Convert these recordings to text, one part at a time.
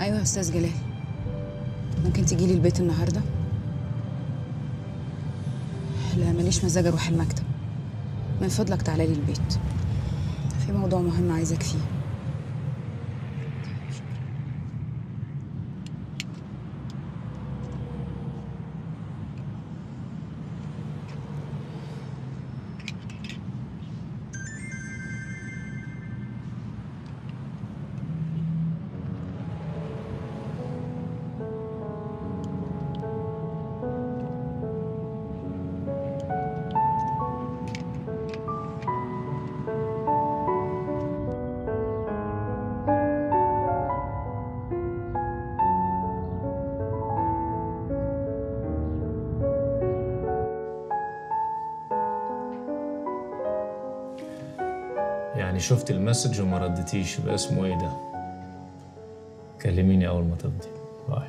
ايوه يا استاذ جلال، ممكن تيجي لي البيت النهارده؟ لا ماليش مزاج اروح المكتب، من فضلك تعالى لي البيت، في موضوع مهم عايزك فيه. شفت المسج وما ردتيش، يبقى اسمه ايه ده؟ كلميني اول ما تفضي. باي.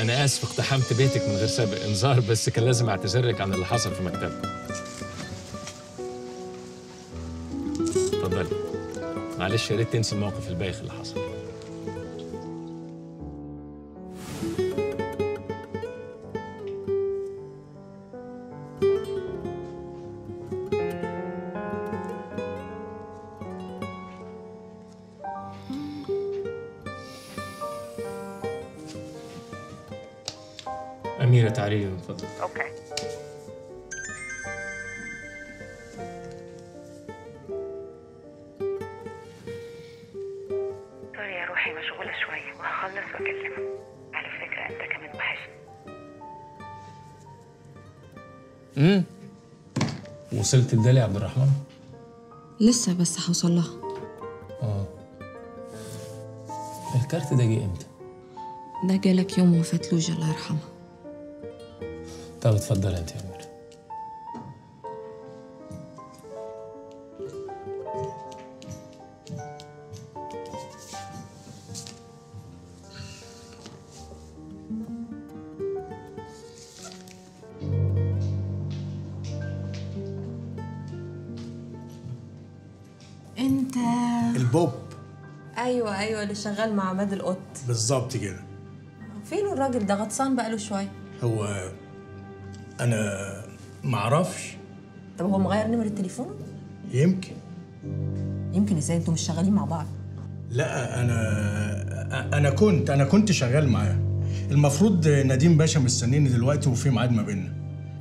أنا آسف اقتحمت بيتك من غير سابق إنذار، بس كان لازم أعتذر لك عن اللي حصل في مكتبك. اتفضلي. معلش يا ريت تنسي الموقف البايخ اللي حصل. أميرة تعالي من فضلك. أوكي. سوري يا روحي، مشغولة شوية وهخلص وأكلمك. على فكرة أنت كمان وحشني. وصلت لداليا عبد الرحمن؟ لسه، بس هوصل لها. الكارت ده جه إمتى؟ ده جالك يوم وفاة لوجي الله يرحمها. طب اتفضلي انت يا أميرة. انت البوب؟ ايوه اللي شغال مع عماد القط. بالظبط كده. فين الراجل ده؟ غطسان بقاله شويه. هو أنا معرفش. طب هو مغير نمرة التليفون؟ يمكن. إزاي أنتوا مش شغالين مع بعض؟ لا أنا كنت شغال معاه. المفروض نديم باشا مستنيني دلوقتي وفي ميعاد ما بيننا.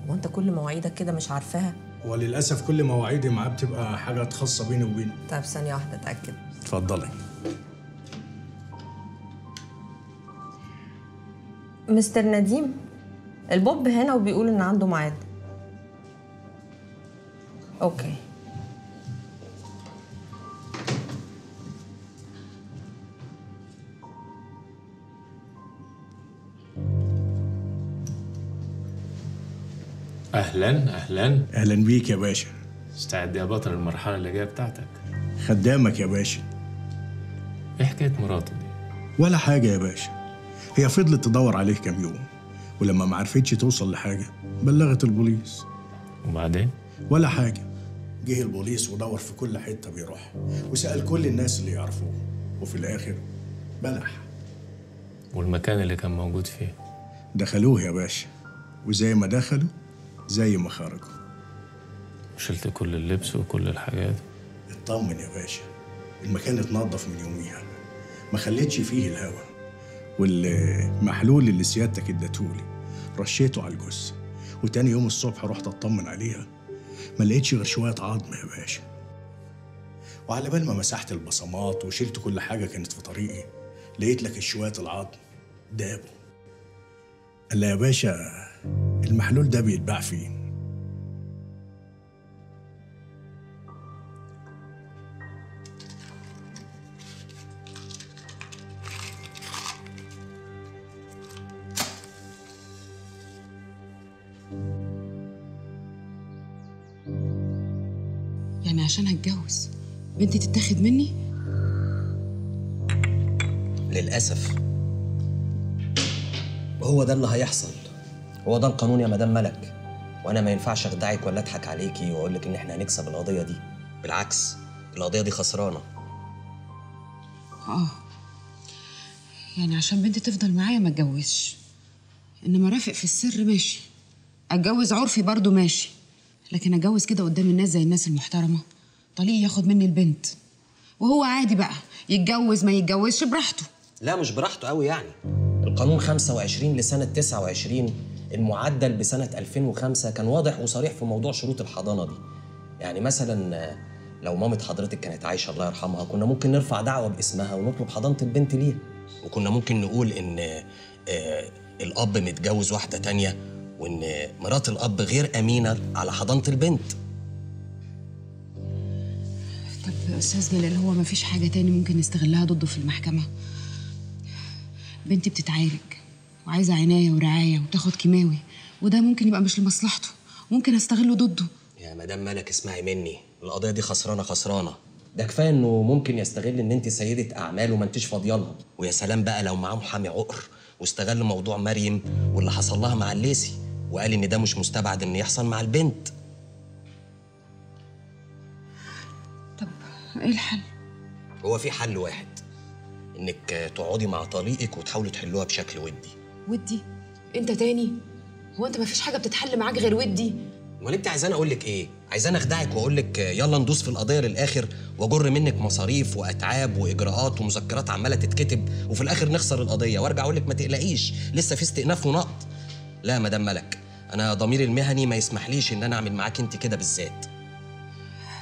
وأنت كل مواعيدك كده مش عارفاها؟ وللأسف كل مواعيدي معاه بتبقى حاجات خاصة بيني وبينه. طب ثانية واحدة أتأكد. اتفضلي. مستر نديم، البوب هنا وبيقول إن عنده ميعاد. أوكي. أهلاً بيك يا باشا. استعد يا بطل المرحلة اللي جاية بتاعتك. خدامك يا باشا. إيه حكاية مراته دي؟ ولا حاجة يا باشا، هي فضلت تدور عليه كام يوم ولما ما عرفتش توصل لحاجه بلغت البوليس. وبعدين؟ ولا حاجه. جه البوليس ودور في كل حته بيروح وسال كل الناس اللي يعرفوه وفي الاخر بلح. والمكان اللي كان موجود فيه؟ دخلوه يا باشا، وزي ما دخلوا زي ما خرجوا. شلت كل اللبس وكل الحاجات؟ اطمن يا باشا، المكان اتنظف من يوميها، ما خليتش فيه الهوا، والمحلول اللي سيادتك اديتهولي رشيته على الجثه، وتاني يوم الصبح رحت اطمن عليها ما لقيتش غير شويه عظم يا باشا. وعلى بال ما مسحت البصمات وشلت كل حاجه كانت في طريقي لقيت لك شوية العظم دابوا. قال لها يا باشا المحلول ده بيتباع فين؟ يعني عشان هتجوز بنتي تتاخد مني؟ للأسف هو ده اللي هيحصل، هو ده القانون يا مدام ملك، وأنا ما ينفعش أخدعك ولا أضحك عليكي وأقول لك إن إحنا هنكسب القضية دي، بالعكس القضية دي خسرانة. آه يعني عشان بنتي تفضل معايا ما أتجوزش، إنما رافق في السر ماشي، أتجوز عرفي برضه ماشي، لكن أتجوز كده قدام الناس زي الناس المحترمة، طليقي ياخد مني البنت وهو عادي بقى يتجوز ما يتجوزش براحته. لا مش براحته قوي يعني، القانون 25 لسنة 29 المعدل بسنة 2005 كان واضح وصريح في موضوع شروط الحضانة دي. يعني مثلا لو مامة حضرتك كانت عايشة الله يرحمها كنا ممكن نرفع دعوة باسمها ونطلب حضانة البنت ليها، وكنا ممكن نقول إن الأب متجوز واحدة تانية وإن مرات الأب غير أمينة على حضانة البنت. طب أستاذ جلال هو مفيش حاجة تاني ممكن نستغلها ضده في المحكمة؟ بنتي بتتعالج وعايزة عناية ورعاية وتاخد كيماوي وده ممكن يبقى مش لمصلحته، ممكن أستغله ضده. يا مدام ملك اسمعي مني، القضية دي خسرانة خسرانة، ده كفاية إنه ممكن يستغل إن أنت سيدة أعمال وما أنتيش فاضيالها، ويا سلام بقى لو معاه محامي عقر واستغل موضوع مريم واللي حصل لها مع الليسي وقال إن ده مش مستبعد إن يحصل مع البنت. طب إيه الحل؟ هو في حل واحد، إنك تقعدي مع طليقك وتحاولوا تحلوها بشكل ودي. ودي؟ أنت تاني؟ هو أنت مفيش حاجة بتتحل معاك غير ودي؟ أمال أنت عايزاني أقول لك إيه؟ عايزاني أخدعك وأقول لك يلا ندوس في القضية للآخر وأجر منك مصاريف وأتعاب وإجراءات ومذكرات عمالة تتكتب وفي الآخر نخسر القضية وأرجع أقول لك ما تقلقيش لسه في استئناف ونقض؟ لا يا مدام ملك، أنا ضميري المهني ما يسمحليش إن أنا أعمل معاك أنت كده بالذات.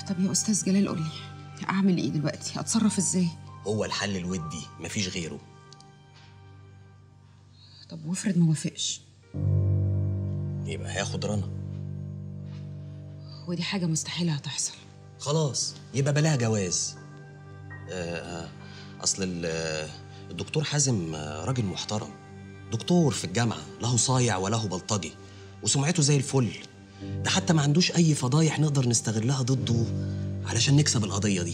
طب يا أستاذ جلال قول لي أعمل إيه دلوقتي؟ أتصرف إزاي؟ هو الحل الودي مفيش غيره. طب وافرض ما وافقش؟ يبقى هياخد رنا. ودي حاجة مستحيلة هتحصل. خلاص يبقى بلاها جواز. أصل الدكتور حازم راجل محترم، دكتور في الجامعة، له صايع وله بلطجي وسمعته زي الفل، ده حتى ما عندوش أي فضايح نقدر نستغلها ضده علشان نكسب القضية دي.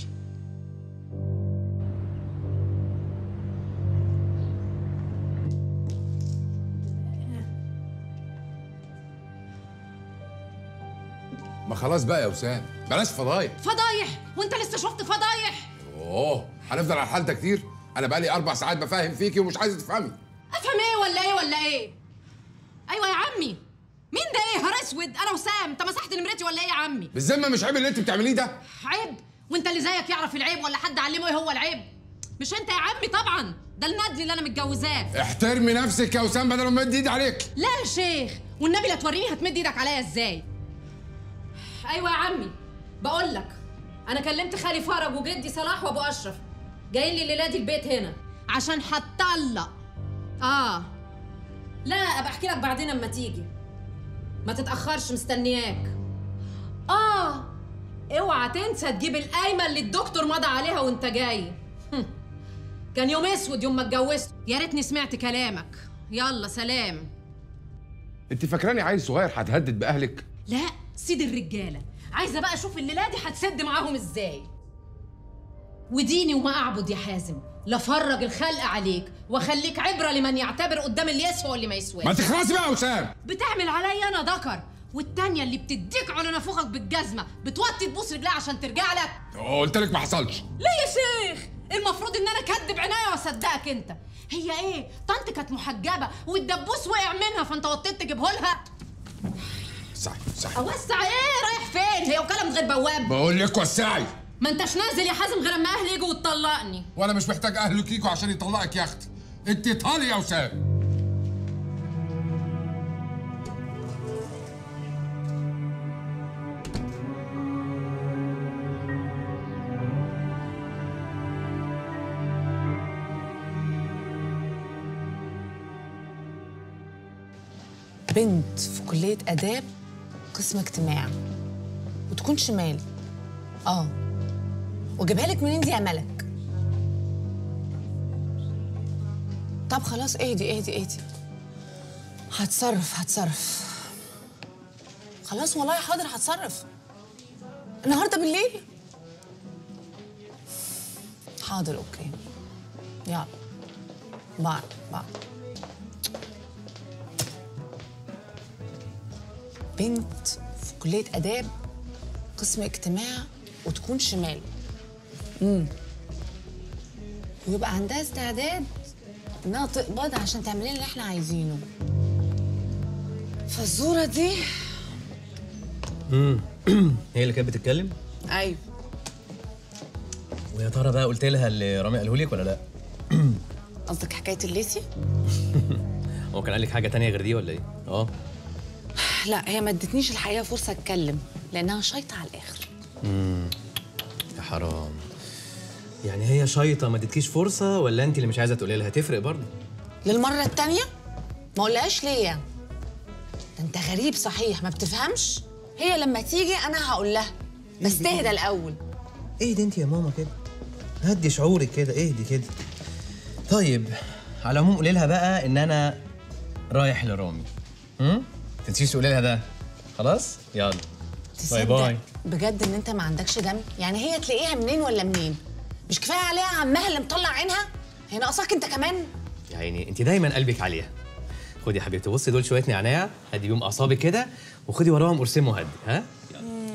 ما خلاص بقى يا وسام، بلاش فضايح. فضايح؟ وانت لسه شفت فضايح؟ اوه هنفضل على الحال ده كتير؟ انا بقالي 4 ساعات بفهم فيكي ومش عايزه تفهمي. افهم ايه ولا ايه ولا ايه؟ ايوه يا عمي، مين ده ايه هر اسود؟ انا وسام، انت مسحت نمرتي ولا ايه يا عمي؟ بالذمه مش عيب اللي انت بتعمليه ده؟ عيب؟ وانت اللي زيك يعرف العيب ولا حد علمه ايه هو العيب؟ مش انت يا عمي طبعا، ده الندل اللي انا متجوزاه. احترمي نفسك يا وسام بدل ما تمد ايدي عليك. لا يا شيخ، والنبي لا توريني هتمد ايدك عليا ازاي. ايوه يا عمي، بقول لك انا كلمت خالي فرج وجدي صلاح وابو اشرف، جايين لي الليله دي البيت هنا عشان هتطلق. لا ابقى احكي لك بعدين اما تيجي، ما تتاخرش مستنياك. اوعى تنسى تجيب القايمه اللي الدكتور مضى عليها وانت جاي. كان يوم اسود يوم ما اتجوزت، يا ريتني سمعت كلامك. يلا سلام. انت فاكراني عيل صغير هتهدد باهلك؟ لا سيد الرجاله، عايزه بقى اشوف الليله دي هتسد معاهم ازاي. وديني وما اعبد يا حازم، لا فرج الخلق عليك واخليك عبره لمن يعتبر قدام اللي يسوى واللي ما يسواش. ما تخلصي بقى يا وسام، بتعمل عليا انا ذكر، والتانيه اللي بتديك على نافوخك بالجزمه بتوطي تبوس رجلها عشان ترجع لك. قلت لك ما حصلش. ليه يا شيخ؟ المفروض ان انا اكذب عينيا واصدقك انت. هي ايه؟ طنط كانت محجبه والدبوس وقع منها فانت وطيت تجيبهولها. وسعي وسعي. اوسع ايه؟ رايح فين؟ هي وكاله من غير بواب. بقول لك وسعي. ما انتش نازل يا حازم غير اما اهلي يجوا وتطلقني. وانا مش محتاج اهلك يجوا عشان يطلقك يا اختي، انت اطلقي يا وسام. بنت في كلية آداب قسم اجتماع وتكون شمال. وجابها لك منين دي يا ملك؟ طب خلاص اهدي اهدي اهدي، هتصرف خلاص والله حاضر هتصرف النهارده بالليل. حاضر اوكي يلا بعد. بنت في كلية آداب قسم اجتماع وتكون شمال ويبقى عندها استعداد انها تقبض عشان تعمل لنا اللي احنا عايزينه. فالزورة دي هي اللي كانت بتتكلم؟ ايوه. ويا ترى بقى قلت لها اللي رامي قاله لك ولا لا؟ قصدك حكاية الليسي؟ هو كان قال لك حاجة تانية غير دي ولا ايه؟ لا هي ما ادتنيش الحقيقة فرصة اتكلم لأنها شايطة على الآخر. يا حرام. يعني هي شايطة ما ادتكيش فرصة ولا أنت اللي مش عايزة تقولي لها؟ هتفرق برضه. للمرة التانية؟ ما قولهاش ليه؟ ده أنت غريب صحيح ما بتفهمش؟ هي لما تيجي أنا هقول لها بس تهدى الأول. اهدي أنت يا ماما كده. هدي شعورك كده، اهدي كده. طيب على العموم قولي لها بقى إن أنا رايح لرامي. تنسيش تقولي لها ده. خلاص؟ يلا. باي باي. بجد ان انت ما عندكش دم؟ يعني هي تلاقيها منين ولا منين؟ مش كفايه عليها عمها اللي مطلع عينها؟ هي ناقصاك انت كمان؟ يا عيني انت دايما قلبك عليها. خدي يا حبيبتي بصي دول شويه نعناع هدي بيهم اعصابك كده وخدي وراهم قرصين مهدي ها؟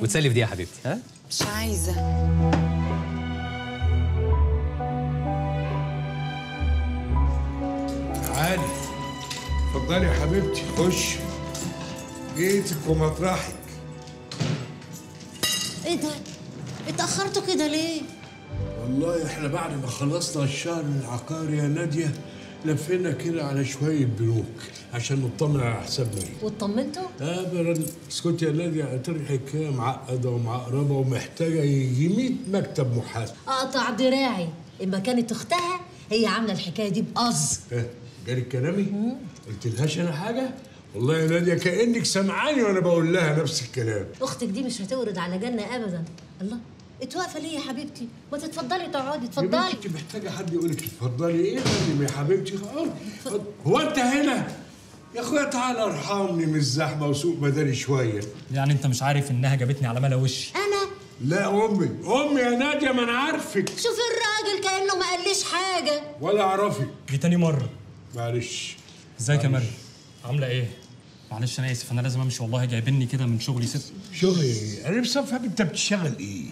وتسلف دي يا حبيبتي ها؟ مش عايزه. تعالي. اتفضلي يا حبيبتي خشي. بيتك ومطرحك. ايه ده؟ اتأخرتوا كده ليه؟ والله احنا بعد ما خلصنا الشهر العقاري يا ناديه لفينا كده على شويه بنوك عشان نطمن على حسابنا. واطمنتوا؟ ابدا اسكتي يا ناديه هترجعي كده معقده ومعقربه ومحتاجه يجي 100 مكتب محاسب. اقطع دراعي، اما كانت اختها هي عامله الحكايه دي بقصد. جالك كلامي؟ قلتلهاش انا حاجه؟ والله يا ناديه كأنك سمعاني وانا بقول لها نفس الكلام. اختك دي مش هتورد على جنة ابدا. الله اتوقفه ليه يا حبيبتي؟ ما تتفضلي تقعدي اتفضلي. انت محتاجه حد يقول لك اتفضلي ايه يا حبيبتي؟ هو انت هنا؟ يا اخويا تعالى ارحمني من الزحمه وسوق بدني شويه. يعني انت مش عارف انها جابتني على ملا وشي؟ انا؟ لا امي يا ناديه ما انا عارفك. شوفي الراجل كأنه ما قاليش حاجه. ولا اعرفك. دي تاني مره. معلش. ازيك يا مريم؟ عامله ايه؟ معلش انا اسف انا لازم امشي والله جايبني كده من شغلي. شغلي انا مش فاهم انت بتشتغل ايه؟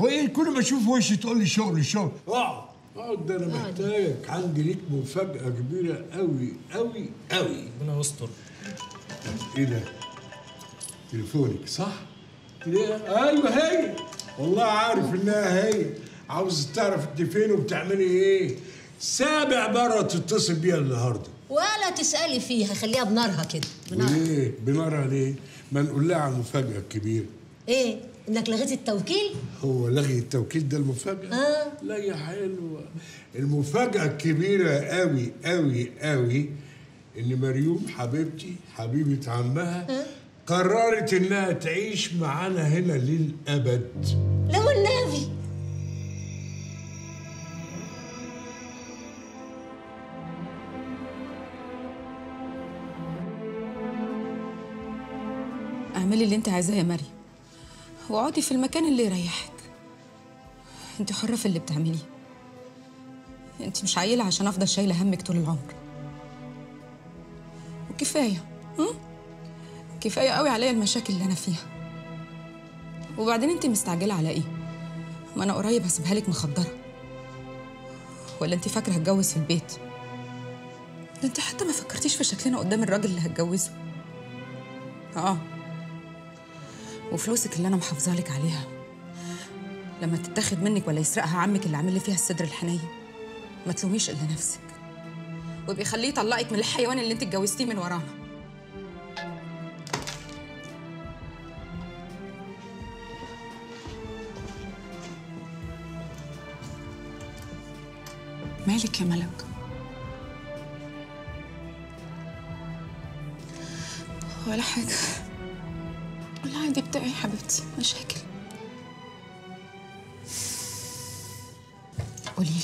هو ايه كل ما اشوف وشي تقول لي شغل؟ اقعد ده انا محتاجك. عندي ليك مفاجأة كبيرة قوي قوي قوي. ربنا يستر. ايه ده؟ تليفونك صح؟ ايوه هي والله عارف انها هي. عاوز تعرف انت فين وبتعملي ايه؟ سابع مرة تتصل بيها النهارده. ولا تسألي فيها خليها بنارها كده. ليه؟ بنارها ليه؟ ما نقول لها على المفاجأة الكبيرة. ايه؟ انك لغيت التوكيل؟ هو لغي التوكيل ده المفاجأة؟ لا يا حلوة. المفاجأة الكبيرة قوي قوي قوي إن مريم حبيبتي حبيبة عمها قررت إنها تعيش معانا هنا للأبد. لا والنبي. اعملي اللي انت عايزاه يا مريم واقعدي في المكان اللي يريحك. انت حرة في اللي بتعمليه. انت مش عيلة عشان افضل شايلة همك طول العمر. وكفاية كفاية قوي عليا المشاكل اللي انا فيها. وبعدين انت مستعجلة على ايه؟ ما انا قريب هسيبها لك مخدرة. ولا انت فاكرة هتجوز في البيت؟ ده انت حتى ما فكرتيش في شكلنا قدام الراجل اللي هتجوزه. وفلوسك اللي انا محافظه لك عليها لما تتاخد منك ولا يسرقها عمك اللي عامل لي فيها الصدر الحنين ما تلوميش الا نفسك. وابقي خليه يطلقك من الحيوان اللي انت اتجوزتيه من ورانا. مالك يا ملك؟ ولا حاجة. العادي بتاعي حبيبتي، مشاكل. قوليلي،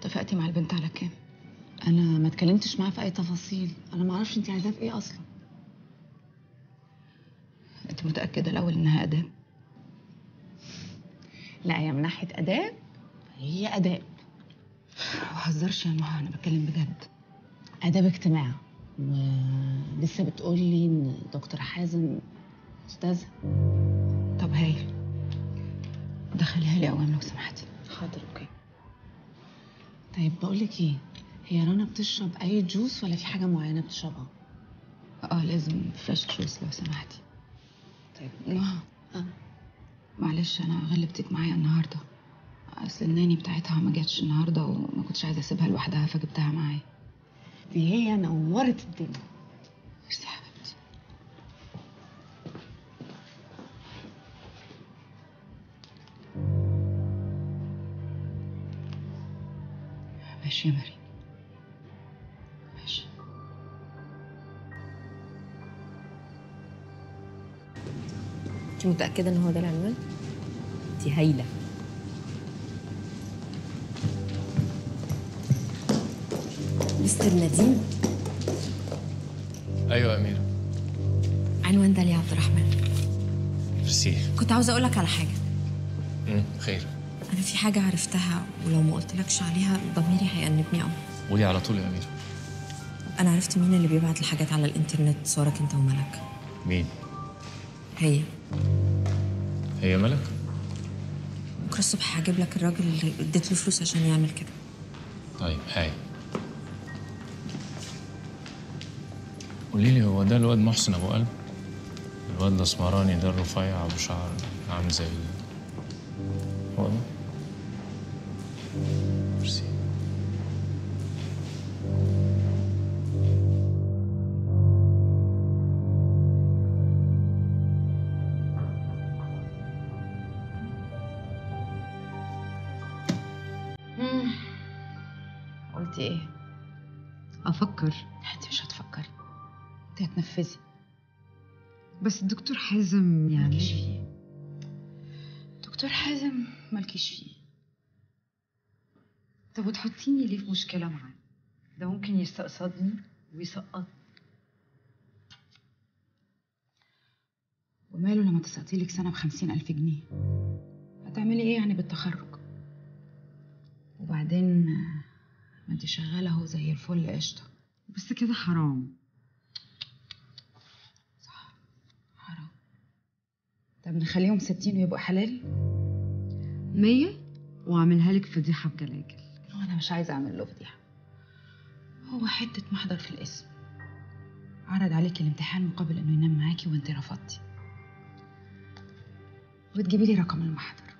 اتفقتي مع البنت على كام؟ أنا ما اتكلمتش معاها في أي تفاصيل، أنا ما أعرفش أنت عايزاها في إيه أصلا. أنت متأكدة الأول إنها آداب؟ لا، هي من ناحية آداب هي آداب. ما بهزرش يا نهار، أنا بتكلم بجد. آداب اجتماع، ولسه بتقولي إن دكتور حازم أستاذها. طب هايل، دخليها لي أوام لو سمحتي. حاضر، أوكي. طيب بقول لك إيه، هي رنا بتشرب أي جوس ولا في حاجة معينة بتشربها؟ لازم فلاش جوس لو سمحتي. طيب نهى، معلش أنا غلبتك معايا النهارده، أصل الناني بتاعتها ما جاتش النهارده وما كنتش عايزة أسيبها لوحدها فجبتها معايا. دي هي نورت الدنيا. ميرسي يا حبيبتي. ماشي يا مريم، ماشي. انت متأكدة ان هو ده العنوان؟ دي هايلة. مستر نديم؟ ايوه يا أميرة. عنوان داليا عبد الرحمن. ميرسي. كنت عاوزة أقول لك على حاجة. خير. أنا في حاجة عرفتها ولو ما قلتلكش عليها ضميري هيأنبني قوي. قولي على طول يا أميرة. أنا عرفت مين اللي بيبعت الحاجات على الإنترنت صورك أنت وملك. مين؟ هي ملك؟ بكرة الصبح هجيب لك الراجل اللي اديت له فلوس عشان يعمل كده. طيب هاي. قولي لي، هو ده الواد محسن ابو قلب؟ الواد الاسمراني ده الرفيع ابو شعر عامل زي هو ده؟ ميرسي. قلتي ايه؟ افكر. انت مش هتفكري، انت هتنفذي. بس الدكتور حازم يعني مالكيش فيه. دكتور حازم مالكيش فيه. طب وتحطيني ليه في مشكلة معاه؟ ده ممكن يستقصدني ويسقطني. وماله لما تسقطيلك سنة ب50,000 جنيه؟ هتعملي ايه يعني بالتخرج؟ وبعدين ما انت شغالة اهو زي الفل. قشطة، بس كده حرام. طب نخليهم 60 ويبقوا حلال؟ 100 وأعملها لك فضيحة بجلاجل. أنا مش عايزة أعمل له فضيحة، هو حتة محضر في الاسم. عرض عليكي الامتحان مقابل إنه ينام معاكي وأنت رفضتي، وتجيبي لي رقم المحضر.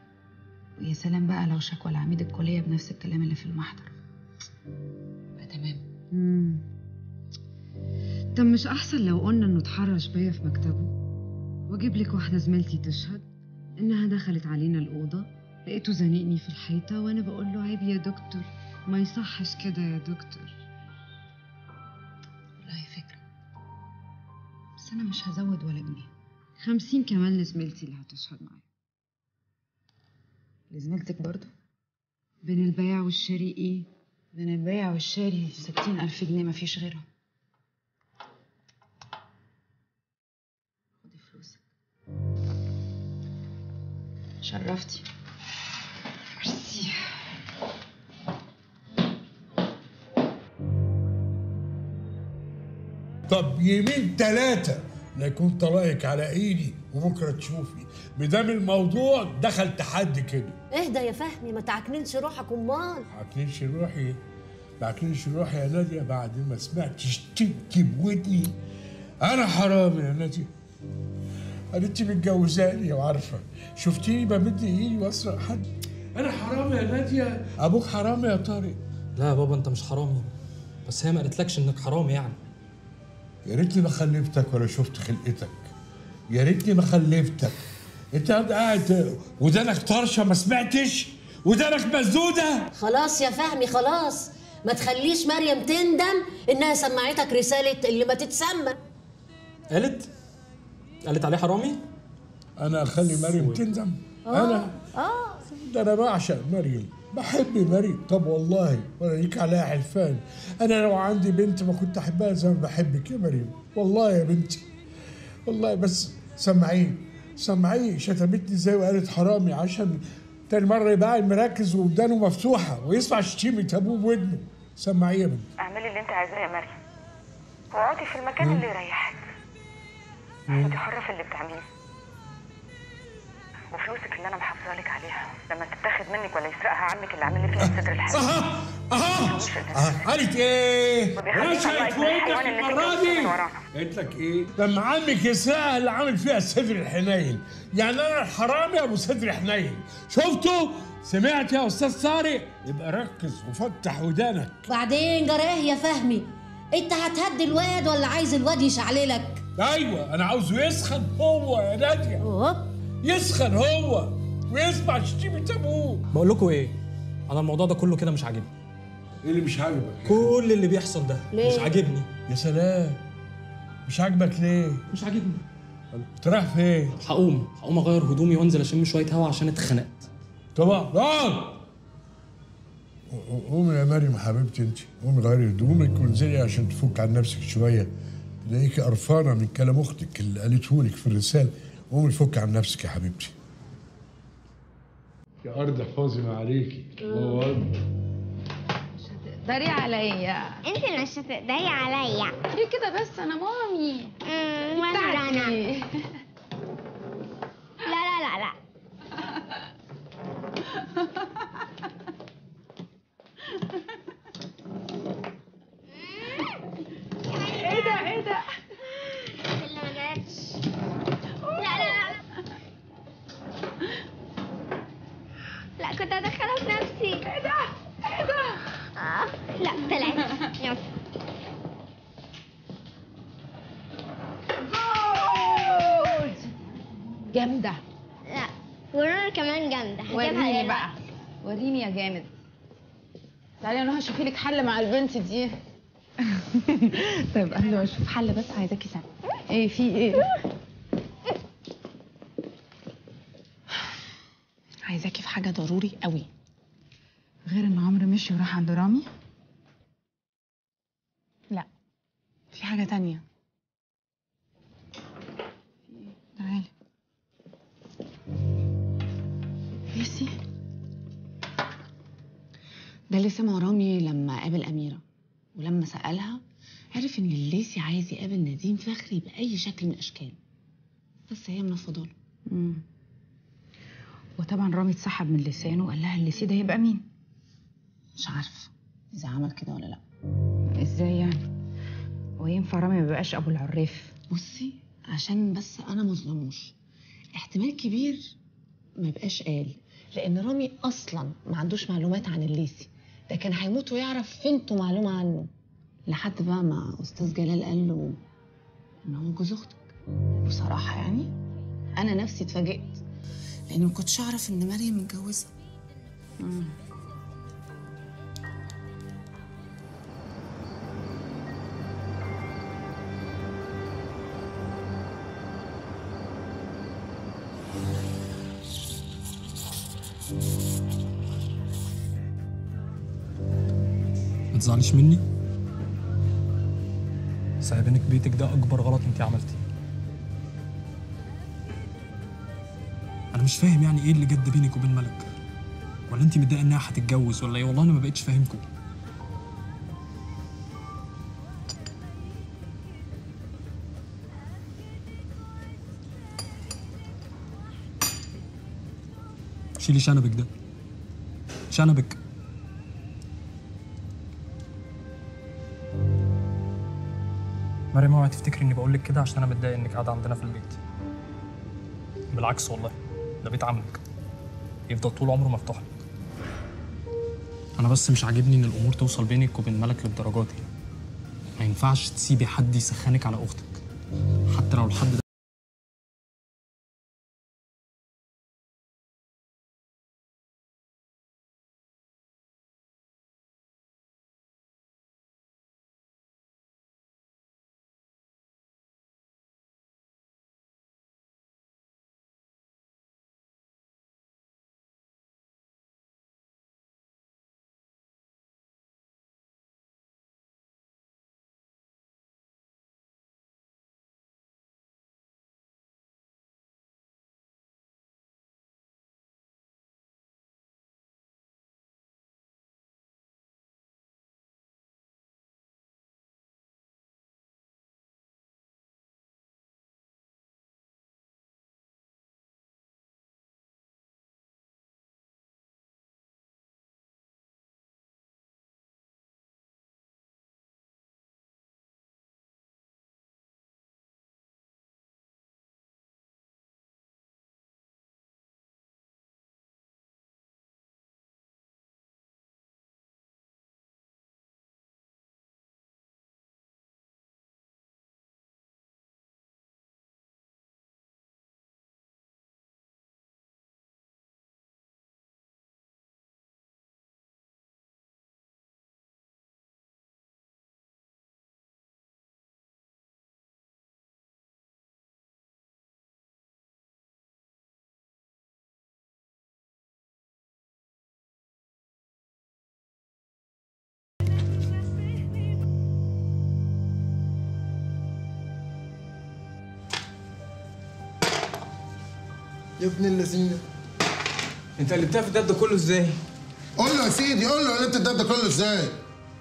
ويا سلام بقى لو شكوى لعميد الكلية بنفس الكلام اللي في المحضر بقى. تمام. طب مش أحسن لو قلنا إنه اتحرش بيا في مكتبه؟ واجيب لك واحده زميلتي تشهد انها دخلت علينا الاوضه لقيته زنقني في الحيطه وانا بقول له عيب يا دكتور، ما يصحش كده يا دكتور. والله فكره، بس انا مش هزود ولا جنيه. 50 كمان لزميلتي اللي هتشهد معايا. لزميلتك برضو؟ بين البيع والشاري. ايه بين البيع والشاري؟ 60,000 جنيه مفيش غيرها. شرفتي. ميرسي. طب يمين 3 ليكون طلاقك على ايدي وبكره تشوفي. مدام الموضوع دخل تحدي كده. اهدى يا فهمي، ما تعكننش روحك. امال تعكننش روحي؟ تعكننش روحي يا ناديه بعد ما سمعتش تبكي بودني. انا حرام يا ناديه، قالتي متجوزاني وعارفه، شفتيني بمد ايدي واسرق حد. انا حرامي يا ناديه. ابوك حرامي يا طارق. لا يا بابا انت مش حرامي، بس هي ما قالتلكش انك حرامي يعني. يا ريتني ما خلفتك ولا شفت خلقتك، يا ريتني ما خلفتك. انت قاعد ودانك طرشه ما سمعتش، ودانك مسدوده. خلاص يا فهمي خلاص، ما تخليش مريم تندم انها سمعتك رساله اللي ما تتسمى. قالت عليه حرامي؟ أنا أخلي مريم تندم. ده أنا بعشق مريم، بحب مريم. طب والله ولا ليك عليها حلفان، أنا لو عندي بنت ما كنت أحبها زي ما بحبك يا مريم، والله يا بنتي والله. بس سمعيه شتمتني إزاي وقالت حرامي، عشان تاني مرة يبقى مركز وودانه مفتوحة ويسمع شتيمة أبوه بودنه. سمعيه يا بنتي، اعملي اللي أنت عايزاه يا مريم، واقعدي في المكان اللي يريحك. أنت حرة في اللي بتعمليه، وفلوسك اللي انا محافظه لك عليها لما تتاخد منك ولا يسرقها عمك اللي عامل لك فيها الصدر الحرج. قالت ايه؟ رشا هتفوتك المره دي. قالت لك ايه؟ لما عمك يسرقها اللي عامل فيها الصدر الحنين، يعني انا الحرامي ابو صدر حنين. شفتوا؟ سمعت يا استاذ طارق؟ يبقى ركز وفتح ودانك. بعدين جرى ايه يا فهمي؟ انت هتهدي الواد ولا عايز الواد يشعللك؟ ايوه انا عاوزه يسخن هو يا ناديه. يسخن هو ويسمع شتيمة ابوه. بقول لكم ايه؟ انا الموضوع ده كله كده مش عاجبني. ايه اللي مش عاجبك؟ كل اللي بيحصل ده مش عاجبني. يا سلام، مش عاجبك ليه؟ مش عاجبني. انت رايح فين؟ هقوم اغير هدومي وانزل اشم شويه هوا عشان اتخنقت. طبعا قومي يا مريم حبيبتي، انت قومي غيري هدومك وانزلي عشان تفك عن نفسك شويه، تلاقيكي قرفانه من كلام اختك اللي قالته لك في الرساله. قومي فك عن نفسك يا حبيبتي. يا أرض احفظي ما عليكي. الله أكبر. مش هتقدري عليا. أنت اللي مش هتقدري عليا. ليه كده بس؟ أنا مامي. وأنا رنا. لا لا لا لا. إيه ده إيه ده؟ لا كنت هدخلها بنفسي. ايه ده؟ ايه ده؟ لا طلعت. يلا جود. جامدة. لا ورنا كمان جامدة. وريني بقى، وريني يا جامد. تعالي انا هشوف لك حل مع البنت دي. طيب قبل ما اشوف حل بس عايزاكي سنة. ايه في ايه؟ عايزاكي في حاجة ضروري قوي، غير ان عمرو مشي وراح عند رامي. لا في حاجة تانية. تعالي الليسي، ده اللي سمعه رامي لما قابل أميرة، ولما سألها عرف ان الليسي عايز يقابل نديم فخري بأي شكل من الأشكال، بس هي منفضاله. وطبعا رامي اتسحب من لسانه وقال لها الليسي ده يبقى مين؟ مش عارفه اذا عمل كده ولا لا. ازاي يعني؟ وينفع رامي ما يبقاش ابو العريف؟ بصي عشان بس انا ما اظلموش، احتمال كبير ما يبقاش قال، لان رامي اصلا ما عندوش معلومات عن الليسي ده، كان هيموت ويعرف فينته معلومه عنه، لحد بقى ما استاذ جلال قال له ان هو جوز اختك. بصراحه يعني انا نفسي اتفاجئت، لأني ما كنتش أعرف إن مريم متجوزة. ما تزعليش مني، سايبينك بيتك ده أكبر غلط أنتِ عملتيه. مش فاهم يعني ايه اللي جد بينك وبين ملك؟ ولا انت متضايقه انها هتتجوز ولا ايه؟ والله انا ما بقتش فاهمكم. شيلي شنبك ده، شنبك. مريم اوعي تفتكري اني بقول لك كده عشان انا متضايق انك قاعده عندنا في البيت. بالعكس والله، ده بيت عمك، يفضل طول عمره مفتوح لك. انا بس مش عاجبني ان الامور توصل بينك وبين ملك للدرجات دي. ما ينفعش تسيبي حد يسخنك على اختك، حتى لو الحد ده يا ابن اللذينه. انت قلبتها في الدب ده كله ازاي؟ قول له يا سيدي، قول له قلبت الدب ده كله ازاي؟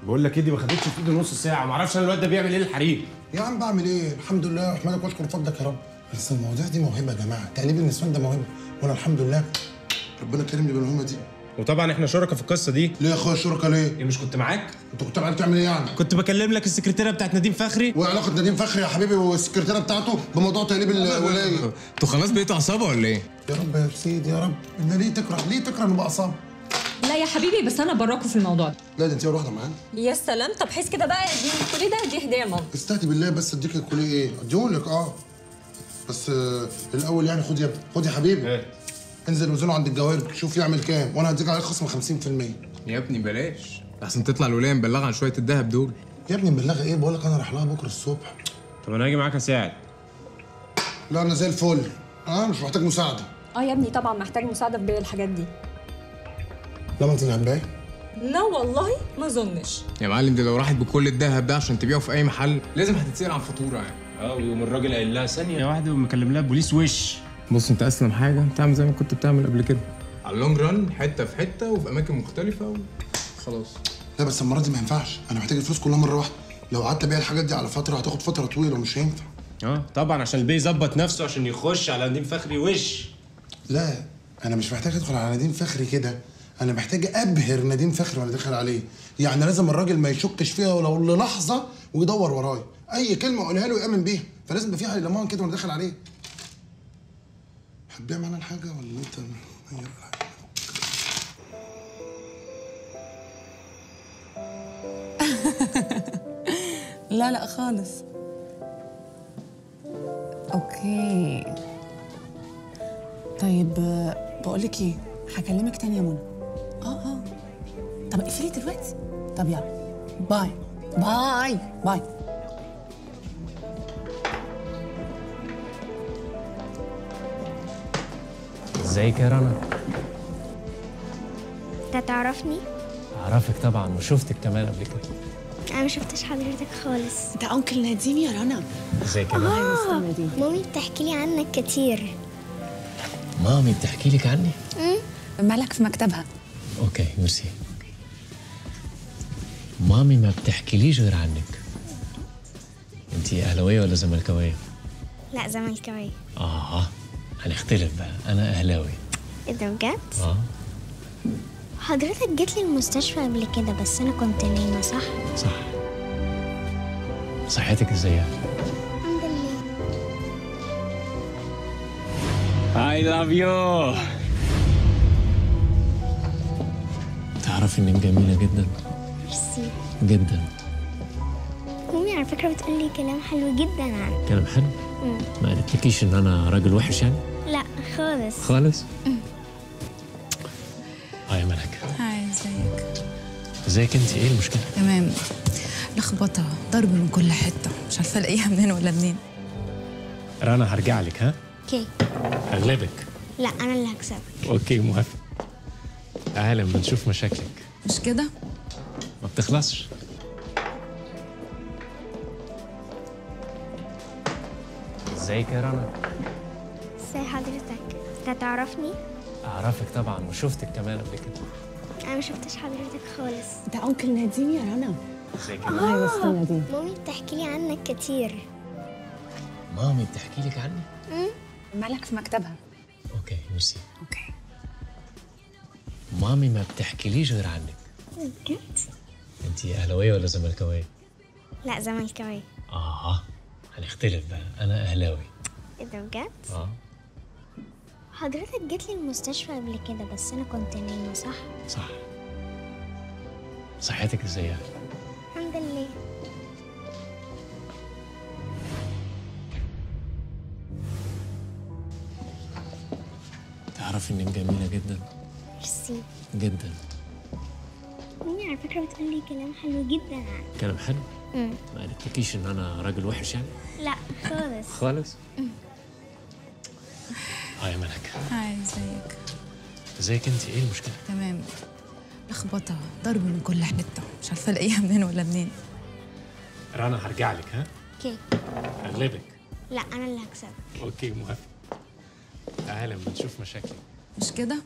بقول لك ايدي ما خدتش في ايده نص ساعه، ما اعرفش انا الواد ده بيعمل ايه للحريم. يا عم بعمل ايه؟ الحمد لله احمدك واشكر فضلك يا رب. بس المواضيع دي موهبه يا جماعه، تقليب النسوان ده موهبه، وانا الحمد لله ربنا كرمني بالموهبه دي. وطبعا احنا شركاء في القصه دي. ليه يا اخويا شركاء ليه؟ ايه مش كنت معاك؟ انت كنت معاك تعمل ايه يعني؟ كنت بكلم لك السكرتيره بتاعت نديم فخري. وعلاقه نديم فخري يا حبيبي والسكرتيره بتاعته بموضوع تقليب الولايه؟ انتوا خلاص بقيتوا عصابه ولا ايه؟ يا رب يا سيدي يا رب، انا ليه تكره نبقى عصابه؟ لا يا حبيبي بس انا براكوا في الموضوع ده. لا ده انت اول واحده معانا. يا سلام، طب حس كده بقى، دي الكوليه ده دي هديه يا ماما. استهدي بالله بس اديك الكوليه ايه؟ اديهولك اه بس الاول يعني خد يا ابني، خد يا حبيبي. ايه؟ انزل وزنه عند الجواب شوف يعمل كام وانا هديك عليه خصم 50%. يا ابني بلاش، احسن تطلع الولايه مبلغه عن شويه الذهب دول. يا ابني مبلغه ايه؟ بقول لك انا رايح لها بكره الصبح. طب انا هاجي معاك اساعد. لا انا زي الفل، انا مش محتاج مساعده. اه يا ابني طبعا محتاج مساعده في بيع الحاجات دي. لا ما انت اللي هتبيعي؟ لا والله ما اظنش يا معلم، دي لو راحت بكل الذهب ده عشان تبيعه في اي محل لازم هتتسال عن فاتوره يعني. اه ويقوم الراجل قايل لها ثانيه واحده ومكلم لها بوليس وش. بص انت اسلم حاجه تعمل زي ما كنت بتعمل قبل كده، على اللونج ران حته في حته وفي اماكن مختلفه وخلاص. لا بس المره دي ما ينفعش، انا محتاج الفلوس كلها مره واحده، لو قعدت ابيع الحاجات دي على فتره هتاخد فتره طويله ومش هينفع. اه طبعا عشان البي يظبط نفسه عشان يخش على نديم فخري وش. لا انا مش محتاج ادخل على نديم فخري كده، انا محتاج ابهر نديم فخري وانا داخل عليه، يعني لازم الراجل ما يشكش فيها ولو للحظه ويدور ورايا، اي كلمه اقولها له يامن بيها، فلازم يبقى في حاجه لمؤن كده وانا داخل عليه. هتبيع معانا الحاجه ولا انت؟ لا لا خالص. اوكي طيب بقول لك ايه، هكلمك تاني يا منى. اه طب اقفلي دلوقتي. طب يلا باي باي باي. ازيك يا رنا؟ انت تعرفني؟ اعرفك طبعا وشفتك كمان قبل كده. انا ما شفتش حضرتك خالص. ده انكل نديم يا رنا. ازيك يا رنا؟ اه مامي بتحكي لي عنك كتير. مامي بتحكي لك عني؟ مالك في مكتبها. اوكي ميرسي. مامي ما بتحكيليش غير عنك. انت اهلاويه ولا زملكاويه؟ لا زملكاويه. اه هنختلف بقى، انا اهلاوي. ايه ده بجد؟ اه حضرتك جيت لي المستشفى قبل كده بس انا كنت نايمه صح؟ صح. صحتك ازيها؟ الحمد لله. اي لاف يو. تعرفي انك جميله جدا؟ ميرسي جدا. مامي على فكره بتقول لي كلام حلو جدا عنك. كلام حلو؟ ما قالتلكيش ان انا راجل وحش يعني؟ لا خالص خالص؟ اه يا ملك. هاي ازيك؟ ازيك انت؟ ايه المشكله؟ تمام. لخبطه، ضرب من كل حته، مش عارفه الاقيها منين ولا منين. رنا هرجع لك ها؟ اوكي. اغلبك. لا انا اللي هكسبك. اوكي موافق. تعالى اما نشوف مشاكلك. مش كده؟ ما بتخلصش. ازيك يا رنا؟ ازي حضرتك؟ انت تعرفني؟ اعرفك طبعا وشفتك كمان قبل كده. انا ما شفتش حضرتك خالص. ده انكل نديم يا رنا. ازيك يا رنا؟ ايوه استنى نديم. مامي بتحكي لي عنك كتير. مامي بتحكي لك عني؟ مالك في مكتبها. اوكي ميرسي. اوكي. مامي ما بتحكيليش غير عنك. بجد؟ انت اهلاويه ولا زملكاويه؟ لا زملكاويه. اه هنختلف بقى، أنا أهلاوي. إيه ده بجد؟ آه حضرتك جيت لي المستشفى قبل كده بس أنا كنت نايمة صح؟ صح. صحتك إزيها؟ الحمد لله. تعرفي إنك جميلة جدا؟ ميرسي جدا. مامي على فكرة بتقول لي كلام حلو جدا عنك. كلام حلو؟ ما قالتلكيش ان انا راجل وحش يعني؟ لا خالص خالص؟ اه يا ملك. هاي ازيك؟ ازيك انت؟ ايه المشكله؟ تمام. لخبطه، ضرب من كل حته، مش عارفه الاقيها منين ولا منين. رنا هرجع لك ها؟ اوكي. اغلبك. لا انا اللي هكسبك. اوكي موافق. تعالى ما نشوف مشاكلك. مش كده؟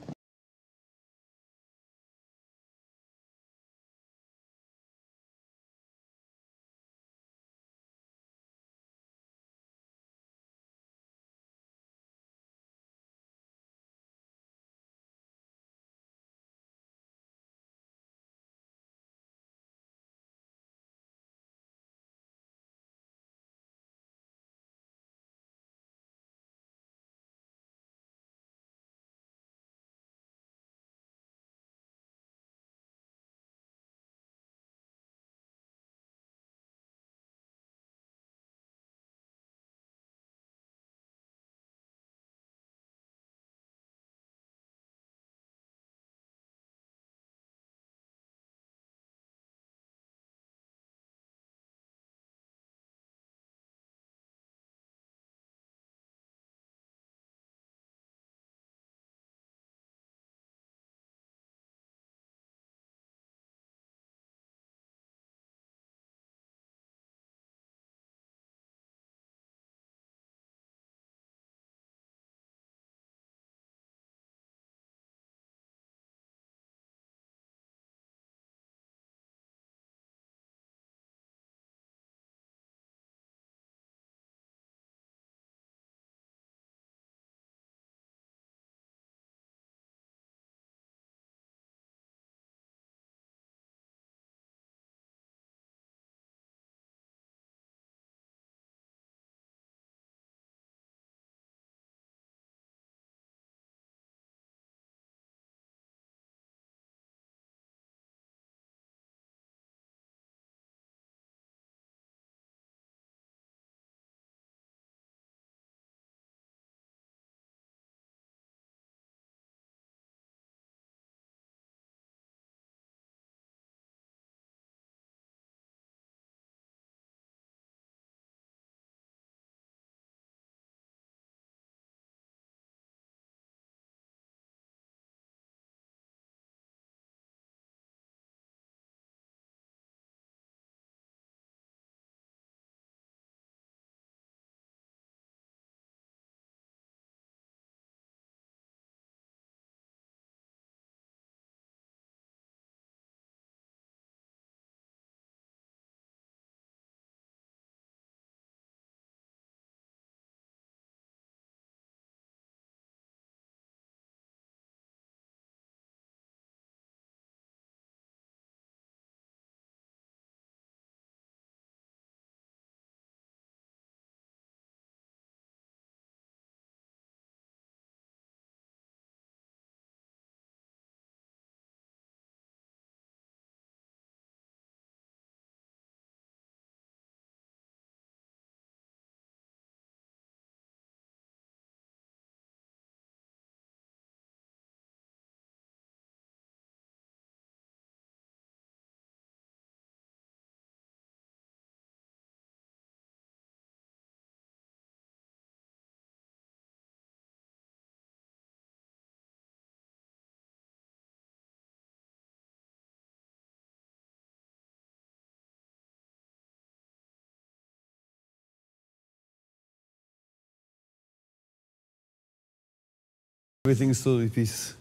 Everything still in peace.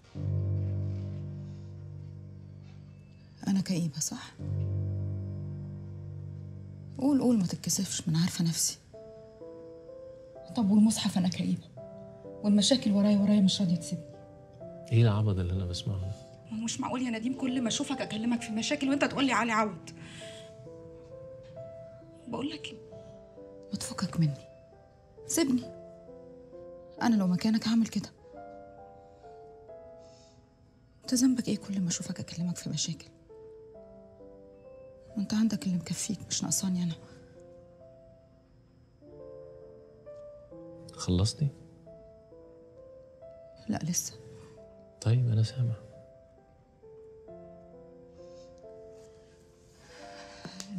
أنا كئيبة صح؟ قول قول ما تتكسفش، ما أنا عارفة نفسي. طب والمصحف أنا كئيبة، والمشاكل ورايا مش راضية تسيبني. إيه العبط اللي أنا بسمعه ده؟ ما هو مش معقول يا نديم كل ما أشوفك أكلمك في مشاكل وأنت تقول لي علي عوض. بقول لك إيه؟ ما تفكك مني، سيبني. أنا لو مكانك هعمل كده. انت ذنبك ايه كل ما اشوفك اكلمك في مشاكل؟ انت عندك اللي مكفيك، مش ناقصاني انا. خلصتي؟ لا لسه. طيب انا سامع.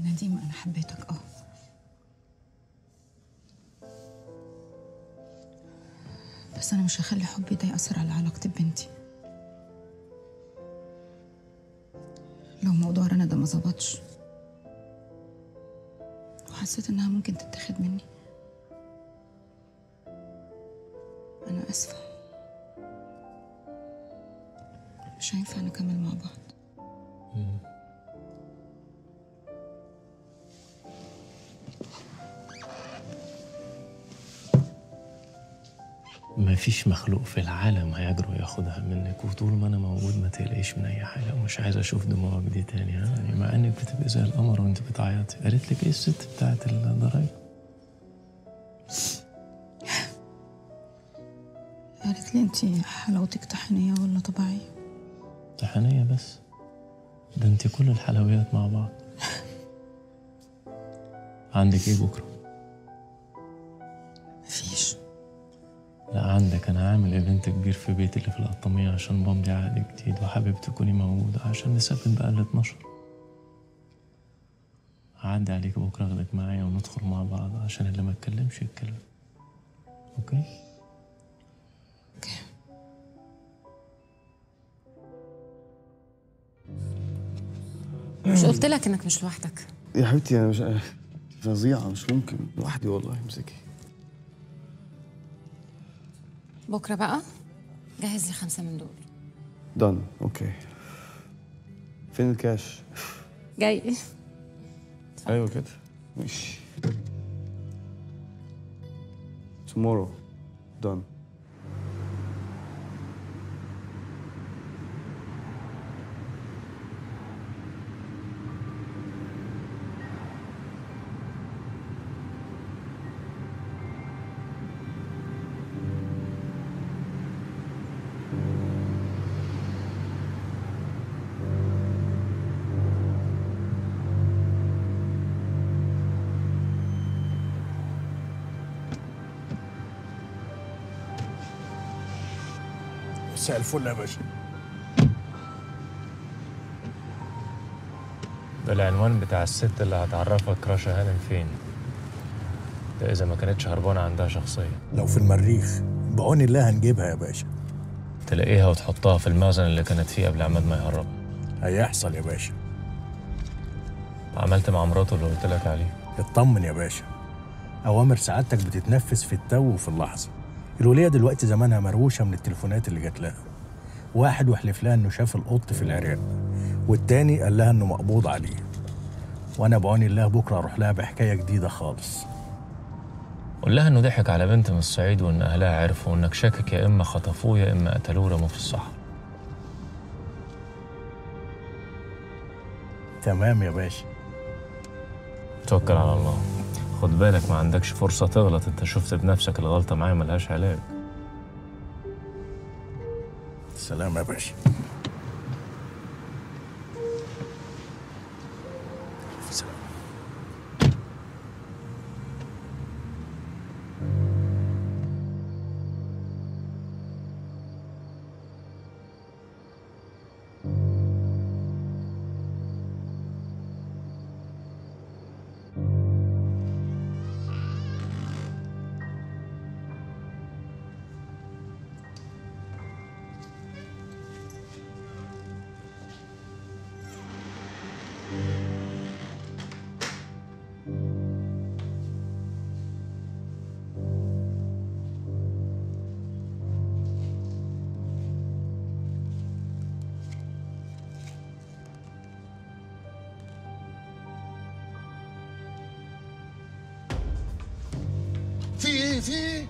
نديم انا حبيتك بس انا مش هخلي حبي ده ياثر على علاقتي ببنتي. لو موضوع رنا ده ما ظبطش وحسيت انها ممكن تتاخد مني، انا اسفه. مش هينفع نكمل مع بعض. مفيش مخلوق في العالم هيجرؤ ياخدها منك، وطول ما انا موجود ما تقلقيش من اي حاجه، ومش عايز اشوف دموعك دي تاني. يعني مع انك بتبقي زي القمر وانت بتعيطي. قالت لك ايه الست بتاعت الضرايب؟ قالت لي انت حلاوتك طحينيه ولا طبيعيه؟ طحينيه بس، ده انت كل الحلويات مع بعض. عندك ايه بكره؟ مفيش. لا عندك، انا عامل ايفنت كبير في بيتي اللي في القطامية عشان بمضي عقد جديد، وحابب تكوني موجودة عشان نثبت بقى ال 12. هعدي عليك بكرة اخدك معايا وندخل مع بعض عشان اللي ما اتكلمش يتكلم. اوكي؟ اوكي. مش قلت لك انك مش لوحدك؟ يا حبيبتي انا مش فظيعة، مش ممكن لوحدي والله. امسكي. بكرة بقى جهز لي 5 من دول. دن. اوكي. فين الكاش؟ جاي. ايوه كده. ماشي. tomorrow. دن. مساء الفل يا باشا. ده العنوان بتاع الست اللي هتعرفك رشا هانم فين. ده إذا ما كانتش هربانة عندها شخصية. لو في المريخ بعون الله هنجيبها يا باشا. تلاقيها وتحطها في المخزن اللي كانت فيه قبل عماد ما يهرب. هيحصل يا باشا. عملت مع مراته اللي قلت لك عليه. اطمن يا باشا، أوامر سعادتك بتتنفذ في التو وفي اللحظة. الولية دلوقتي زمانها مروشة من التليفونات اللي جات لها. واحد وحلف لها انه شاف القط في العراق، والتاني قال لها انه مقبوض عليه. وانا بعون الله بكره اروح لها بحكايه جديده خالص. قول لها انه ضحك على بنت من الصعيد وان اهلها عرفوا، وانك شاكك يا اما خطفوه يا اما قتلوه رموه في الصحراء. تمام يا باشا. توكل على الله. خد بالك ما عندكش فرصة تغلط، انت شفت بنفسك الغلطة معايا ملهاش علاج. سلام يا باشا. سلام. في ايه؟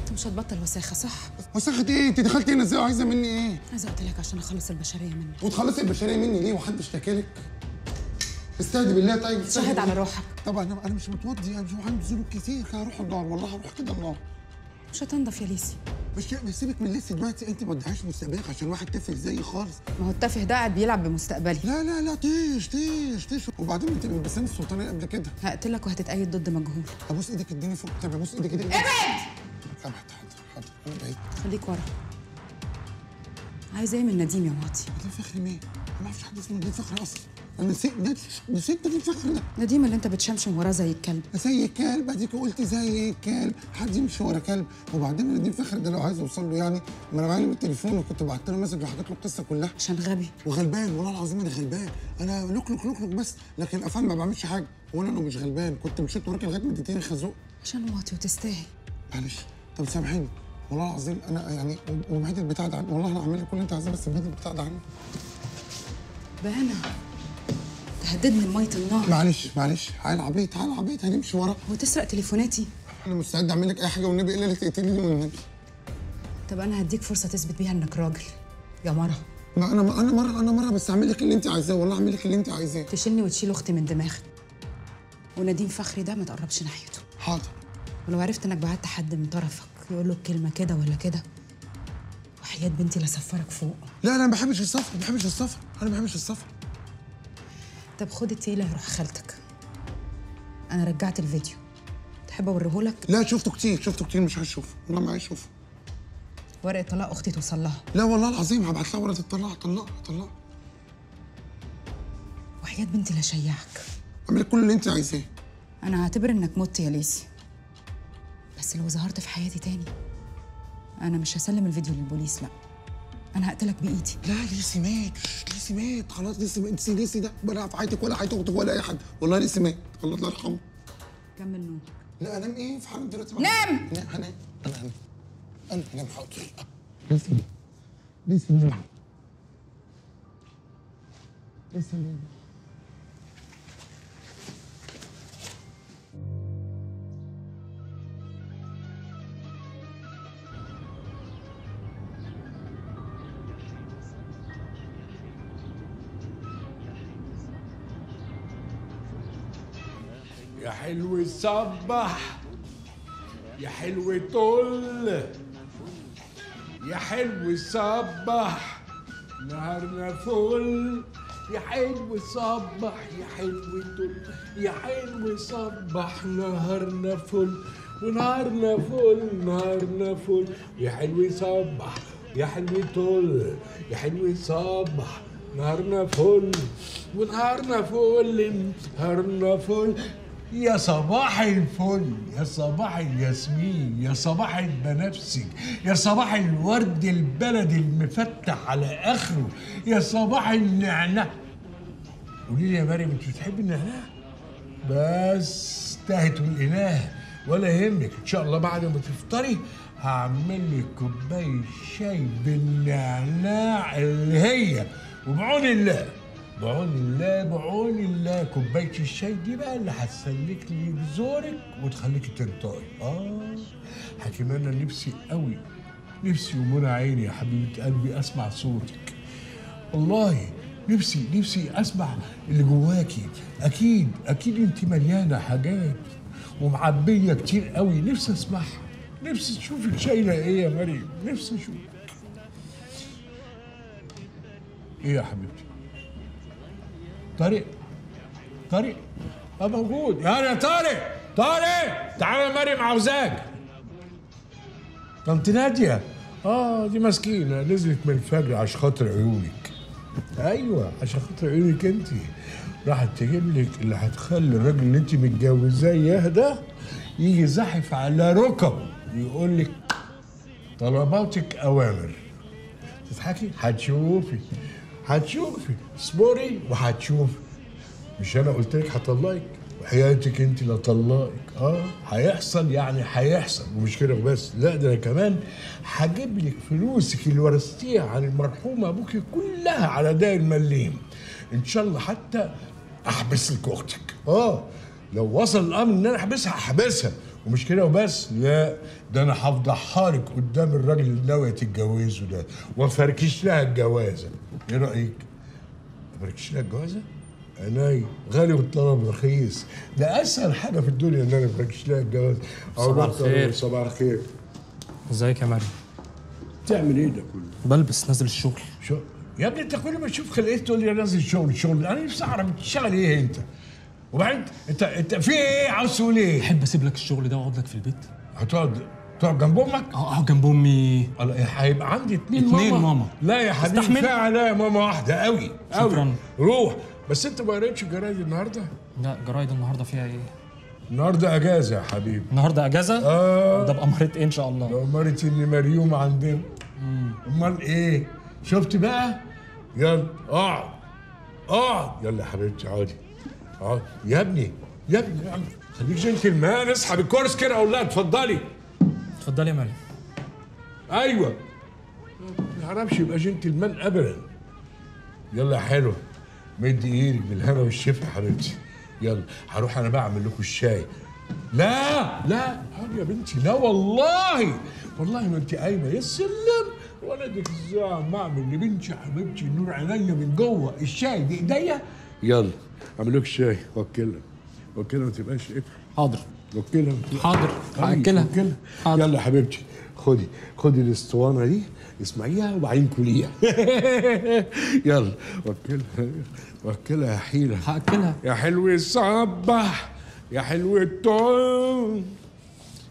انت مش هتبطل وساخه صح؟ وساخه ايه؟ انت دخلتي هنا ازاي وعايزه مني ايه؟ عايزه اقتلك عشان اخلص البشريه منك. وتخلصي البشريه مني ليه؟ وحد اشتكالك؟ استهدي بالله. طيب شاهد على روحك. طبعا انا مش متوضي، انا مش عندي سلوك كتير. هروح النار والله، هروح كده النار. مش هتنضف يا ليسي. مش سيبك من ليسي دلوقتي، انت ما تضيعيش مستقبلك عشان واحد تافه زي خالص. ما هو التافه ده قاعد بيلعب بمستقبلي. لا طيش. وبعدين انت من بسان السلطانيه قبل كده. هقتلك وهتتأيد ضد مجهول. ابوس ايدك اديني فوق. طب ابوس ايدك اديني. ابعد. حاضر انا بعيد. خليك ورا. عايز اعمل نديم يا واطي. نديم فخري مين؟ انا ما اعرفش حد اسمه نديم فخري اصلا. انا نسيت نديم فخري ده. نديم اللي انت بتشمشم وراه زي الكلب. زي الكلب؟ اديك قلت زي الكلب، حد يمشي ورا كلب؟ وبعدين نديم فخري ده لو عايز اوصل له يعني، ما انا معايا التليفون وكنت بعت له مسج وحكيت له القصه كلها. عشان غبي وغلبان، والله العظيم انا غلبان. انا لوك بس، لكن قفل ما بعملش حاجه. وانا انه مش غلبان، كنت مشيت وراك لغايه ما اديتني خازوق. عشان واطي وتستاهل. معلش. طب سامحيني، والله العظيم انا يعني ومهدي البتاع ده والله انا هعمل لك كل اللي انت عايزاه بس مهدي البتاع ده عني. بانا تهددني بميه النار. معلش تعالى عبيط هنمشي ورا. هو تسرق تليفوناتي؟ انا مستعد اعمل لك اي حاجه والنبي الا انك تقتلني والنبي. طب انا هديك فرصه تثبت بيها انك راجل يا مره. ما انا مره بس هعمل لك اللي انت عايزاه والله هعمل لك اللي انت عايزاه. تشيلني وتشيل اختي من دماغك. ونديم فخري ده ما تقربش ناحيته. حاضر. ولو عرفت انك بعت حد من طرفك يقول له كلمه كده ولا كده وحياه بنتي لا سفرك فوق. لا انا ما بحبش السفر طب خد التيله روح خالتك. انا رجعت الفيديو. تحب اوريهولك؟ لا شفته كتير مش هشوفه والله ما هشوفه. ورقه طلاق اختي توصل لها. لا والله العظيم هبعت لها ورقه الطلاق. طلقها وحياه بنتي لا شيعك. اعمل كل اللي انت عايزاه. انا هعتبر انك مت يا ليسي. بس لو ظهرت في حياتي تاني انا مش هسلم الفيديو للبوليس. لا انا هقتلك بايدي. لا ليسي مات. خلاص ليسي ده ولا في حياتك ولا حياة اختك ولا اي حد. والله ليسي مات. الله يرحمه. كمل نومك. لا انام ايه في حالك دلوقتي؟ نام. انا هنام حاضر. ليسي نام. يا حلو صبح يا حلو طل يا حلو صبح نهارنا فل يا حلو صبح يا حلو طل يا حلو صبح نهارنا فل ونهارنا فل يا حلو صبح يا حلو طل يا حلو صبح نهارنا فل ونهارنا فل يا صباح الفل يا صباح الياسمين يا صباح البنفسج يا صباح الورد البلدي المفتح على اخره يا صباح النعناع. قولي لي يا مريم انت بتحبي النعناع؟ بس تاهت الاله ولا يهمك ان شاء الله بعد ما تفطري هعمل لك كوبايه شاي بالنعناع اللي هي وبعون الله كوبايه الشاي دي بقى اللي هتسلك لي جزورك وتخليكي تنطقي. حكينا انا نفسي قوي ومنى عيني يا حبيبه قلبي اسمع صوتك. والله نفسي اسمع اللي جواكي. اكيد انت مليانه حاجات ومعبيه كتير قوي نفسي اسمعها. نفسي تشوفك شايله ايه يا مريم. نفسي اشوفك. ايه يا حبيبتي؟ طارق موجود. يا طارق تعالى يا مريم عاوزاك. طنط ناديه دي مسكينه نزلت من الفجر عشان خاطر عيونك. ايوه عشان خاطر عيونك انت راحت تجيب لك اللي هتخلي الراجل اللي انت متجوزاه يهدى يجي زاحف على ركبه يقول لك طلباتك اوامر. تضحكي هتشوفي اصبري وهتشوفي. مش انا قلت لك هطلقك وحياتك انت لا طلقك. هيحصل يعني هيحصل ومش كده بس لا ده انا كمان هجيب لك فلوسك اللي ورثتيها عن المرحوم ابوكي كلها على داي المليم ان شاء الله. حتى احبس لك اختك. لو وصل الامر ان انا احبسها هحبسها ومش كده وبس لا ده انا هفضحها لك قدام الراجل اللي ناويه تتجوزه ده وافركش لها الجوازه. ايه رايك؟ افركش لها الجوازه؟ عينيا غالي والطلب رخيص. ده اسهل حاجه في الدنيا ان انا افركش لها الجوازه. صباح الخير. ازيك يا مريم؟ بتعمل ايه ده كله؟ بلبس نازل الشغل. شغل؟ يا ابني انت كل ما تشوف خلقتك تقول لي نازل شغل انا نفسي اعرف بتشتغل ايه انت؟ وبعدين انت في ايه عاوز تقول ايه؟ تحب اسيب لك الشغل ده واقعد لك في البيت؟ هتقعد جنب امك؟ اقعد جنب امي. هيبقى عندي اتنين ماما. لا يا حبيبي كفايه لا يا ماما واحده قوي شكرا. روح بس انت ما قريتش الجرايد النهارده؟ لا جرايد النهارده فيها ايه؟ النهارده اجازه يا حبيبي. النهارده اجازه؟ ده بأمارة ايه ان شاء الله؟ بأمارة ان مريوم عندنا. امال ايه؟ شفت بقى؟ يلا اقعد يلا يا حبيبتي اقعدي. يا ابني خليك جنتلمان اسحب الكورس كده اقول لها اتفضلي. اتفضلي يا مريم. ايوه ما يعرفش يبقى جنتلمان ابدا. يلا يا حلوه مدي ايدك بالهنا والشفا يا حبيبتي. يلا هروح انا بقى اعمل لكم الشاي. لا لا يا بنتي لا والله والله ما انت قايمه يا سلم ولا ديك الساعه ما اعمل لبنتي حبيبتي النور عينيا من جوه الشاي بايديا. يلا اعمل لك الشاي واكلها واكلها ما تبقاش ايه. حاضر واكلها. حاضر هاكلها. يلا حبيبتي خدي خدي الاسطوانه دي اسمعيها وبعدين كليها. يلا واكلها واكلها يا حيله. هاكلها يا حلو الصباح يا حلو الطعم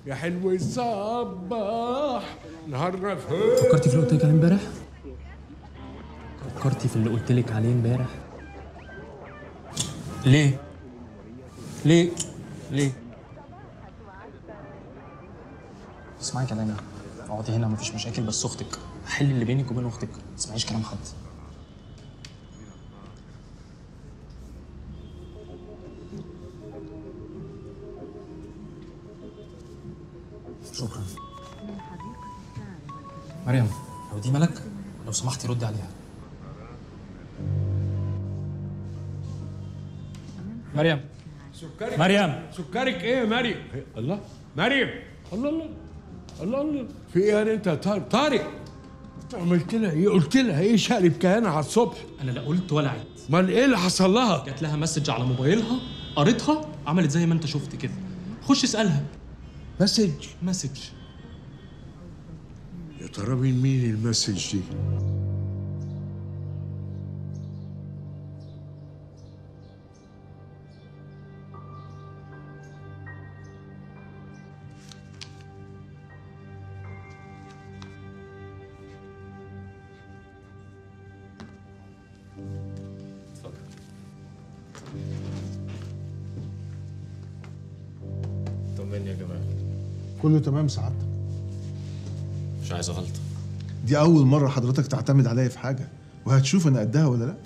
يا حلو الصباح نهار. فكرتي في اللي قلت لك عليه امبارح؟ فكرتي في اللي قلت لك عليه امبارح؟ ليه؟ ليه؟ ليه؟ اسمعي كلامي اقعدي هنا مفيش مشاكل بس اختك حل اللي بينك وبين اختك ما تسمعيش كلام حد. شكرا. مريم لو دي ملك لو سمحتي ردي عليها. مريم سكرك مريم سكرك ايه يا مريم؟ الله مريم الله الله الله الله في ايه يا انت يا طارق؟ طارق عملت لها ايه؟ قلت لها ايه شقلب كيانه على الصبح؟ انا لا قلت ولا عدت. امال ايه اللي حصل لها؟ جات لها مسج على موبايلها قريتها عملت زي ما انت شفت كده. خش اسالها. مسج مسج يا ترى من مين المسج دي؟ كله تمام سعادتك. مش عايز غلطة. دي أول مرة حضرتك تعتمد عليا في حاجة، وهتشوف أنا قدها ولا لأ.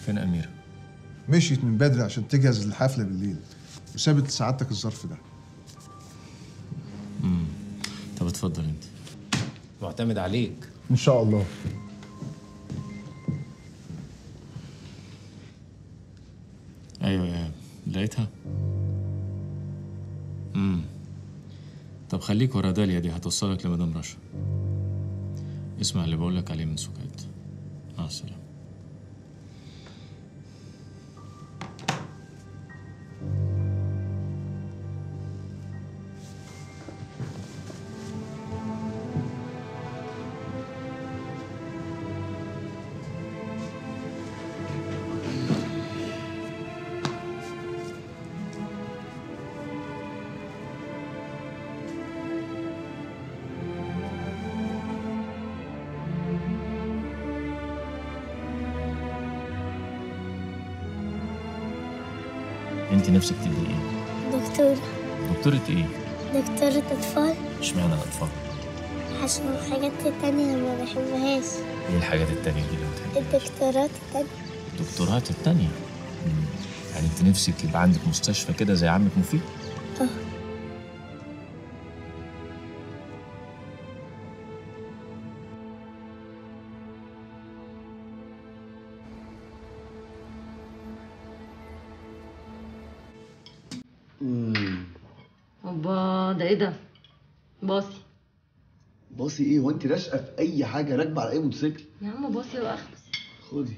فين أميرة؟ مشيت من بدري عشان تجهز للحفلة بالليل، وسابت لسعادتك الظرف ده. طب اتفضل أنت. معتمد عليك. إن شاء الله. أيوه يا لقيتها؟ طب خليك ورا داليا دي هتوصلك لمدام رشا. اسمع اللي بقولك عليه من سكات. مع السلامة. انت نفسك تبقي ايه؟ دكتورة. دكتورة ايه؟ دكتورة اطفال. اشمعنى الاطفال؟ عشان الحاجات التانية ما بحبهاش. ايه الحاجات التانية دي اللي بتحبيها؟ الدكتورات التانية. الدكتورات التانية؟ يعني انت نفسك يبقى عندك مستشفى كده زي عمك مفيد؟ اه. ايه ده؟ باصي باصي ايه؟ هو انت راشقه في اي حاجه راكبه على اي موتوسيكل؟ يا عم باصي واخبص. خدي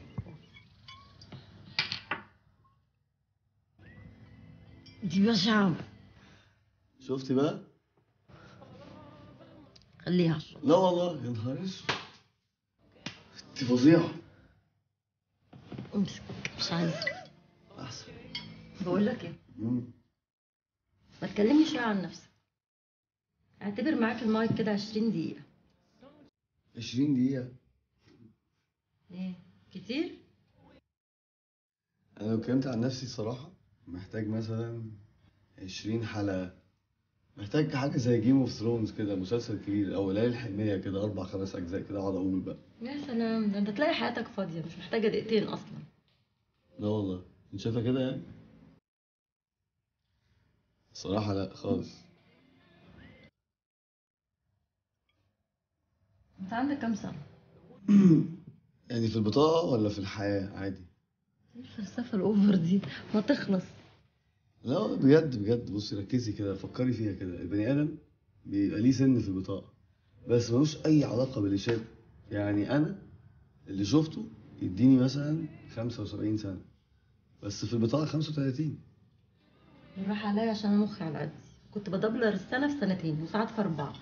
دي بقى شعب. شفتي بقى؟ خليها. لا والله يا نهار اسود انت فظيعه. امسك مش عايزه. احسن. بقول لك ايه؟ ما تكلمني شويه عن نفسك. اعتبر معاك المايك كده 20 دقيقة. 20 دقيقة؟ ايه؟ كتير؟ أنا لو اتكلمت عن نفسي الصراحة محتاج مثلا 20 حلقة. محتاج حاجة زي جيم اوف ثرونز كده مسلسل كبير أو ليالي الحلمية كده 4-5 أجزاء كده أقعد أقول بقى. يا سلام ده أنت تلاقي حياتك فاضية مش محتاجة دقيقتين أصلا. لا والله أنت شايفها كده يعني؟ الصراحة لأ خالص. انت عندك كام سنة؟ يعني في البطاقة ولا في الحياة عادي؟ ايه الفلسفة الأوفر دي؟ ما تخلص. لا بجد بجد، بصي ركزي كده، فكري فيها كده. البني آدم بيبقى ليه سن في البطاقة بس ملوش أي علاقة باللي شافه. يعني أنا اللي شفته يديني مثلا 75 سنة بس في البطاقة 35. راح عليا عشان أنا مخي على قدي، كنت بدبلر السنة في سنتين وساعات في 4.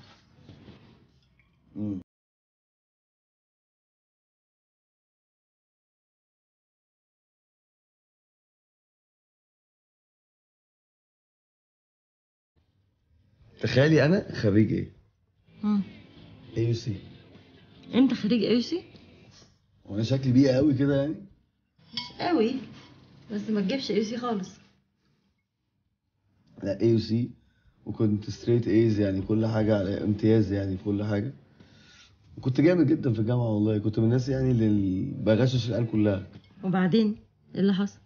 تخيلي أنا خريج إيه؟ AUC. أنت خريج AUC؟ وأنا شكلي بيئة أوي كده يعني؟ مش أوي بس ما تجيبش AUC خالص. لا AUC وكنت ستريت ايز، يعني كل حاجة على امتياز، يعني في كل حاجة. وكنت جامد جدا في الجامعة والله، كنت من الناس يعني اللي بغشش العيال كلها. وبعدين إيه اللي حصل؟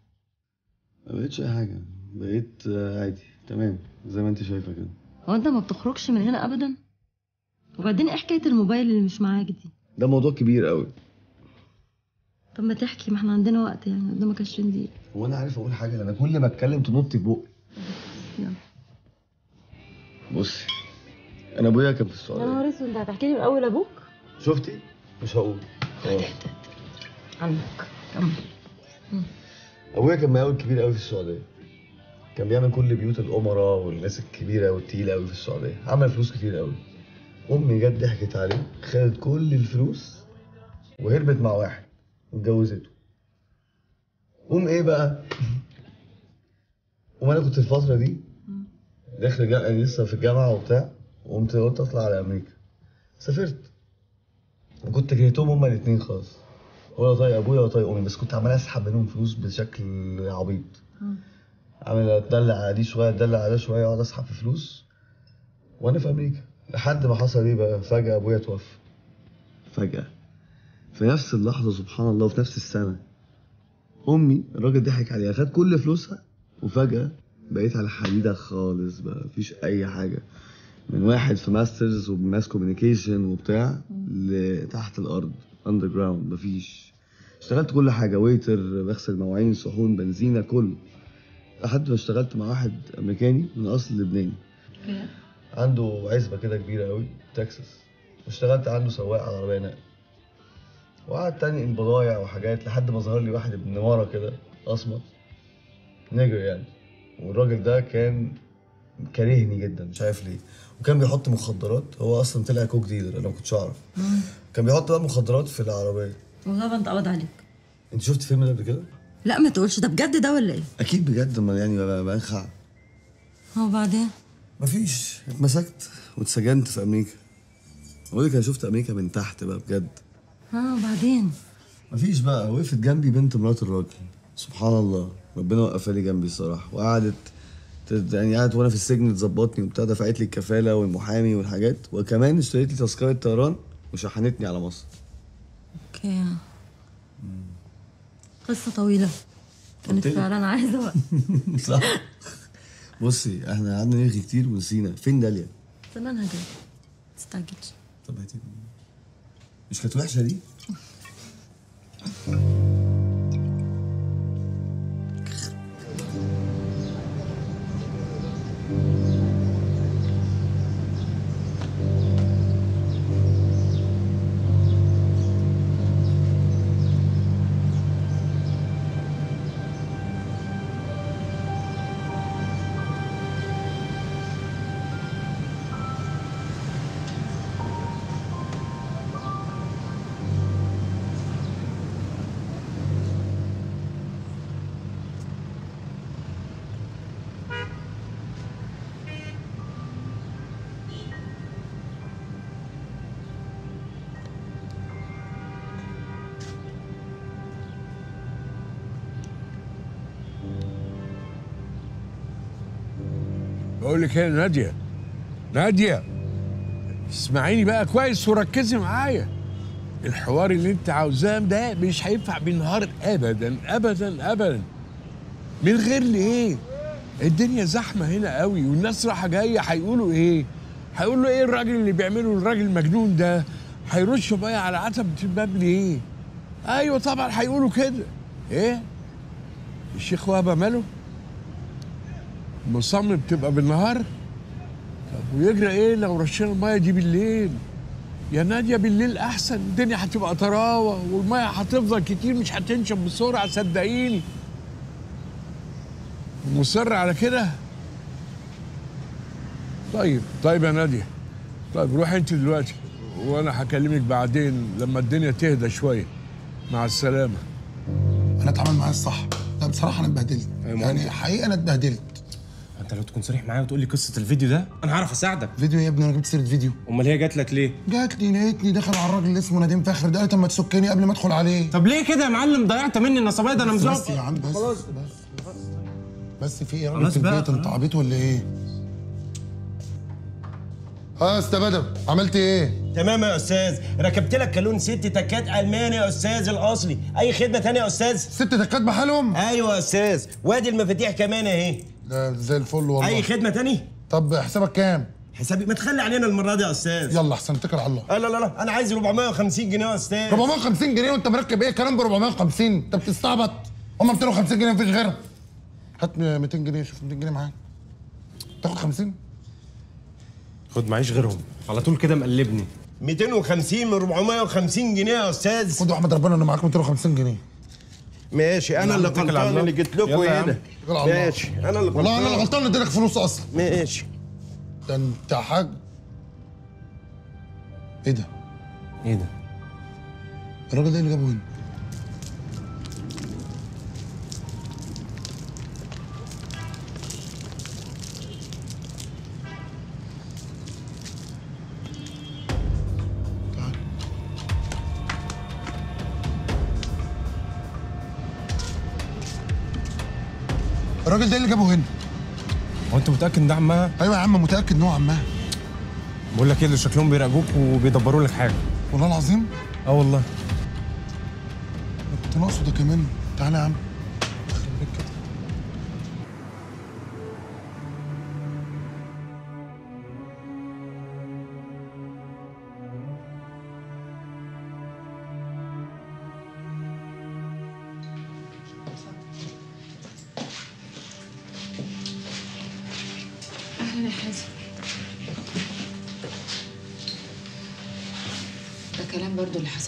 ما بقتش أي حاجة، بقيت عادي تمام زي ما أنت شايفة كده. هو أنت ما بتخرجش من هنا أبدا؟ وبعدين إيه حكاية الموبايل اللي مش معاك دي؟ ده موضوع كبير قوي. طب ما تحكي، ما احنا عندنا وقت يعني، قدامك 20 دقيقة. هو أنا عارف أقول حاجة؟ أنا كل ما أتكلم تنط في بقي. يلا. بصي انا ابويا كان في السعوديه. يا نهار اسود، انت هتحكي لي من اول ابوك؟ شفتي؟ مش هقول. عنك كمل. ابويا كان مقاول كبير قوي في السعوديه، كان بيعمل كل بيوت الامراء والناس الكبيره والتقيله قوي في السعوديه، عمل فلوس كتير قوي. امي جت ضحكت عليه، خدت كل الفلوس وهربت مع واحد واتجوزته. قوم ايه بقى؟ قوم انا كنت الفتره دي داخل لسه في الجامعه وبتاع، وقمت قلت اطلع على امريكا. سافرت وكنت كرهتهم هما الاثنين خالص، ولا طايق ابويا ولا طايق امي، بس كنت عمال اسحب منهم فلوس بشكل عبيط. عمال اتدلع على دي شويه، اتدلع على ده شويه، اقعد اسحب في فلوس وانا في امريكا. لحد ما حصل ايه بقى؟ فجاه ابويا توفى، فجاه في نفس اللحظه سبحان الله، وفي نفس السنه. امي الراجل ضحك عليها، خد كل فلوسها، وفجاه بقيت على حديده خالص بقى، مفيش اي حاجه. من واحد في ماسترز وماس كوميونيكيشن وبتاع لتحت الارض، اندر جراوند، مفيش. اشتغلت كل حاجه، ويتر، بغسل مواعين، صحون، بنزينه، كله، لحد ما اشتغلت مع واحد امريكاني من اصل لبناني عنده عزبه كده كبيره قوي تكساس، واشتغلت عنده سواق على عربيه نقل، وقعدت انقل بضايع وحاجات لحد ما ظهر لي واحد ابن ورا كده اسمر نيجر يعني. والراجل ده كان كارهني جدا مش عارف ليه، وكان بيحط مخدرات. هو اصلا طلع كوك ديلر، انا ما كنتش اعرف. كان بيحط بقى مخدرات في العربيه. وطبعا اتقبض عليك. انت شفت فيلم ده قبل كده؟ لا ما تقولش، ده بجد ده ولا ايه؟ اكيد بجد، ما يعني بنخع. وبعدين؟ مفيش، اتمسكت واتسجنت في امريكا. بقول لك انا شفت امريكا من تحت بقى بجد. وبعدين؟ مفيش بقى، وقفت جنبي بنت مرات الراجل، سبحان الله، ربنا وقفها لي جنبي الصراحه، وقعدت يعني قعدت وانا في السجن تظبطني وبتاع، دفعت لي الكفاله والمحامي والحاجات، وكمان اشتريت لي تذكره طيران وشحنتني على مصر. اوكي. قصه طويله كانت فعلا، عايزه وقت. صح. بصي احنا قعدنا نرغي كتير ونسينا فين داليا. استنى انا هجيلك، ما تستعجلش. طب هاتي، مش كانت وحشه دي؟ بقول لك ايه يا ناديه، ناديه اسمعيني بقى كويس وركزي معايا. الحوار اللي انت عاوزاه ده مش هينفع بالنهار ابدا ابدا ابدا. من غير ليه؟ الدنيا زحمه هنا قوي، والناس رايحه جايه. هيقولوا ايه؟ هيقولوا ايه الراجل اللي بيعمله الراجل المجنون ده؟ هيرشوا ميه على عتبة الباب ليه؟ ايوه طبعا هيقولوا كده. ايه؟ الشيخ وهبه ماله؟ مصمم تبقى بالنهار؟ طب ويجرى ايه لو رشينا الميه دي بالليل؟ يا ناديه بالليل احسن، الدنيا هتبقى طراوه والميه هتفضل كتير مش هتنشف بسرعه صدقيني. مصر على كده؟ طيب يا ناديه، طيب روح انت دلوقتي وانا هكلمك بعدين لما الدنيا تهدى شويه. مع السلامه. انا اتعامل معايا الصح، لا بصراحه انا اتبهدلت، يعني حقيقه انا اتبهدلت. انت لو تكون صريح معايا وتقول لي قصه الفيديو ده انا هعرف اساعدك. فيديو يا ابني؟ انا جبت سيره فيديو. امال هي جات لك ليه؟ جات لي لقيتني داخل على الراجل اللي اسمه نديم فخري ده، قالت اما تسكني قبل ما ادخل عليه. طب ليه كده يا معلم؟ ضيعت مني النصابيه ده، انا مزوق. بس يا عم بس خلاص بس في ايه؟ راجل في البيت انت عبيط ولا ايه؟ يا استاذ بدر عملت ايه؟ تمام يا استاذ، ركبت لك كالون 6 تكات الماني يا استاذ الاصلي، اي خدمه ثانيه يا استاذ؟ 6 تكات بحالهم؟ ايوه يا استاذ، وادي المفاتيح كمان اهي. ده زي الفل والله. اي خدمه ثانيه؟ طب حسابك كام؟ حسابي ما تخلي علينا المره دي يا استاذ. يلا احسن اتكل على الله. لا لا لا انا عايز 450 جنيه يا استاذ. 450 جنيه وانت مركب ايه كلام ب 450؟ انت بتستعبط، هم 250 جنيه مفيش غيرها. هات 200 جنيه شوف 200 جنيه معاك. تاخد 50؟ خد معيش غيرهم على طول كده مقلبني. 250 من 450 جنيه يا استاذ. خدوا احمد ربنا ان معاك 250 جنيه. ماشي انا اللي غلطان اللي جيت لكم هنا. ماشي انا اللي غلطان. والله انا اللي غلطان اللي اديلك فلوس اصلا. ماشي. ده انت حاج. ايه ده؟ ايه ده؟ الراجل ده اللي جابه هنا؟ الراجل ده اللي جابه هنا. هو انت متاكد ان ده عمها؟ ايوه يا عم متاكد ان هو عمها. بقول لك ايه اللي شكلهم بيراقبوك وبيدبروا لك حاجه. والله العظيم؟ اه والله. كنت ناقصه ده كمان. تعالى يا عم.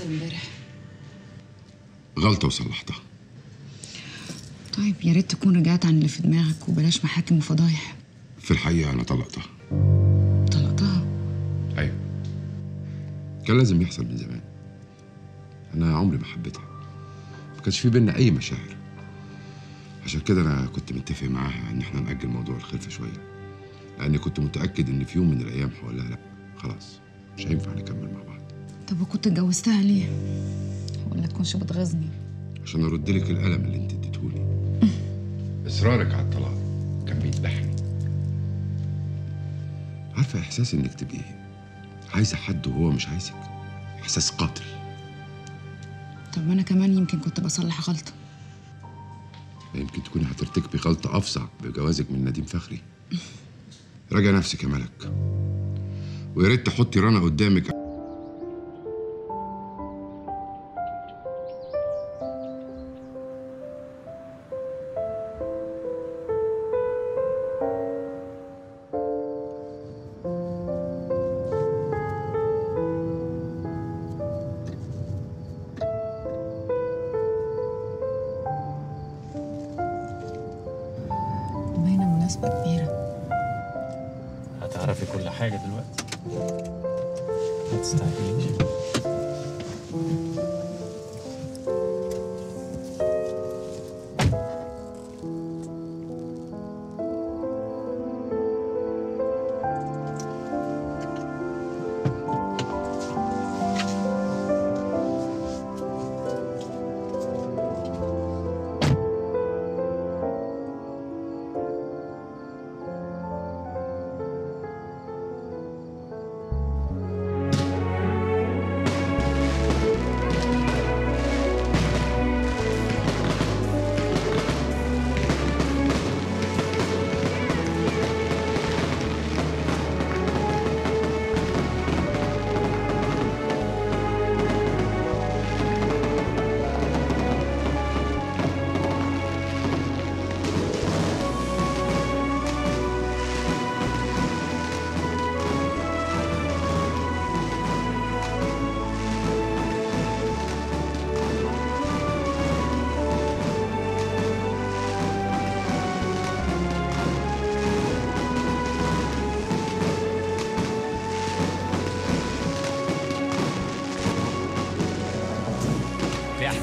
امبارح غلطة وصلحتها. طيب يا ريت تكون رجعت عن اللي في دماغك وبلاش محاكم وفضايح. في الحقيقة أنا طلقتها. طلقتها؟ أيوه كان لازم يحصل من زمان. أنا عمري ما حبيتها، ما كانش في بينا أي مشاعر، عشان كده أنا كنت متفق معاها إن إحنا نأجل موضوع الخلفة شوية، لأني كنت متأكد إن في يوم من الأيام هقولها لأ خلاص مش هينفع نكمل مع بعض. طب وكنت اتجوزتها ليه؟ ولا تكونش بتغزني؟ عشان ارد لك الالم اللي انت اديتهولي. اصرارك على الطلاق كان بيذبحني. عارفه احساس انك تبقي عايزه حد وهو مش عايزك؟ احساس قاتل. طب ما انا كمان يمكن كنت بصلح غلطه. يمكن تكوني هترتكبي غلطه افظع بجوازك من نديم فخري. راجع نفسك يا ملك، ويا ريت تحطي رنا قدامك.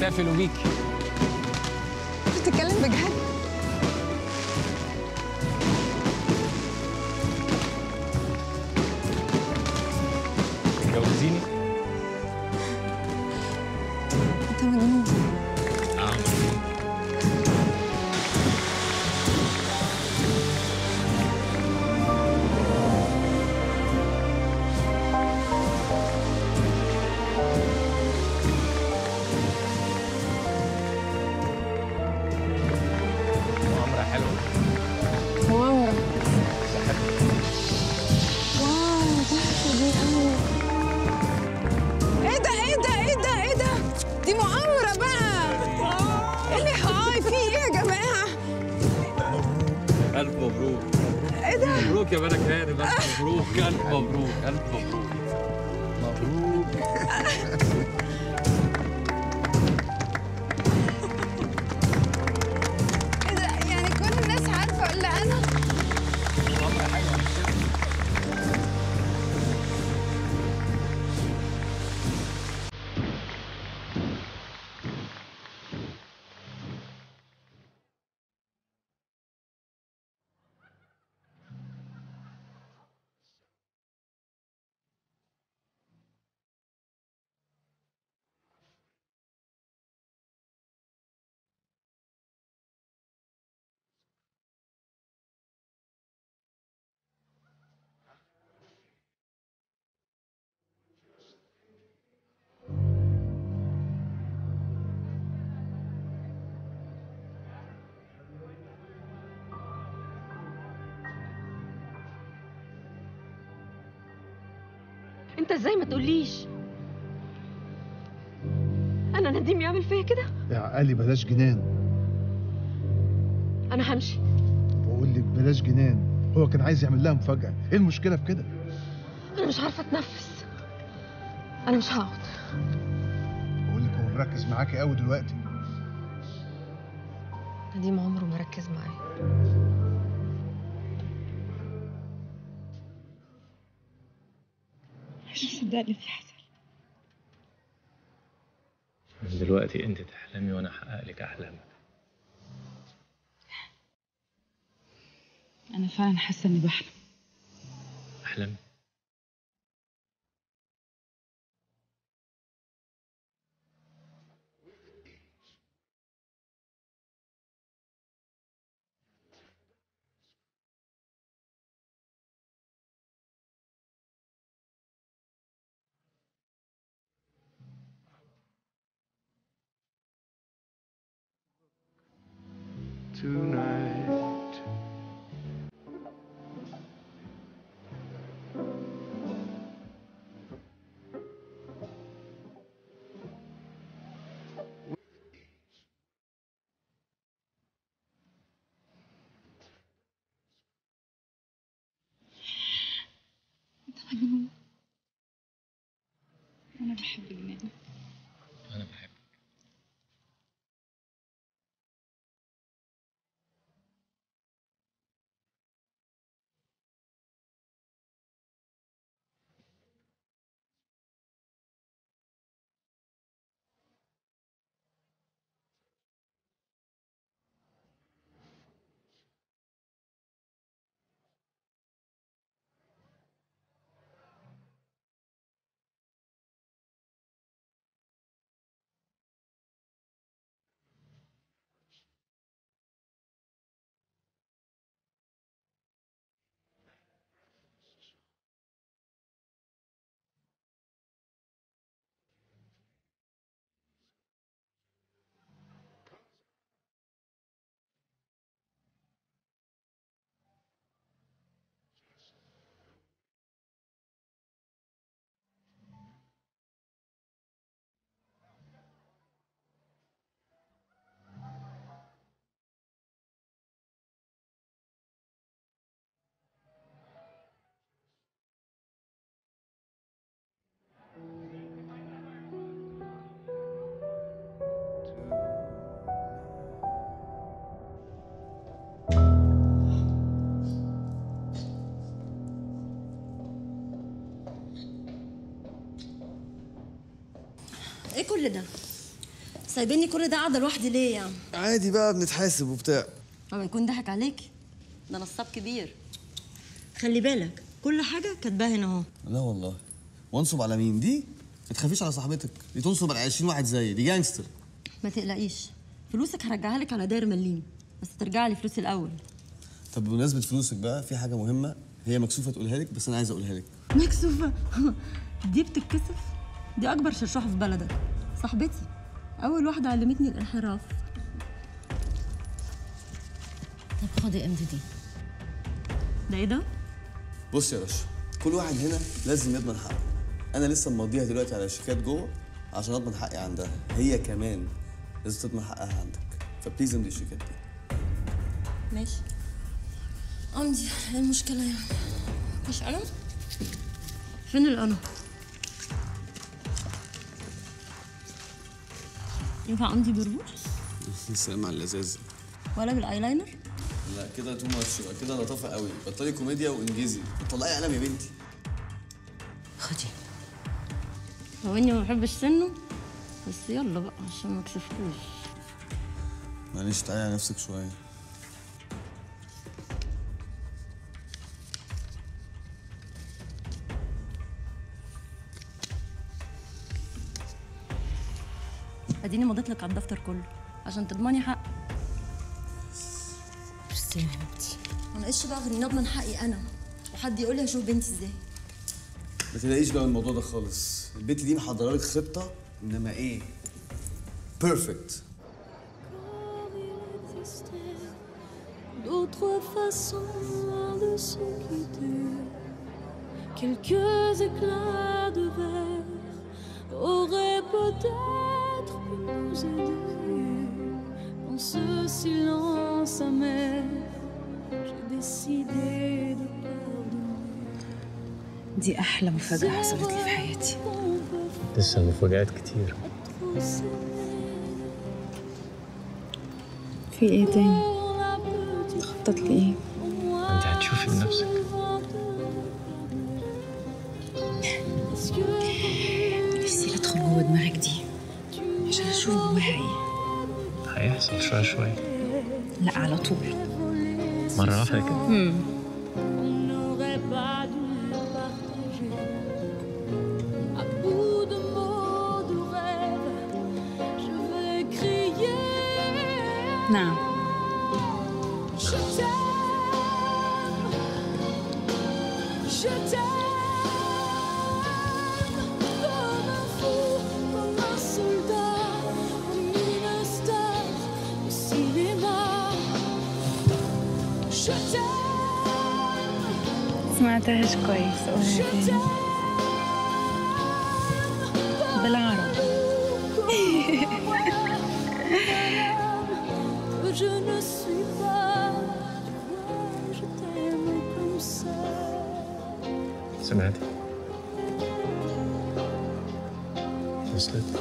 يحتفلوا بيكي. بتتكلم بجد؟ تتجوزيني؟ انت مجنون. انت ازاي ما تقوليش انا نديم يعمل فيا كده؟ يا عقالي بلاش جنان. انا همشي. بقول لك بلاش جنان، هو كان عايز يعمل لها مفاجأة، ايه المشكلة في كده؟ انا مش عارفة اتنفس، انا مش هقعد. بقول لك هو مركز معاكي قوي دلوقتي. نديم عمره ما ركز معايا. ده اللي بيحصل من دلوقتي. انت تحلمي وانا احقق لك احلامك. انا فعلا حاسه اني بحلم. احلم tonight. انت مجنون. انا بحب جنانك. انا بحب. ايه كل ده؟ سايبيني كل ده قاعده لوحدي ليه يعني؟ عادي بقى بنتحاسب وبتاع. هو يكون ضحك عليكي؟ ده نصاب كبير. خلي بالك كل حاجه كاتباها هنا اهو. لا والله. وانصب على مين؟ دي ما تخافيش على صاحبتك، دي تنصب على 20 واحد زيي، دي جانجستر. ما تقلقيش، فلوسك هرجعها لك على داير مليم، بس ترجع لي فلوسي الاول. طب بمناسبه فلوسك بقى، في حاجه مهمه هي مكسوفه تقولها لك بس انا عايز اقولها لك. مكسوفه؟ دي بتتكسف؟ دي اكبر شرشحه في بلدك. صاحبتي اول واحده علمتني الانحراف. طب خدي امتى دي؟ ده ايه ده؟ بص يا رشا، كل واحد هنا لازم يضمن حقه. انا لسه مضيها دلوقتي على شيكات جوه عشان اضمن حقي عندها، هي كمان لازم تضمن حقها عندك، فبليز امضي الشيكات دي. ماشي امضي، ايه المشكله يعني؟ مش قلم؟ فين القلم؟ ينفع امضي بربوش؟ السلام على اللذاذ. ولا بالايلاينر؟ لا كده تو ماتش، يبقى كده لطافه قوي، بطلي كوميديا وانجزي، طلعي قلم يا بنتي. خدي. هو اني ما بحبش سنه بس يلا بقى عشان ما اكسفكوش. معلش تعالي على نفسك شويه. اديني مضيت لك على الدفتر كله عشان تضمني حق. ميرسي يا بنتي. ما ناقصش بقى غير اني اضمن حقي انا وحد يقول لي هشوف بنتي ازاي. ما تلاقيش بقى من الموضوع ده خالص، البنت دي محضره لك خطه انما ايه؟ بيرفكت. Dans ce silence amer, j'ai décidé de pardonner. دي أحلى مفاجأة حصلت لي في حياتي. لسه المفاجآت كتير. في إيه تاني؟ خططت لإيه؟ أنت هتشوفي بنفسك. نفسي أدخل جوه دماغك دي. عشان اشوف جواها ايه. هيحصل شويه شويه. لا على طول. مره واحده كده. نعم. سمعتهاش كويس قولها تاني بالعربي. سمعتي؟ وصلت؟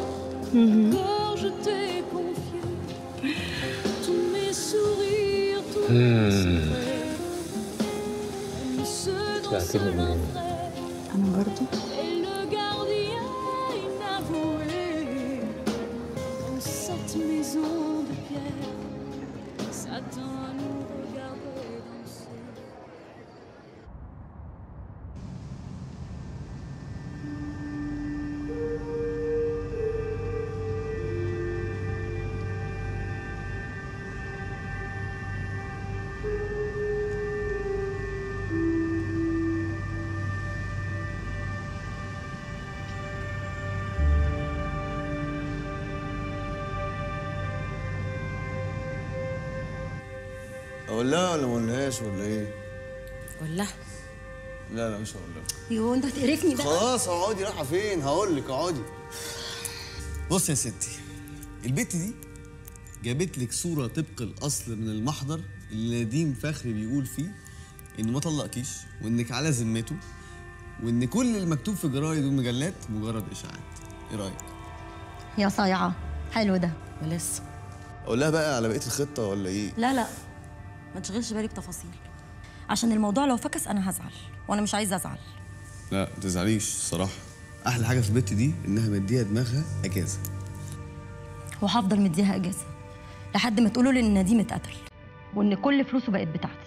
أنا برضو أقولها ولا ما أقولهاش ولا إيه؟ أقولها. لا لا مش هقولها. يوه أنت هتقرفني بقى. خلاص اقعدي، رايحة فين؟ هقول لك اقعدي. بص يا ستي، البت دي جابت لك صورة طبق الأصل من المحضر اللي نديم فخري بيقول فيه إنه ما طلقكيش وإنك على ذمته وإن كل المكتوب في جرايد والمجلات مجرد إشاعات، إيه رأيك؟ يا صايعة، حلو ده ولسه. أقولها بقى على بقية الخطة ولا إيه؟ لا لا ما تشغلش بالي بتفاصيل عشان الموضوع لو فكس انا هزعل وانا مش عايزه ازعل. لا ما تزعليش الصراحه، احلى حاجه في البت دي انها مديها دماغها اجازه. وهفضل مديها اجازه لحد ما تقولوا لي ان نديم اتقتل وان كل فلوسه بقت بتاعتي.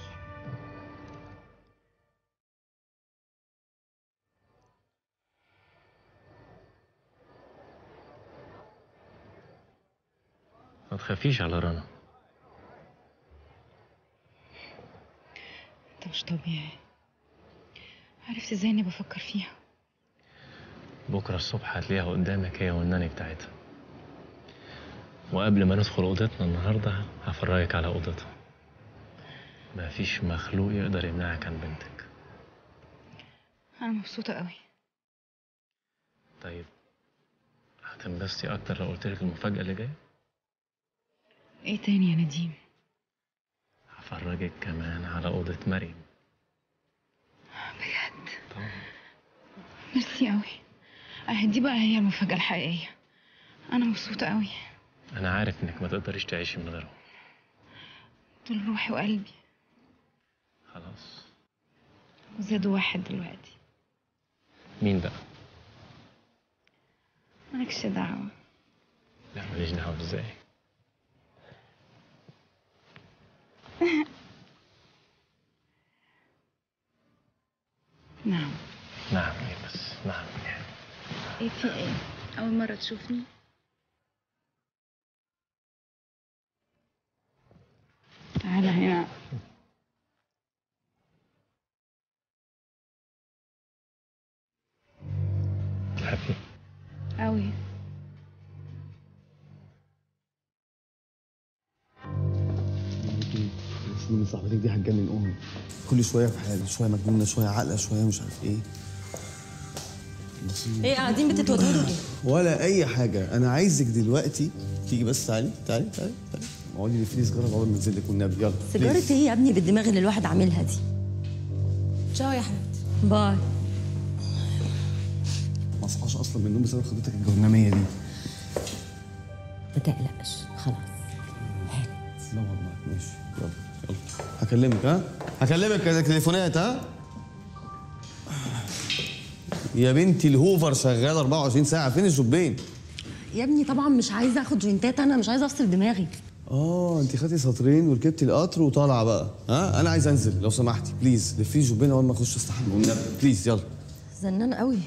ما تخافيش على رنا. انت مش طبيعي. عرفت ازاي اني بفكر فيها؟ بكره الصبح هتلاقيها قدامك هي والناني بتاعتها. وقبل ما ندخل اوضتنا النهارده هفرجك على اوضتها. مفيش مخلوق يقدر يمنعك عن بنتك. انا مبسوطه قوي. طيب هتنبسطي اكتر لو قلتلك المفاجاه اللي جايه؟ ايه تاني يا نديم؟ هفرجك كمان على اوضه مريم. بجد؟ طبعا. ميرسي قوي. دي بقى هي المفاجاه الحقيقيه. انا مبسوطه قوي. انا عارف انك ما تقدريش تعيشي من غيرهم. دول روحي وقلبي. خلاص وزادوا واحد دلوقتي. مين بقى؟ مالكش دعوه. لا ماليش دعوه ازاي. نعم. نعم ايه بس؟ نعم يعني. ايه في ايه؟ اول مره تشوفني؟ تعالى هنا. تحبي قوي؟ من صاحبتك دي هتجنن امي. كل شويه في حاله، شويه مجنونه، شويه عاقله، شويه مش عارف ايه. ايه قاعدين بتتوددوا دول؟ ولا اي حاجه. انا عايزك دلوقتي تيجي بس. تعالي تعالي تعالي تعالي اقعدي في سيجاره اول ما انزل لك والنبي. يلا سيجاره. ايه يا ابني بالدماغ اللي الواحد عاملها دي؟ تشاو يا حبيبتي. باي. ما اصحاش اصلا من النوم بسبب خطتك الجهنميه دي. ما تقلقش خلاص. هات. لا والله ماشي. يلا هكلمك. ها هكلمك تليفونات. ها يا بنتي الهوفر شغال 24 ساعه. فين الشوبين يا ابني؟ طبعا مش عايزه اخد جنتات، انا مش عايزه افصل دماغي. انت خدتي سطرين وركبتي القطر وطالعه بقى. ها انا عايز انزل لو سمحتي بليز. لفي الشوبين اول ما اخش استحمى والنبي بليز. يلا زنان قوي.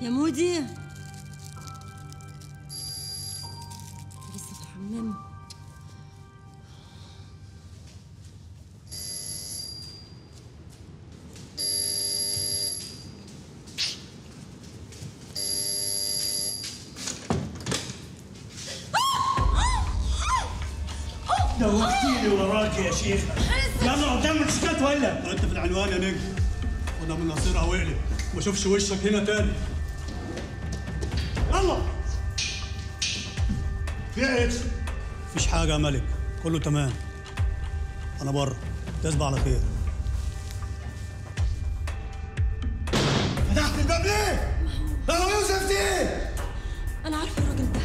يا مودي لسه في الحمام. دوختيني وراكي يا شيخة. يلا قدام الشكات ولا؟ وانت في العنوان يا نجم. خدها من نصيرها واقلب وما اشوفش وشك هنا تاني. مفيش حاجة يا ملك، كله تمام. أنا بره، تصبح على خير. فتحت الباب ليه؟ ده هو يوسف دي. أنا عارفة الراجل ده.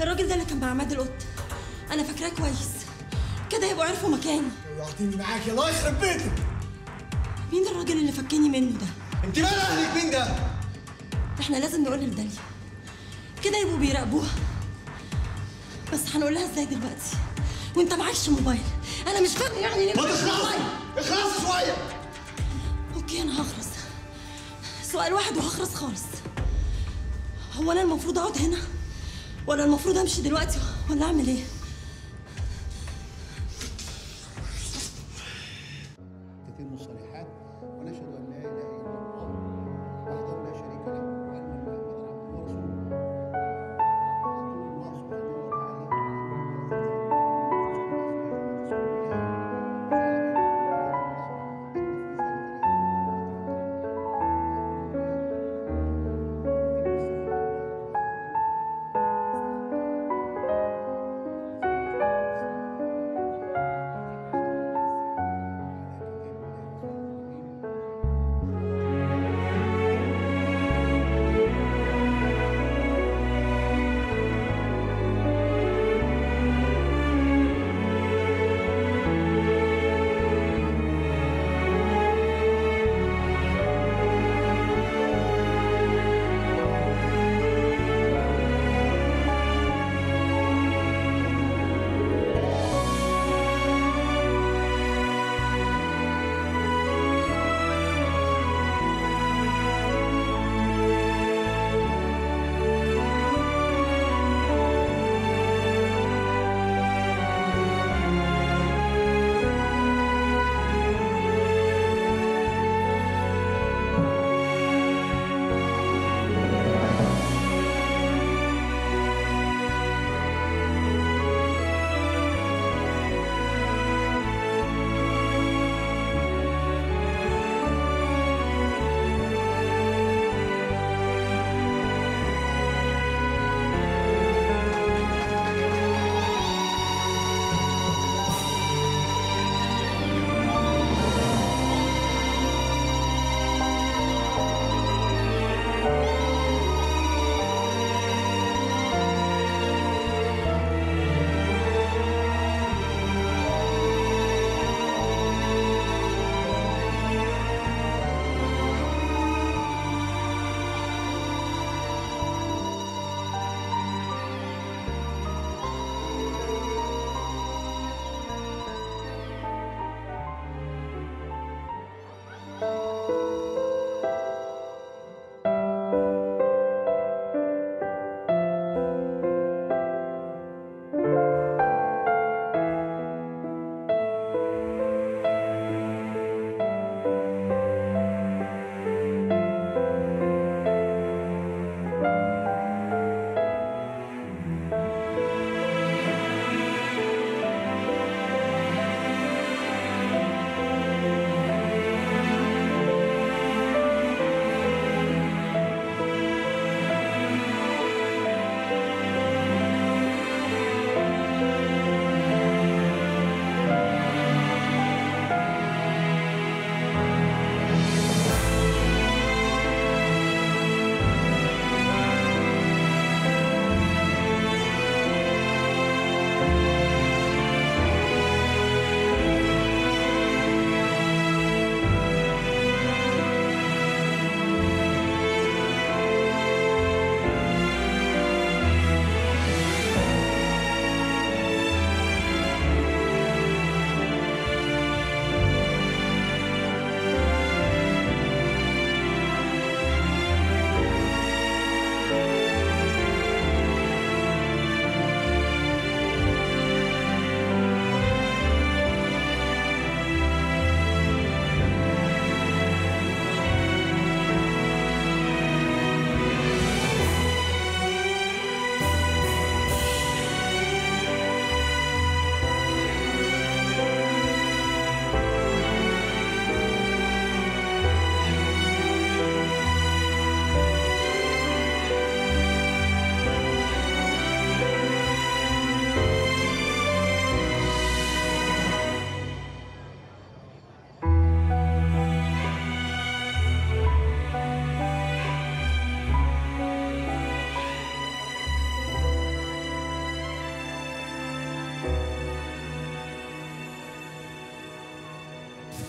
الراجل ده اللي كان مع عماد القط. أنا فاكراه كويس. كده يبقوا عرفوا مكاني. وقعتيني معاكي الله يخرب بيتك. مين الراجل اللي فكني منه ده؟ أنت مال أهلك مين ده؟ إحنا لازم نقول لداليا. كده يبقوا بيراقبوها. بس هنقول لها ازاي دلوقتي وانت معكش موبايل؟ انا مش فاهم يعني ليه. ما تخلص اخلص شويه. اوكي انا هخرس. سؤال واحد وهخرس خالص. هو انا المفروض اقعد هنا ولا المفروض امشي دلوقتي ولا اعمل ايه؟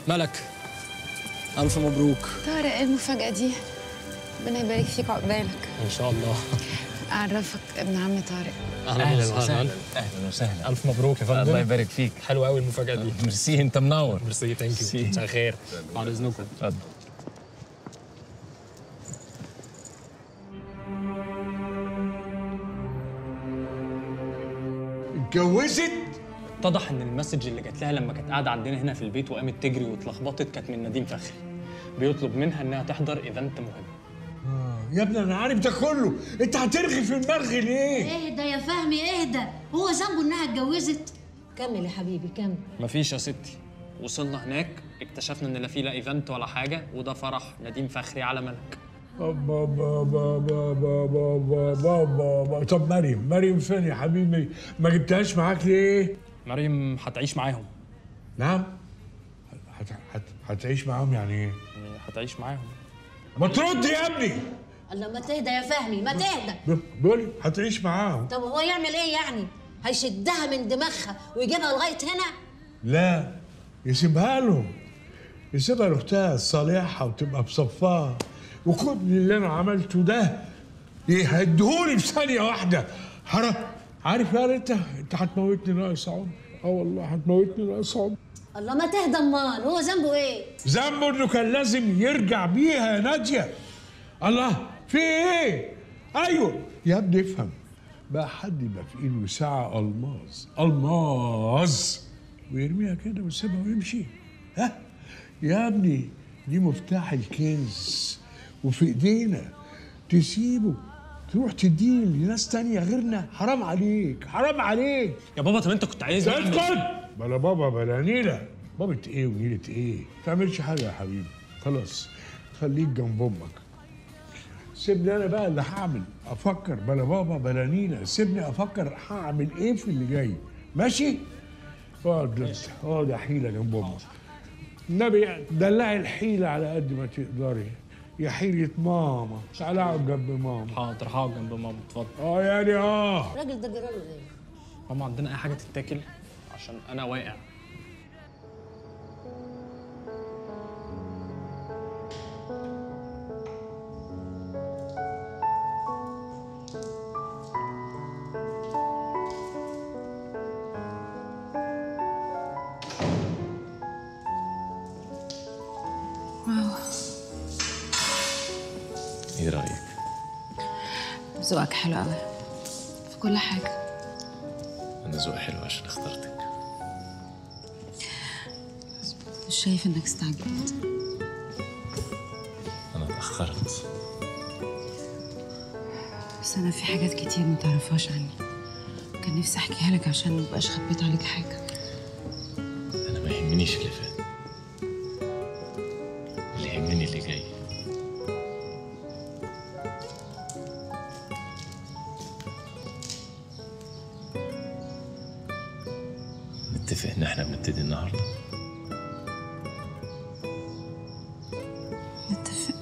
ملك، ألف مبروك. طارق، إيه المفاجأة دي؟ ربنا يبارك فيك وعقبالك. إن شاء الله. أعرفك ابن عم طارق. أهلا وسهلا. أهلا وسهلا. ألف مبروك يا فندم. الله يبارك فيك. حلوة أوي المفاجأة دي. ميرسي، أنت منور. ميرسي، ثانك يو. مساء الخير. بعد إذنكم. اتفضل. اتجوزت؟ اتضح ان المسج اللي جات لها لما كانت قاعده عندنا هنا في البيت وقامت تجري واتلخبطت كانت من نديم فخري، بيطلب منها انها تحضر ايفنت مهم. يا ابني انا عارف ده كله، انت هترغي في المرغي ليه؟ اهدى يا فهمي اهدى، هو ذنبه انها اتجوزت؟ كمل يا حبيبي كمل. مفيش يا ستي، وصلنا هناك اكتشفنا ان لا في لا ايفنت ولا حاجه، وده فرح نديم فخري على ملك. بابا بابا بابا بابا بابا. طب مريم فين يا حبيبي؟ ما جبتهاش معاك ليه؟ مريم هتعيش معاهم. نعم؟ هتعيش معاهم يعني ايه؟ هتعيش معاهم. ما ترد يا ابني. الله، ما تهدى يا فهمي، ما تهدى. بقول لك هتعيش معاهم. طب هو يعمل ايه يعني؟ هيشدها من دماغها ويجيبها لغايه هنا؟ لا، يسيبها لهم، يسيبها لاختها الصالحه وتبقى بصفها، وكل اللي انا عملته ده هيديهولي في ثانيه واحده. عارف يا ريت انت هتموتني ناقص عمر. والله هتموتني ناقص عمر. الله، ما تهدى. امال هو ذنبه ايه؟ ذنبه انه كان لازم يرجع بيها يا ناديه. الله، في ايه؟ ايوه يا ابني افهم بقى، حد يبقى في ايده ساعه الماظ ويرميها كده ويسيبها ويمشي؟ ها يا ابني، دي مفتاح الكنز وفي ايدينا، تسيبه تروح تديه لناس تانية غيرنا؟ حرام عليك حرام عليك يا بابا. طب انت كنت عايز ايه؟ اسكت بلا بابا بلا نيلة. بابا ايه ونيلة ايه؟ ما تعملش حاجة يا حبيبي، خلاص خليك جنب امك. سيبني انا بقى اللي هعمل، افكر بلا بابا بلا نيلة، سيبني افكر هعمل ايه في اللي جاي. ماشي؟ اقعد حيلة جنب امك، النبي دلعي الحيلة على قد ما تقدري يا حيلة ماما. تعالى اقعد جنب ماما. حاضر هقعد جنب ماما، اتفضل. يعني الراجل ده جراله ايه؟ ماما عندنا اي حاجة تتاكل؟ عشان انا واقع. ايه رأيك؟ ذوقك حلو قوي في كل حاجة. أنا ذوقي حلو عشان اخترتك. مش شايف إنك استعجلت. أنا اتأخرت. بس أنا في حاجات كتير ما تعرفهاش عني، كان نفسي أحكيها لك عشان ما بقاش خبيت عليك حاجة. أنا ما يهمنيش اللي فات، اللي يهمني اللي جاي. نتفق ان احنا بنبتدي النهارده. نتفق.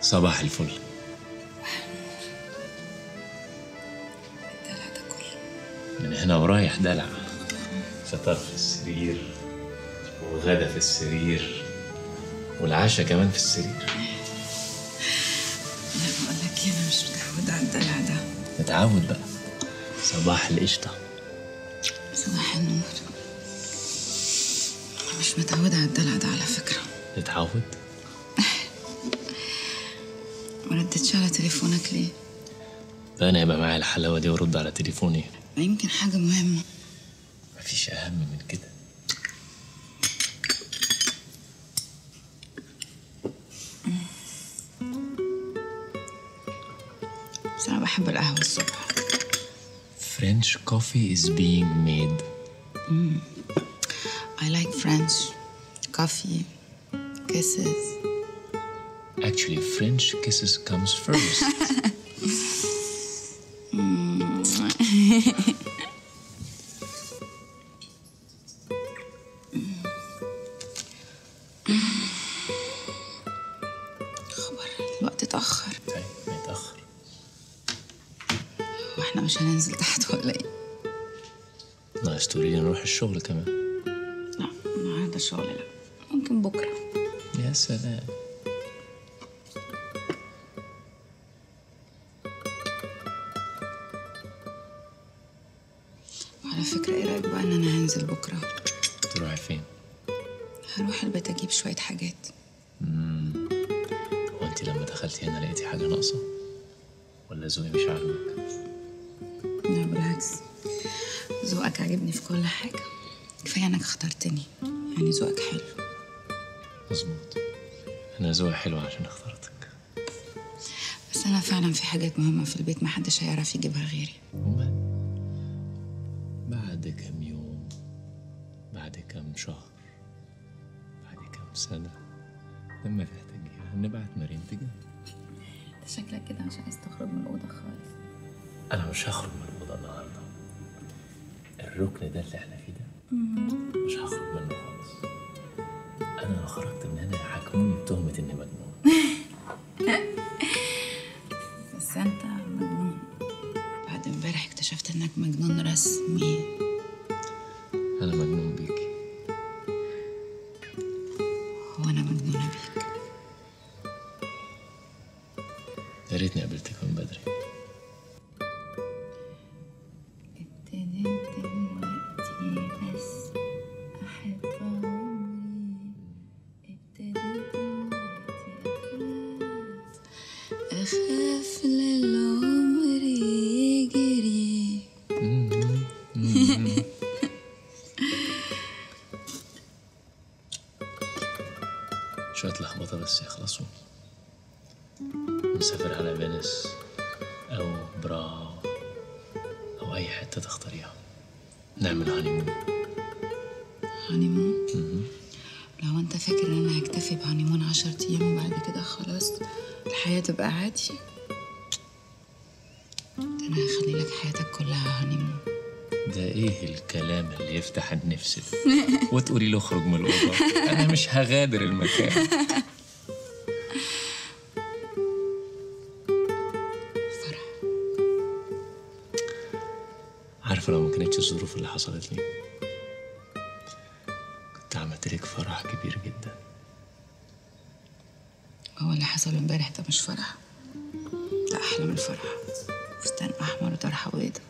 صباح الفل. صباح النور. الدلع ده كله من هنا ورايح دلع. فطار في السرير وغدا في السرير والعشاء كمان في السرير. لا بقول لك انا مش متعوده على الدلع ده. نتعود بقى. صباح القشطه. صباح النور. انا مش متعوده على الدلع ده على فكره. نتعود؟ ما ردتش على تليفونك ليه؟ بقى انا يبقى معايا الحلاوه دي وارد على تليفوني؟ ما يمكن حاجه مهمه. مفيش اهم من كده. بس انا بحب القهوه الصبح. French coffee is being made. I like French coffee kisses. Actually, French kisses comes first. الشغل كمان؟ لا النهارده الشغل لا، ممكن بكره. يا سلام. وعلى فكره ايه رايك بقى ان انا هنزل بكره؟ تروحي فين؟ هروح البيت اجيب شويه حاجات. هو انت لما دخلتي هنا لقيتي حاجه ناقصه؟ ولا ذوقي مش عاجبك؟ لا بالعكس، ذوقك عجبني في كل حاجة، كفاية انك اخترتني، يعني ذوقك حلو. مظبوط، أنا ذوقي حلو عشان اخترتك. بس أنا فعلا في حاجات مهمة في البيت محدش هيعرف يجيبها غيري. ومال؟ بعد كام يوم، بعد كام شهر، بعد كام سنة، لما تحتاجيها هنبعت مريم تجيبها. أنت شكلك كده مش عايز تخرج من الأوضة خالص. أنا مش هخرج من الأوضة النهاردة. الركن ده اللي احنا فيه ده مش هخرج منه خالص. انا لو خرجت من هنا هيحاكموني بتهمه اني مجنون. بس انت مجنون. بعد امبارح اكتشفت انك مجنون رسمي. انا مجنون بيكي. هو انا مجنونه بيك. يا ريتني قابلتك من بدري. وتقولي له اخرج من الأوضة، أنا مش هغادر المكان. فرح، عارفة لو ما كانتش الظروف اللي حصلت لي كنت عملت لك فرح كبير جدا. هو اللي حصل امبارح ده مش فرح، ده أحلى من الفرح. فستان أحمر وطرحة بيضة.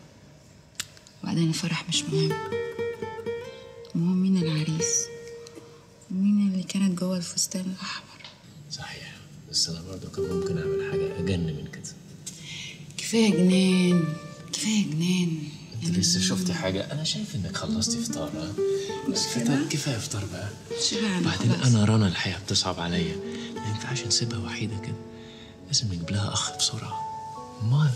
وبعدين الفرح مش مهم. فستان الأحمر صحيح، بس أنا برضه كان ممكن أعمل حاجة أجن من كده. كفاية جنان، كفاية جنان. أنت لسه شفتي حاجة؟ أنا شايف إنك خلصتي فطار. بس كفاية فطار بقى. بعدين أنا رنا الحياة بتصعب عليا، ما ينفعش نسيبها وحيدة كده، لازم نجيب لها أخ بسرعة. أمال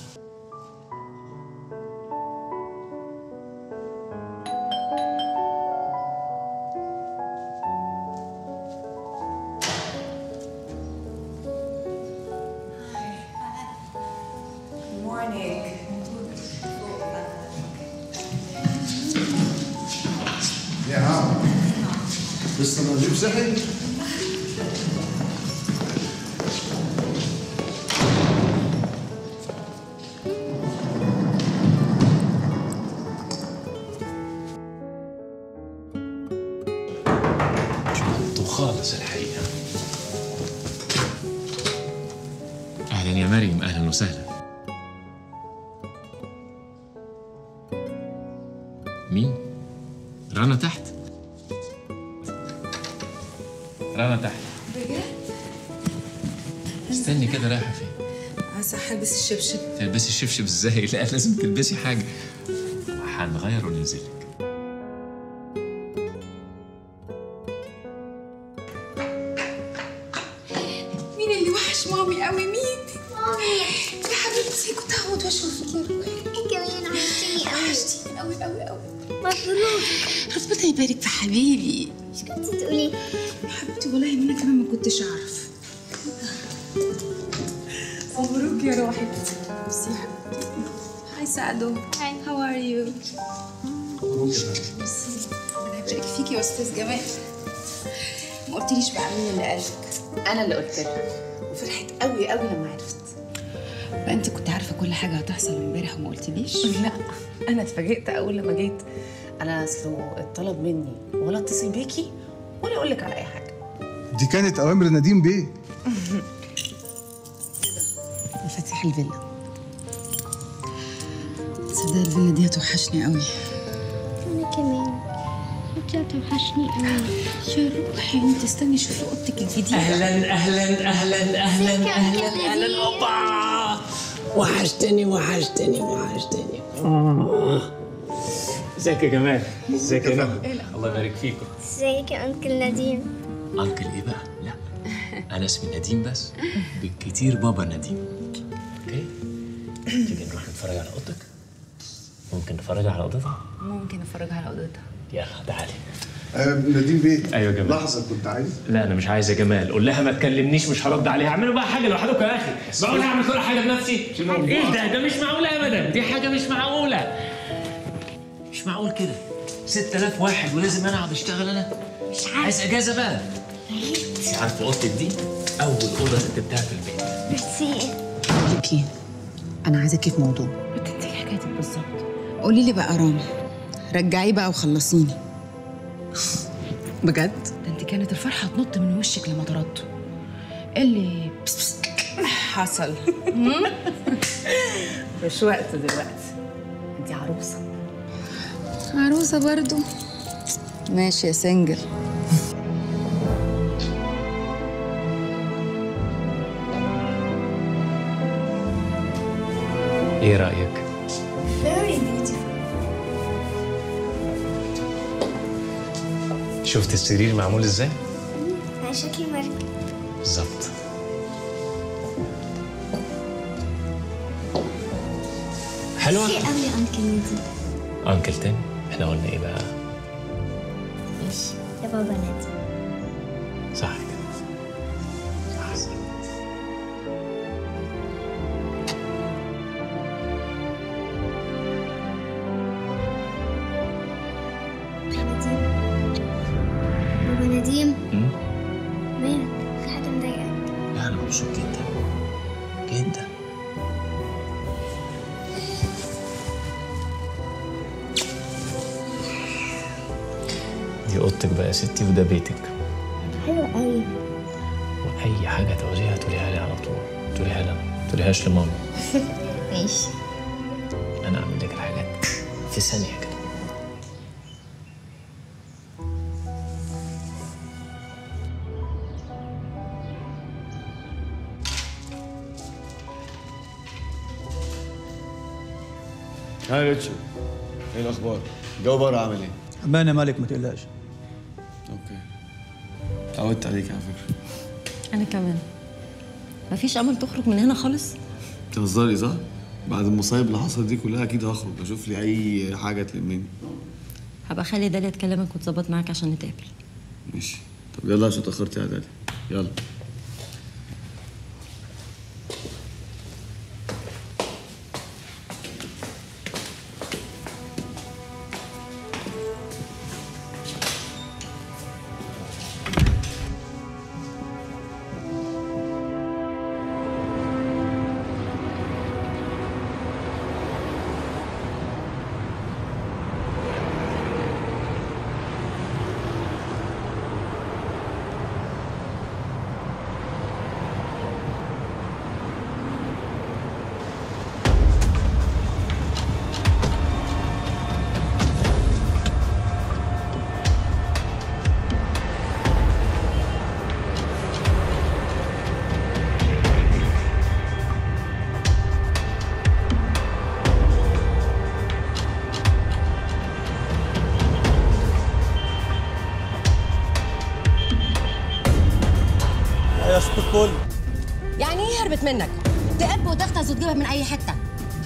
خالص الحقيقة أهلا يا مريم، أهلا وسهلا. مين؟ رنا تحت. رنا تحت بجد؟ استني كده، رايحة فين؟ عايزة ألبس الشبشب. تلبسي الشبشب إزاي؟ لا لازم تلبسي حاجة. هنغير وننزلك. حبيبي مش كنت تقولي يا حبيبتي؟ والله انا كمان ما كنتش اعرف. مبروك يا روحي. ميرسي يا حبيبتي. هاي سعدو. هاي، هاو ار يو؟ مبروك يا روحي. ميرسي. انا بارك فيكي يا استاذ جمال. ما قلتليش بقى مين اللي قالك؟ انا اللي قلت لك، وفرحت قوي قوي لما عرفت. ما انت كنت عارفه كل حاجه هتحصل امبارح وما قلتليش؟ لا انا اتفاجئت اول لما جيت. أنا أصل الطلب مني ولا أتصل بيكي ولا أقول لك على أي حاجة. دي كانت أوامر نديم بيه. مفاتيح الفيلا. صدق الفيلا دي هتوحشني قوي. أنا كمان. أنت هتوحشني قوي. يا روحي أنت استني شوفي أوضتك الجديدة. أهلاً أهلاً أهلاً أهلاً أهلاً أهلاً. أوبا وحشتني وحشتني وحشتني. ازيك يا جمال؟ ازيك يا نهى؟ الله يبارك فيكم. ازيك يا انكل نديم؟ انكل ايه بقى؟ لا انا اسمي نديم بس، بالكتير بابا نديم. اوكي؟ تيجي نروح نتفرج على اوضتك؟ ممكن نتفرج على اوضتها؟ ممكن نتفرج على اوضتها. يلا تعالي. نديم بيه. ايوه يا جمال. لحظه كنت عايز. لا انا مش عايز يا جمال، قول لها ما تكلمنيش، مش هرد عليها. اعملوا بقى حاجه لوحدكم يا اخي. معقول اعمل كل حاجه بنفسي؟ ايه ده مش معقوله ابدا، دي حاجه مش معقوله. مش معقول كده 6000 واحد ولازم انا اقعد اشتغل. انا مش عارف، عايز اجازه بقى. انت عارفه اوضتك دي اول اوضه رتبتها في البيت. بس ايه؟ انا عايزاكي في موضوع. انت حكايتك بالظبط. قولي لي بقى رامي، رجعيه بقى وخلصيني بجد. ده انت كانت الفرحه تنط من وشك لما طردته. اللي بس بس حصل مش وقت دلوقتي، انت عروسه. عروسة برضو؟ ماشي يا سنجل. ايه رأيك؟ Very beautiful. شفت السرير معمول ازاي؟ على شكل مركب بالظبط. حلوة؟ ميرسي قوي يا أنكل نديم. أنكل تاني؟ احنا قلنا ايه بقى؟ ماشي يا بابا نديم. صح كده، صح. بابا نديم، مالك؟ في حاجة مضايقك؟ لا أنا مبسوط جدا جدا. دي اوضتك بقى يا ستي، وده بيتك. حلو قوي. واي حاجه تعوزيها تقوليها لي على طول، تقوليها لي، ما تقوليهاش لماما. ماشي. انا اعمل لك الحاجات في ثانيه كده. هاي ريتشي، ايه الاخبار؟ الجو بره عامل ايه؟ حبانا مالك، ما تقلقش. اوكي. اتعودت عليك على فكره. انا كمان. مفيش امل تخرج من هنا خالص؟ بتهزري صح؟ بعد المصايب اللي حصلت دي كلها اكيد هخرج، اشوف لي اي حاجه تلمني. هبقى اخلي داليا تكلمك وتظبط معاك عشان نتقابل. ماشي. طب يلا عشان اتاخرت يا داليا. يلا. يعني ايه هربت منك؟ تقب وتغطس وتجيبها من اي حته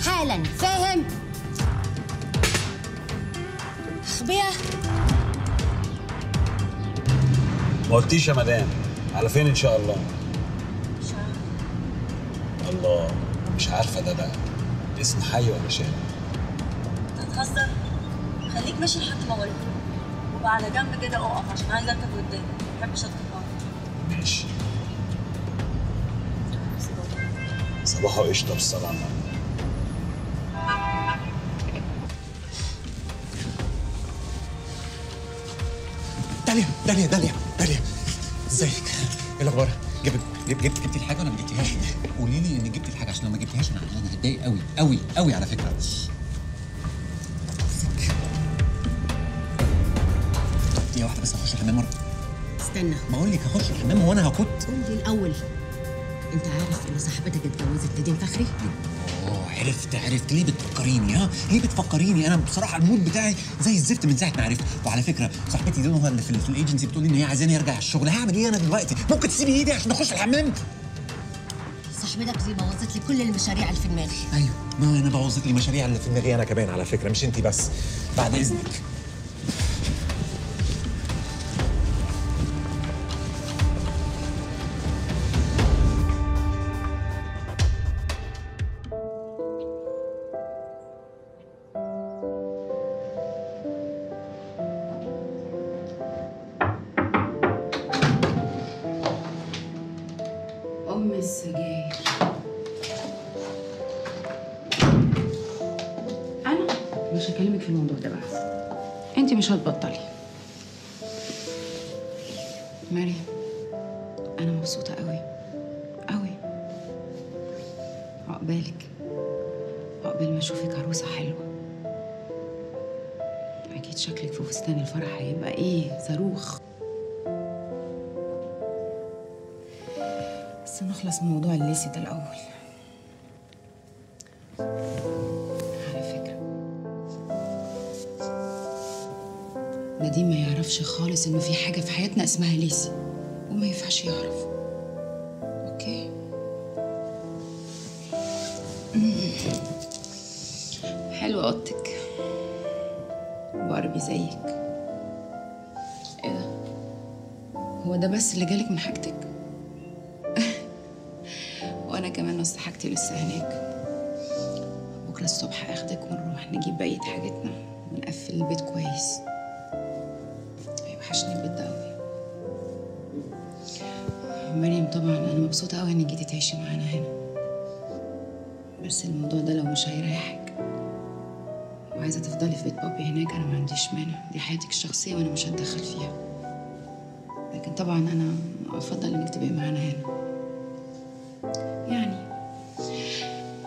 حالا، فاهم؟ اخبيها. ما قلتيش يا مدام على فين ان شاء الله؟ ان شاء الله. الله، مش عارفه ده بقى اسم حي ولا شارع؟ انت هتهزر؟ خليك ماشي لحد ما اقول لك، وبقى على جنب كده اقف عشان عايزه اركب قدامك، ما بحبش اتكلم. ماشي. صباحه قشطه بالصلاه على النبي. داليا ازيك؟ ايه الاخبار؟ جبتي الحاجه ولا ما جبتيهاش؟ قولي لي ان جبتي الحاجه عشان لو ما جبتيهاش انا هتضايق قوي قوي قوي على فكره. دقيقه واحده بس هخش الحمام مره. استنى، بقول لك هخش الحمام وانا هكت. قول لي الاول، انت عارف ان صاحبتك اتجوزت نديم فخري؟ اه عرفت. ليه بتفكريني؟ ها ليه بتفكريني؟ انا بصراحه المود بتاعي زي الزفت من ساعه ما عرفت. وعلى فكره صاحبتي دي اللي في الايجنسي بتقول لي ان هي عايزاني ارجع الشغل. هعمل ايه انا دلوقتي؟ ممكن تسيبي ايدي عشان اخش الحمام؟ صاحبتك دي بوظت لي كل المشاريع اللي في دماغي. ايوه، ما انا بوظت لي المشاريع اللي في دماغي انا كمان على فكره، مش انت بس. بعد اذنك. مش هتبطلي مريم، انا مبسوطه قوي قوي. عقبالك، عقبال ما اشوفك عروسه حلوه. اكيد شكلك في فستان الفرح هيبقى ايه، صاروخ. بس نخلص من موضوع الليسي ده الاول. نديم ما يعرفش خالص انه في حاجه في حياتنا اسمها ليسي، وما ينفعش يعرف. اوكي؟ حلوه اوضتك واربي زيك. ايه ده؟ هو ده بس اللي جالك من حاجتك؟ وانا كمان نص حاجتي لسه هناك. بكره الصبح اخدك ونروح نجيب بقيه حاجتنا ونقفل البيت كويس. وحشني البيت ده قوي. مريم طبعا انا مبسوطه قوي انك جيتي تعيشي معانا هنا، بس الموضوع ده لو مش هيريحك وعايزه تفضلي في بيت بابي هناك انا ما عنديش مانع، دي حياتك الشخصيه وانا مش هتدخل فيها، لكن طبعا انا افضل انك تبقي معانا هنا، يعني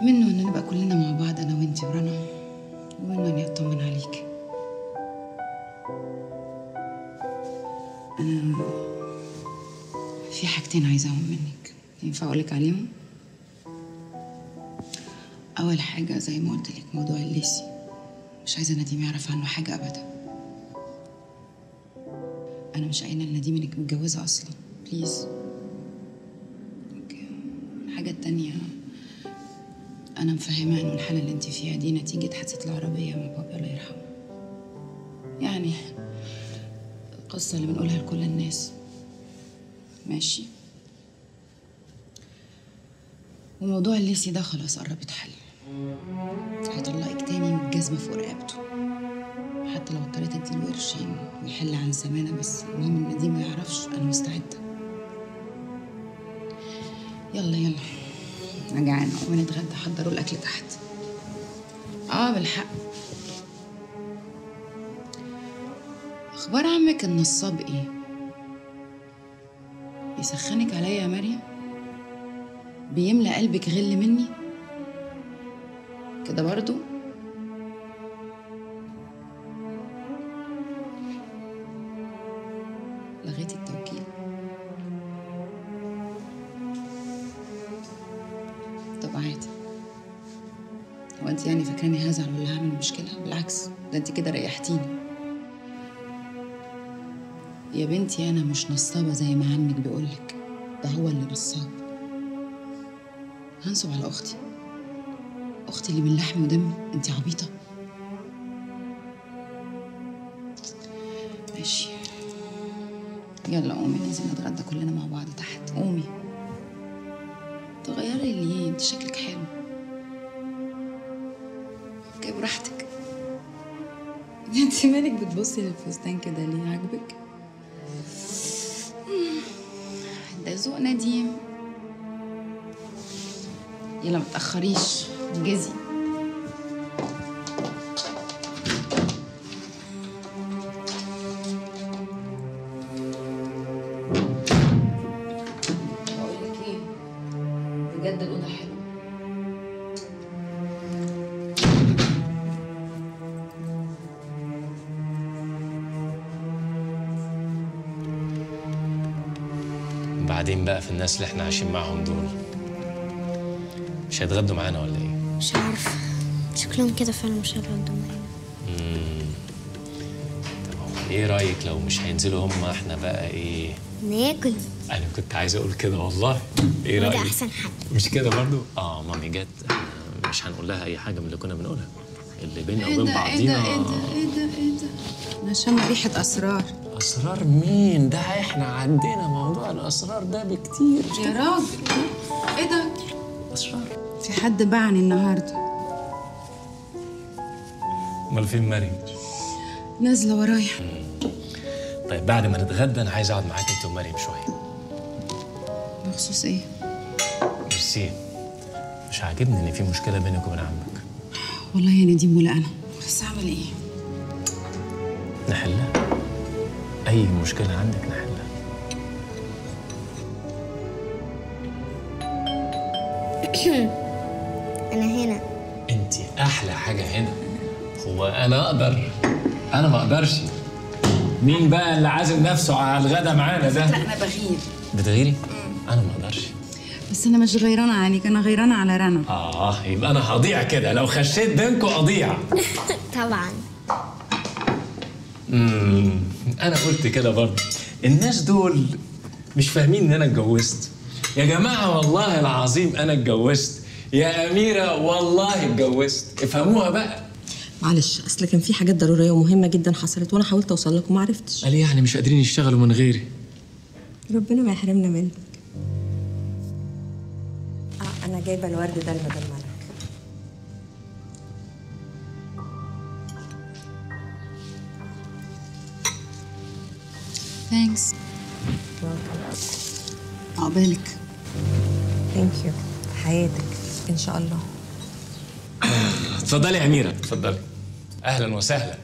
منه ان نبقى كلنا مع بعض انا وانتي ورنا، ومنه اني اطمن عليكي. أنا في حاجتين عايزاهم منك، ينفع أقولك عليهم؟ أول حاجة زي ما قلت لك موضوع الليسي، مش عايزة نديم يعرف عنه حاجة أبدا. أنا مش قايلة لنديم إنك متجوزة أصلا، بليز. أوكي. الحاجة التانية، أنا مفهمة إنه الحالة اللي أنت فيها دي نتيجة حادثة العربية مع بابي الله يرحمه. يعني القصة اللي بنقولها لكل الناس، ماشي؟ وموضوع الليسي ده خلاص قرب يتحل. هيطلقك تاني والجزمة فوق رقبته، حتى لو اضطريت اديله قرشين ويحل عن زمانه، بس المهم ان نديم ما يعرفش. انا مستعدة. يلا انا جعانة، وانا اتغدى. حضروا الاكل تحت. بالحق، اخبار عمك النصاب ايه؟ بيسخنك عليا يا مريم؟ بيملى قلبك غل مني؟ كده برضو؟ لغيتي التوكيل؟ طب عادي. هو انت يعني فاكراني هزعل ولا هعمل مشكلة؟ بالعكس، ده انت كده ريحتيني. يا بنتي أنا مش نصابة زي ما عمك بيقولك، ده هو اللي نصاب. هنصب على اختي، اختي اللي من لحمي ودمي. انتي عبيطه. ماشي، يلا قومي لازم نتغدى كلنا مع بعض تحت. قومي. تغيري ليه؟ انت شكلك حلو. اوكي براحتك. انت مالك بتبصي للفستان كده ليه؟ عاجبك؟ ده ذوق نديم. يلا ما تاخريش، انجزي. بعدين بقى في الناس اللي احنا عايشين معاهم دول، مش هيتغدوا معانا ولا ايه؟ مش عارفه، شكلهم كده فعلا مش هيتغدوا معانا. طب هو ايه رايك لو مش هينزلوا هم، احنا بقى ايه؟ ناكل. انا كنت عايز اقول كده والله. ايه رايك؟ ده احسن حاجه. مش كده برضه؟ اه مامي جت، احنا مش هنقول لها اي حاجه من اللي كنا بنقولها، اللي بيننا وبين بعضينا. ايه ده ايه ده ايه ده؟ عشان ريحه اسرار. اسرار مين؟ ده احنا عندنا موضوع الاسرار ده بكتير يا راجل. ايه ده؟ اسرار؟ في حد باعني النهارده. امال فين مريم؟ نازله ورايا. طيب بعد ما نتغدى انا عايز اقعد معاك انت ومريم شويه. بخصوص ايه؟ ميرسي. مش عاجبني ان في مشكله بينك وبين عمك. والله يا نديم ولا انا، بس اعمل ايه؟ نحلها. أي مشكلة عندك نحلها. أنا هنا. أنتِ أحلى حاجة هنا. هو أنا أقدر؟ أنا ما أقدرش. مين بقى اللي عازم نفسه على الغدا معانا ده؟ لا أنا بغير. بتغيري؟ أنا ما أقدرش. بس أنا مش غيرانة عليك، أنا غيرانة على رنا. آه يبقى أنا هضيع كده، لو خشيت بينكم أضيع. طبعًا. انا قلت كده برضه. الناس دول مش فاهمين ان انا اتجوزت يا جماعه، والله العظيم انا اتجوزت يا اميره، والله اتجوزت، افهموها بقى. معلش اصل كان في حاجات ضروريه ومهمه جدا حصلت وانا حاولت اوصل لكم وما عرفتش. قال يعني مش قادرين يشتغلوا من غيري. ربنا ما يحرمنا منك. انا جايبه الورد ده لمدام ملك. ثانكس. عقبالك. ثانك يو. حياتك ان شاء الله. اتفضلي يا اميره، اتفضلي. اهلا وسهلا.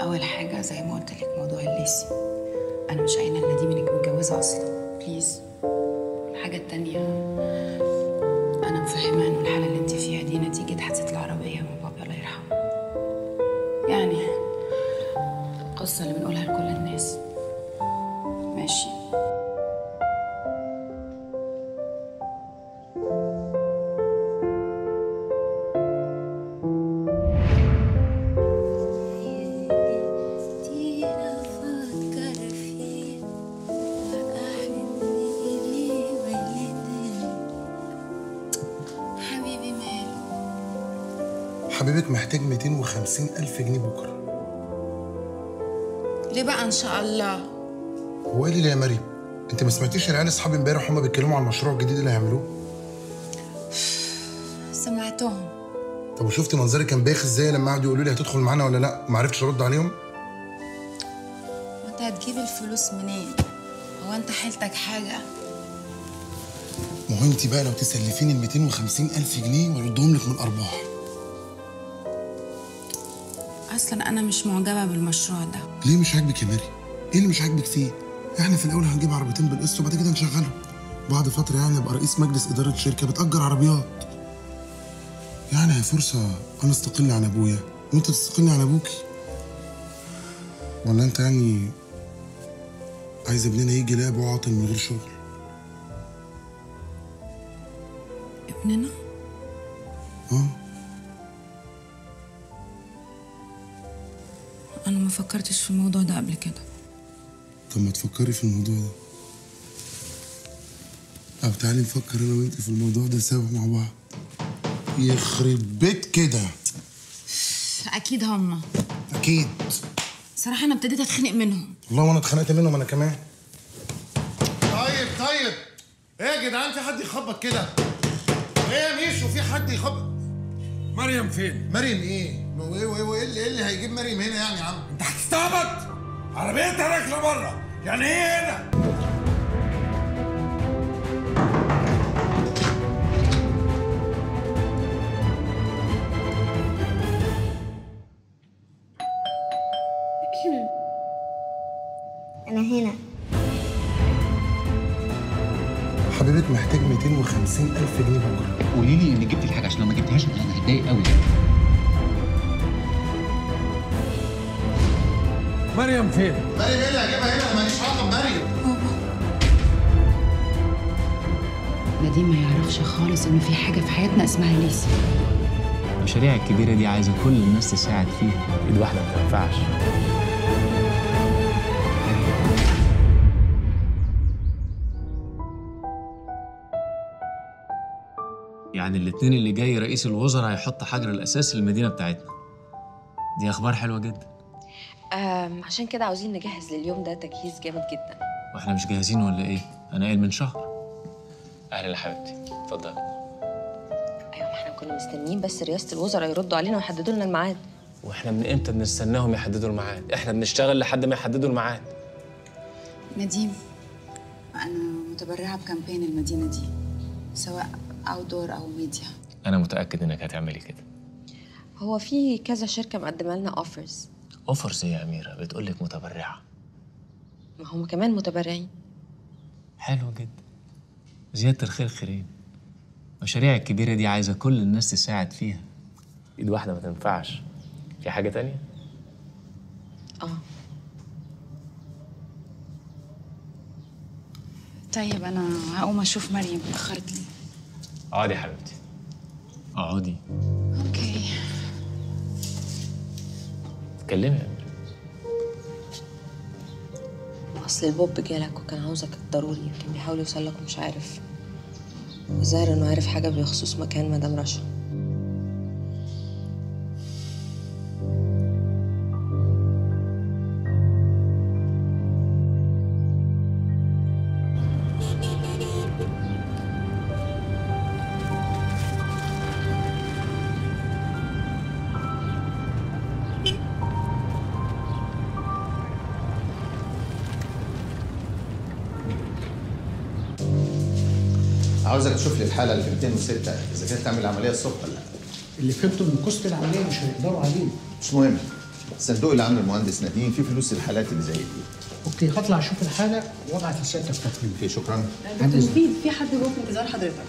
اول حاجه زي ما قلت لك موضوع الليسي، انا مش قايله لنديم انك متجوزه اصلا، بليز. الحاجة التانية، أنا مفهمة إنه الحالة اللي أنتي فيها دي نتيجة حادثة العربية من بابي الله يرحمه. يعني القصة اللي بنقولها لكل الناس. ماشي. حبيبك محتاج 250,000 جنيه بكره. ليه بقى ان شاء الله؟ هو ايه اللي يا مريم؟ انت ما سمعتيش العيال اصحابي امبارح هما بيتكلموا عن المشروع الجديد اللي هيعملوه؟ سمعتهم. طب وشفتي منظري كان بايخ ازاي لما قعدوا يقولوا لي هتدخل معانا ولا لا؟ ما عرفتش ارد عليهم؟ وانت هتجيب الفلوس منين؟ هو انت حيلتك حاجه؟ ما هو انت بقى لو تسلفيني ال 250,000 جنيه واردهم لك من ارباح. اصلا انا مش معجبه بالمشروع ده. ليه مش عاجبك يا ماري؟ ايه اللي مش عاجبك فيه؟ احنا في الاول هنجيب عربيتين بالقسط وبعد كده نشغلهم. بعد فتره يعني ابقى رئيس مجلس اداره شركه بتاجر عربيات. يعني هي فرصه انا استقل عن ابويا وانت تستقلي عن ابوكي. ولا انت يعني عايز ابننا يجي لاقي ابوه عاطل من غير شغل؟ ابننا؟ اه أنا ما فكرتش في الموضوع ده قبل كده. طب ما تفكري في الموضوع ده، أو تعالي نفكر أنا وأنت في الموضوع ده سوا مع بعض. يخرب بيت كده. أكيد هما. أكيد. صراحة أنا ابتديت أتخنق منهم. والله وأنا اتخنقت منهم أنا كمان. طيب إيه يا جدعان، في حد يخبط كده؟ إيه يا ميشو، في حد يخبط؟ مريم فين؟ مريم إيه؟ إيه اللي هيجيب مريم هنا يعني يا عم؟ أنت هتستعبط؟ عربيتها راكنة بره، يعني إيه هنا؟ أنا هنا. حبيبتي محتاج 250,000 جنيه بكره. قولي لي إنك جبتي الحاجة، عشان لو ما جبتهاش أنا هتضايق أوي. مريم فين؟ مريم إيه اللي هجيبها هنا؟ أنا ماليش علاقة بمريم. نديم ما يعرفش خالص إن في حاجة في حياتنا اسمها الليسي. المشاريع الكبيرة دي عايزة كل الناس تساعد فيها، إيد واحدة ما تنفعش. يعني الاثنين اللي جاي رئيس الوزراء هيحط حجر الاساس للمدينه بتاعتنا. دي اخبار حلوه جدا. عشان كده عاوزين نجهز لليوم ده تجهيز جامد جدا. واحنا مش جاهزين ولا ايه؟ انا قايل من شهر. اهلا يا حبيبتي، اتفضلي. ايوه، ما احنا كنا مستنيين بس رئاسه الوزراء يردوا علينا ويحددوا لنا الميعاد. واحنا من امتى بنستناهم يحددوا الميعاد؟ احنا بنشتغل لحد ما يحددوا الميعاد. نديم، انا متبرعه بكامبين المدينه دي، سواء أو دور أو ميديا. أنا متأكد إنك هتعملي كده. هو في كذا شركة مقدمة لنا أوفرز. أوفرز إيه يا أميرة؟ بتقول لك متبرعة. ما هم كمان متبرعين. حلو جدا. زيادة الخير خيرين. المشاريع الكبيرة دي عايزة كل الناس تساعد فيها. إيد واحدة ما تنفعش. في حاجة تانية؟ طيب أنا هقوم أشوف مريم، اتأخرت لي. اقعدي يا حبيبتي، اقعدي. اوكي اتكلمي يا أميرة. اصل البوب جالك وكان عاوزك ضروري، يمكن بيحاول يوصل لك ومش عارف. الظاهر انه عارف حاجه بخصوص مكان مدام رشا. عاوزك تشوف لي الحاله اللي في 206 اذا كانت تعمل عمليه الصبح ولا لا. اللي فهمته من كوست العمليه مش هيقدروا عليه. مش مهم، الصندوق اللي عامله المهندس نديم فيه فلوس الحالات اللي زي دي. اوكي، هطلع اشوف الحاله وابعت السيادة التقييم. اوكي شكرا. دكتور مفيد، في حد جوه في انتظار حضرتك.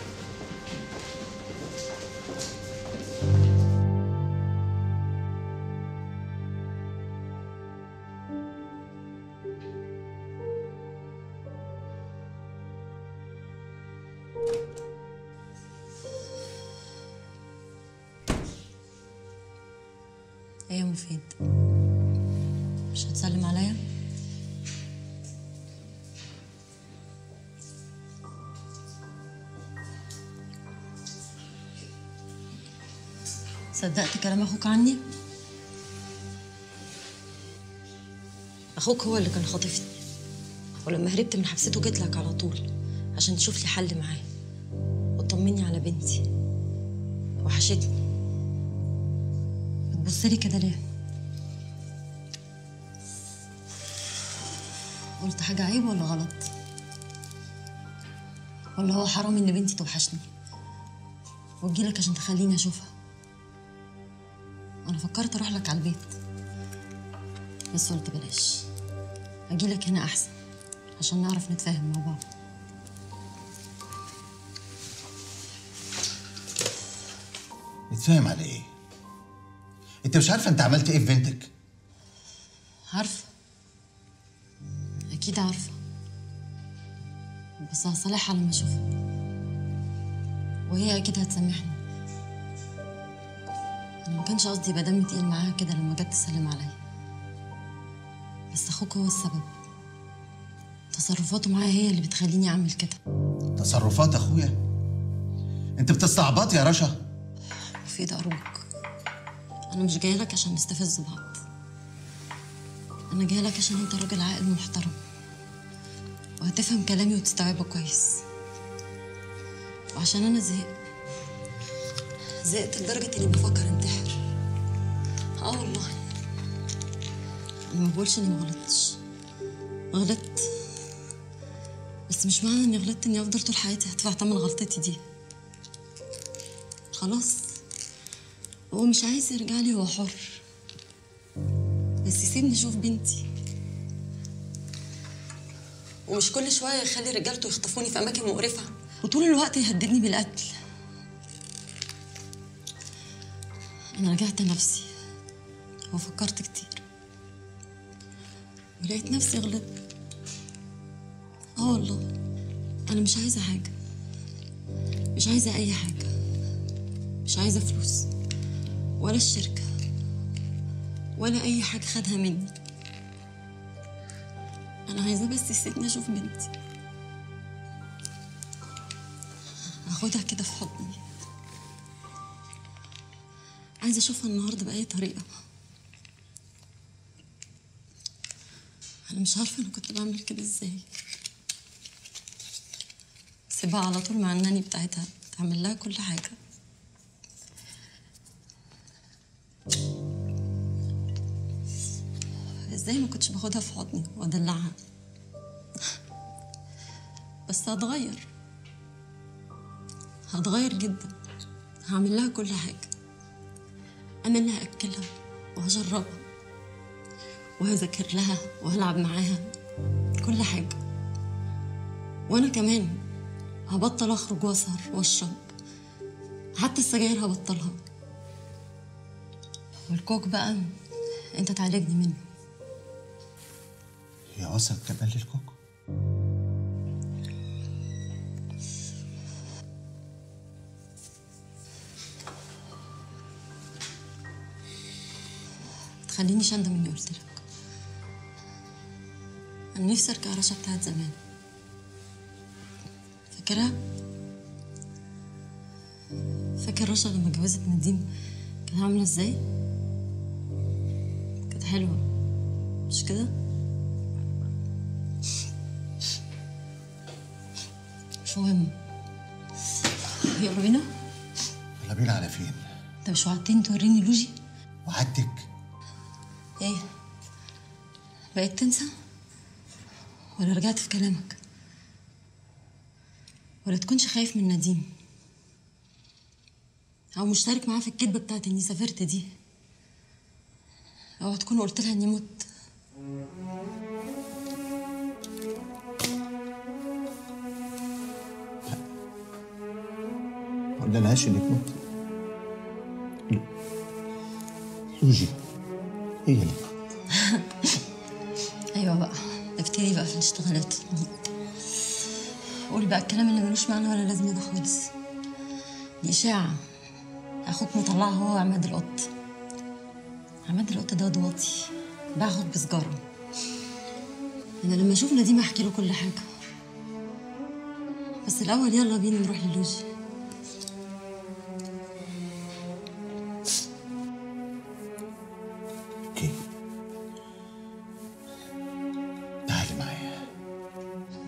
مفيد، مش هتسلم عليا؟ صدقت كلام اخوك عني؟ اخوك هو اللي كان خاطفني، ولما هربت من حبسته جيت لك على طول عشان تشوف لي حل معاه وتطمني على بنتي. وحشتني. بصلي كده ليه؟ قلت حاجة عيب ولا غلط؟ ولا هو حرام إن بنتي توحشني وتجيلك عشان تخليني أشوفها؟ أنا فكرت أروح لك على البيت بس قلت بلاش، أجيلك هنا أحسن عشان نعرف نتفاهم مع بعض. نتفاهم على إيه؟ انت مش عارفه انت عملت ايه في بنتك؟ عارفه، اكيد عارفه، بس هصالحها لما اشوفها وهي اكيد هتسامحني. انا ما كانش قصدي يبقى دمي تقيل معاها كده لما جت تسلم عليا. بس اخوك هو السبب. تصرفاته معايا هي اللي بتخليني اعمل كده. تصرفات اخويا؟ انت بتستعبطي يا رشا. مفيد اروك، انا مش جايه لك عشان نستفز بعض، انا جايه لك عشان انت راجل عاقل محترم وهتفهم كلامي وتستوعبه كويس، وعشان انا زهقت لدرجه اني بفكر انتحر. اه والله انا ما بقولش اني ما غلطتش، غلطت، بس مش معنى اني غلطت اني افضل طول حياتي هدفع ثمن غلطتي دي. خلاص هو مش عايز يرجع لي، هو حر، بس يسيبني اشوف بنتي، ومش كل شويه يخلي رجالته يخطفوني في اماكن مقرفه وطول الوقت يهددني بالقتل. انا رجعت نفسي وفكرت كتير ولقيت نفسي غلطت. اه والله انا مش عايزه حاجه، مش عايزه اي حاجه، مش عايزه فلوس ولا الشركة ولا أي حاجة خدها مني، أنا عايزة بس يسيبني أشوف بنتي، أخدها كده في حضني، عايزة أشوفها النهاردة بأي طريقة. أنا مش عارفة أنا كنت بعمل كده إزاي، سيبها على طول مع الناني بتاعتها تعمل لها كل حاجة. ازاي ما كنتش باخدها في حضني وادلعها؟ بس هتغير، هتغير جدا، هعمل لها كل حاجه، انا اللي هاكلها وهجربها وهذاكر لها وهلعب معاها كل حاجه، وانا كمان هبطل اخرج واسهر واشرب، حتى السجاير هبطلها، والكوك بقى انت تعالجني منه. هي وصلت كمان للكوكو؟ تخلينيش اندم اني قلت لك، انا نفسي ارجع رشا بتاعت زمان، فاكرها؟ فاكر رشا لما اتجوزت نديم كانت عامله ازاي؟ كانت حلوه مش كده؟ مش مهم، يلا بينا. يلا بينا على فين؟ انت مش وعدتني توريني لوجي؟ وعدتك؟ ايه؟ بقيت تنسى؟ ولا رجعت في كلامك؟ ولا تكونش خايف من نديم؟ أو مشترك معاه في الكدبة بتاعت إني سافرت دي؟ أو تكون قلت لها إني مت؟ ما قلناش انك مت. لوجي هي اللي ايوه بقى ابتدي بقى في الاشتغالات، قول بقى الكلام اللي ملوش معنى ولا لازمه ده خالص. دي اشاعه اخوك مطلعها هو وعماد القط. عماد القط ده واطي باخد بسجاره، انا لما اشوف نديم احكي له كل حاجه، بس الاول يلا بينا نروح للوجي.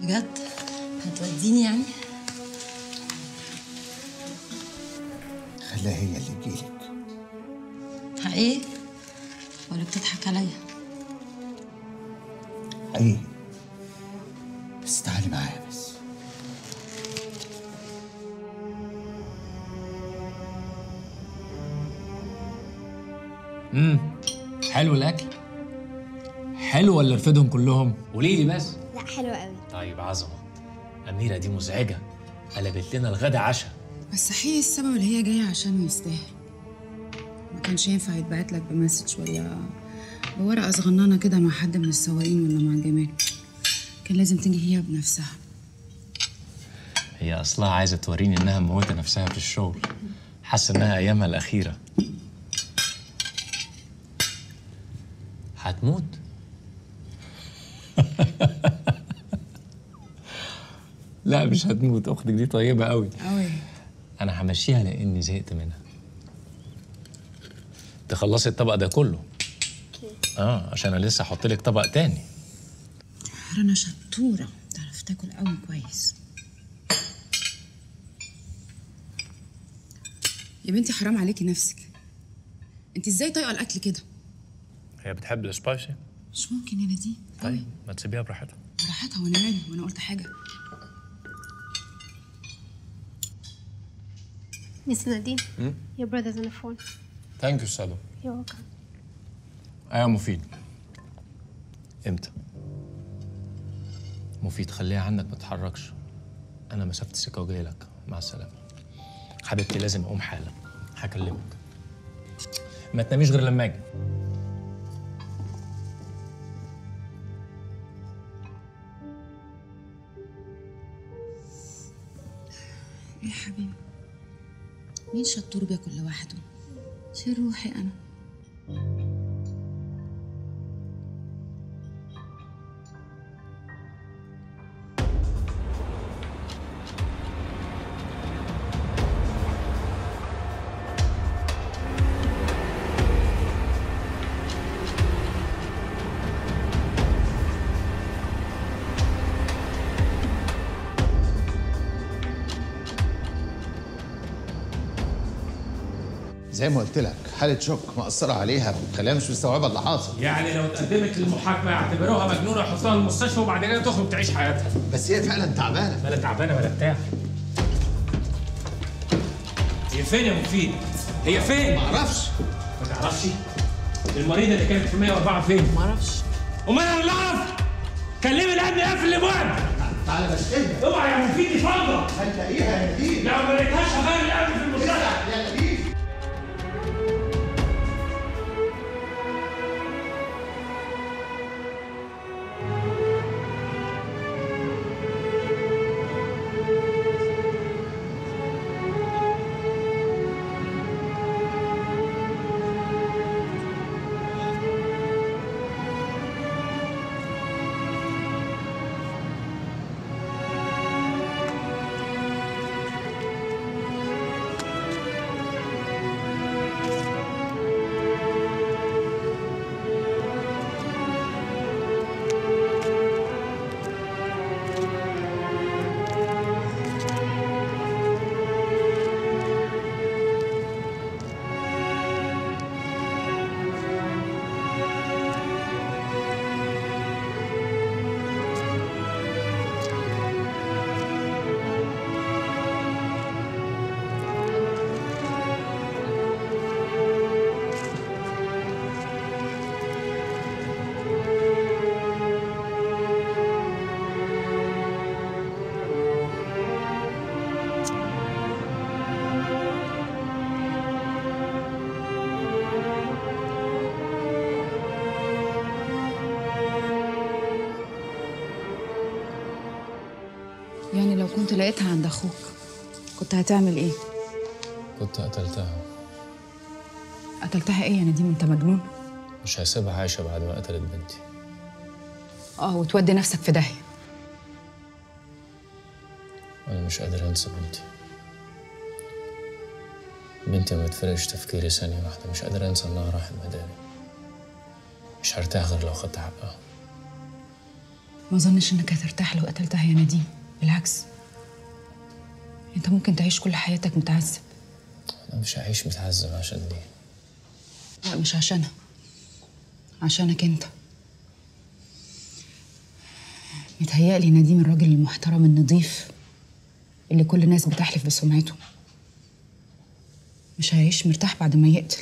بجد؟ هتوديني يعني؟ خليها هي اللي تجيلك. حقيقي؟ ولا بتضحك عليا؟ حقيقي، بس تعالي معايا بس. حلو الأكل؟ حلو ولا رفدهم كلهم؟ قولي لي بس. لا حلو قوي. طيب عظمه، أميرة دي مزعجة، قلبت لنا الغدا عشاء. بس حقيقي السبب اللي هي جاية عشانه يستاهل، ما كانش ينفع يتبعت لك بمسج ولا بورقة صغننة كده مع حد من السواقين ولا مع الجمال، كان لازم تيجي هي بنفسها. هي أصلها عايزة توريني إنها موتة نفسها في الشغل، حاسة إنها أيامها الأخيرة. هتموت؟ لا مش هتموت، اختك دي طيبه قوي قوي. انا همشيها لاني زهقت منها. تخلصي الطبق ده كله. عشان انا لسه هحط لك طبق تاني. رنا شطوره، بتعرف تاكل قوي كويس. يا بنتي حرام عليكي نفسك. انت ازاي طايقه الاكل كده؟ هي بتحب السبايسي؟ مش ممكن يا نديم. طيب ما تسيبيها براحتها. براحتها، وانا مالي؟ وانا قلت حاجه؟ مس نديم، your brother's on the phone. Thank you Sado. You're welcome. أيوة مفيد. إمتى؟ مفيد خليها عنك ما تتحركش. أنا مسافة السكة وجاي لك، مع السلامة. حبيبتي لازم أقوم حالا، هكلمك. ما تناميش غير لما أجي. يا حبيبي مين شطور بياكل لوحده؟ شيل روحي أنا. زي ما قلت لك حالة شوك مأثرة عليها وخليها مش مستوعبة اللي حاصل. يعني لو اتقدمت للمحاكمة يعتبروها مجنونة ويحطوها المستشفى وبعد كده تخرج تعيش حياتها. بس هي فعلا تعبانة. ولا تعبانة ولا بتاع. هي فين يا مفيد؟ هي فين؟ معرفش. ما تعرفش؟ المريضة اللي كانت في 104 فين؟ معرفش. أمال أنا اللي أعرف؟ كلمي الأمن قافل الأبواب. تعالى بشتمك. اوعى يا مفيد دي فوضى. هتلاقيها يا مفيد. لو ما لقيتهاش هغير الأمن في المستشفى. يعني لو كنت لقيتها عند اخوك كنت هتعمل ايه؟ كنت قتلتها. قتلتها ايه يا نديم؟ انت مجنون؟ مش هسيبها عايشه بعد ما قتلت بنتي. وتودي نفسك في داهيه. انا مش قادر انسى بنتي. بنتي ما تفرقش تفكيري ثانيه واحده، مش قادر انسى انها راحت مدامي. مش هرتاح غير لو خدت حقها. ما اظنش انك هترتاح لو قتلتها يا نديم. بالعكس انت ممكن تعيش كل حياتك متعذب. انا مش هعيش متعذب عشان دي. لا مش عشانها، عشانك انت. متهيألي نديم الراجل المحترم النظيف اللي كل الناس بتحلف بسمعته مش هيعيش مرتاح بعد ما يقتل.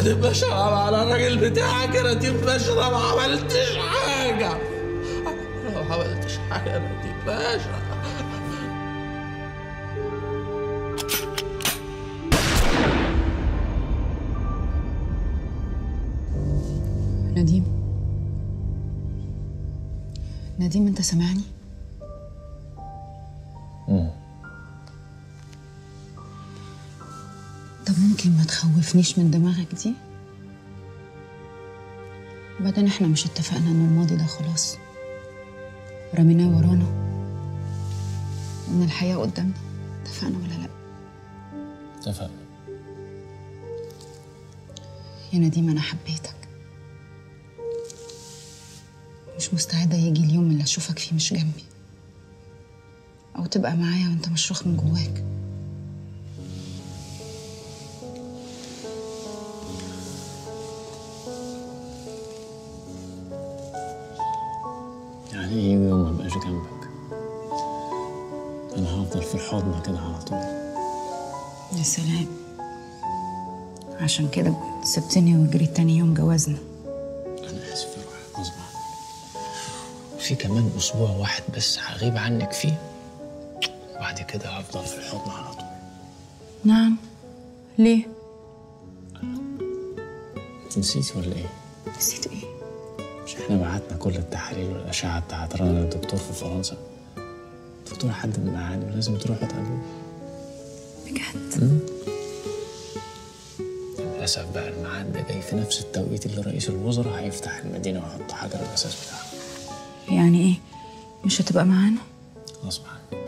نديم باشا على الراجل بتاعك يا نديم باشا، انا ما عملتش حاجة، انا ما عملتش حاجة يا نديم باشا. نديم نديم انت سامعني؟ طب ممكن ما تخوفنيش من دماغك دي؟ بعدين احنا مش اتفقنا ان الماضي ده خلاص رميناه ورانا وان الحياة قدامنا، اتفقنا ولا لا؟ اتفقنا يا نديم. انا حبيتك، مش مستعدة يجي اليوم اللي اشوفك فيه مش جنبي او تبقى معايا وانت مشروخ من جواك. يعني ايه يوم ما بقاش جنبك؟ انا هفضل في حضنك كده على طول. يا سلام، عشان كده سبتني وجريت تاني يوم جوازنا. انا اسف يا روحي، غصب عنك. وفي كمان اسبوع واحد بس هغيب عنك فيه وبعد كده هفضل في الحضن على طول. نعم، ليه؟ انت نسيتي ولا ايه؟ نسيت ايه؟ مش احنا بعتنا كل التحاليل والاشعه بتاعت رنا للدكتور في فرنسا؟ الدكتور حد من معانا ولازم تروحي تقابليه. بجد؟ للأسف بقى الميعاد ده جاي في نفس التوقيت اللي رئيس الوزراء هيفتح المدينة ويحط حجر الأساس بتاعها. يعني إيه؟ مش هتبقى معانا؟ غصب عنك.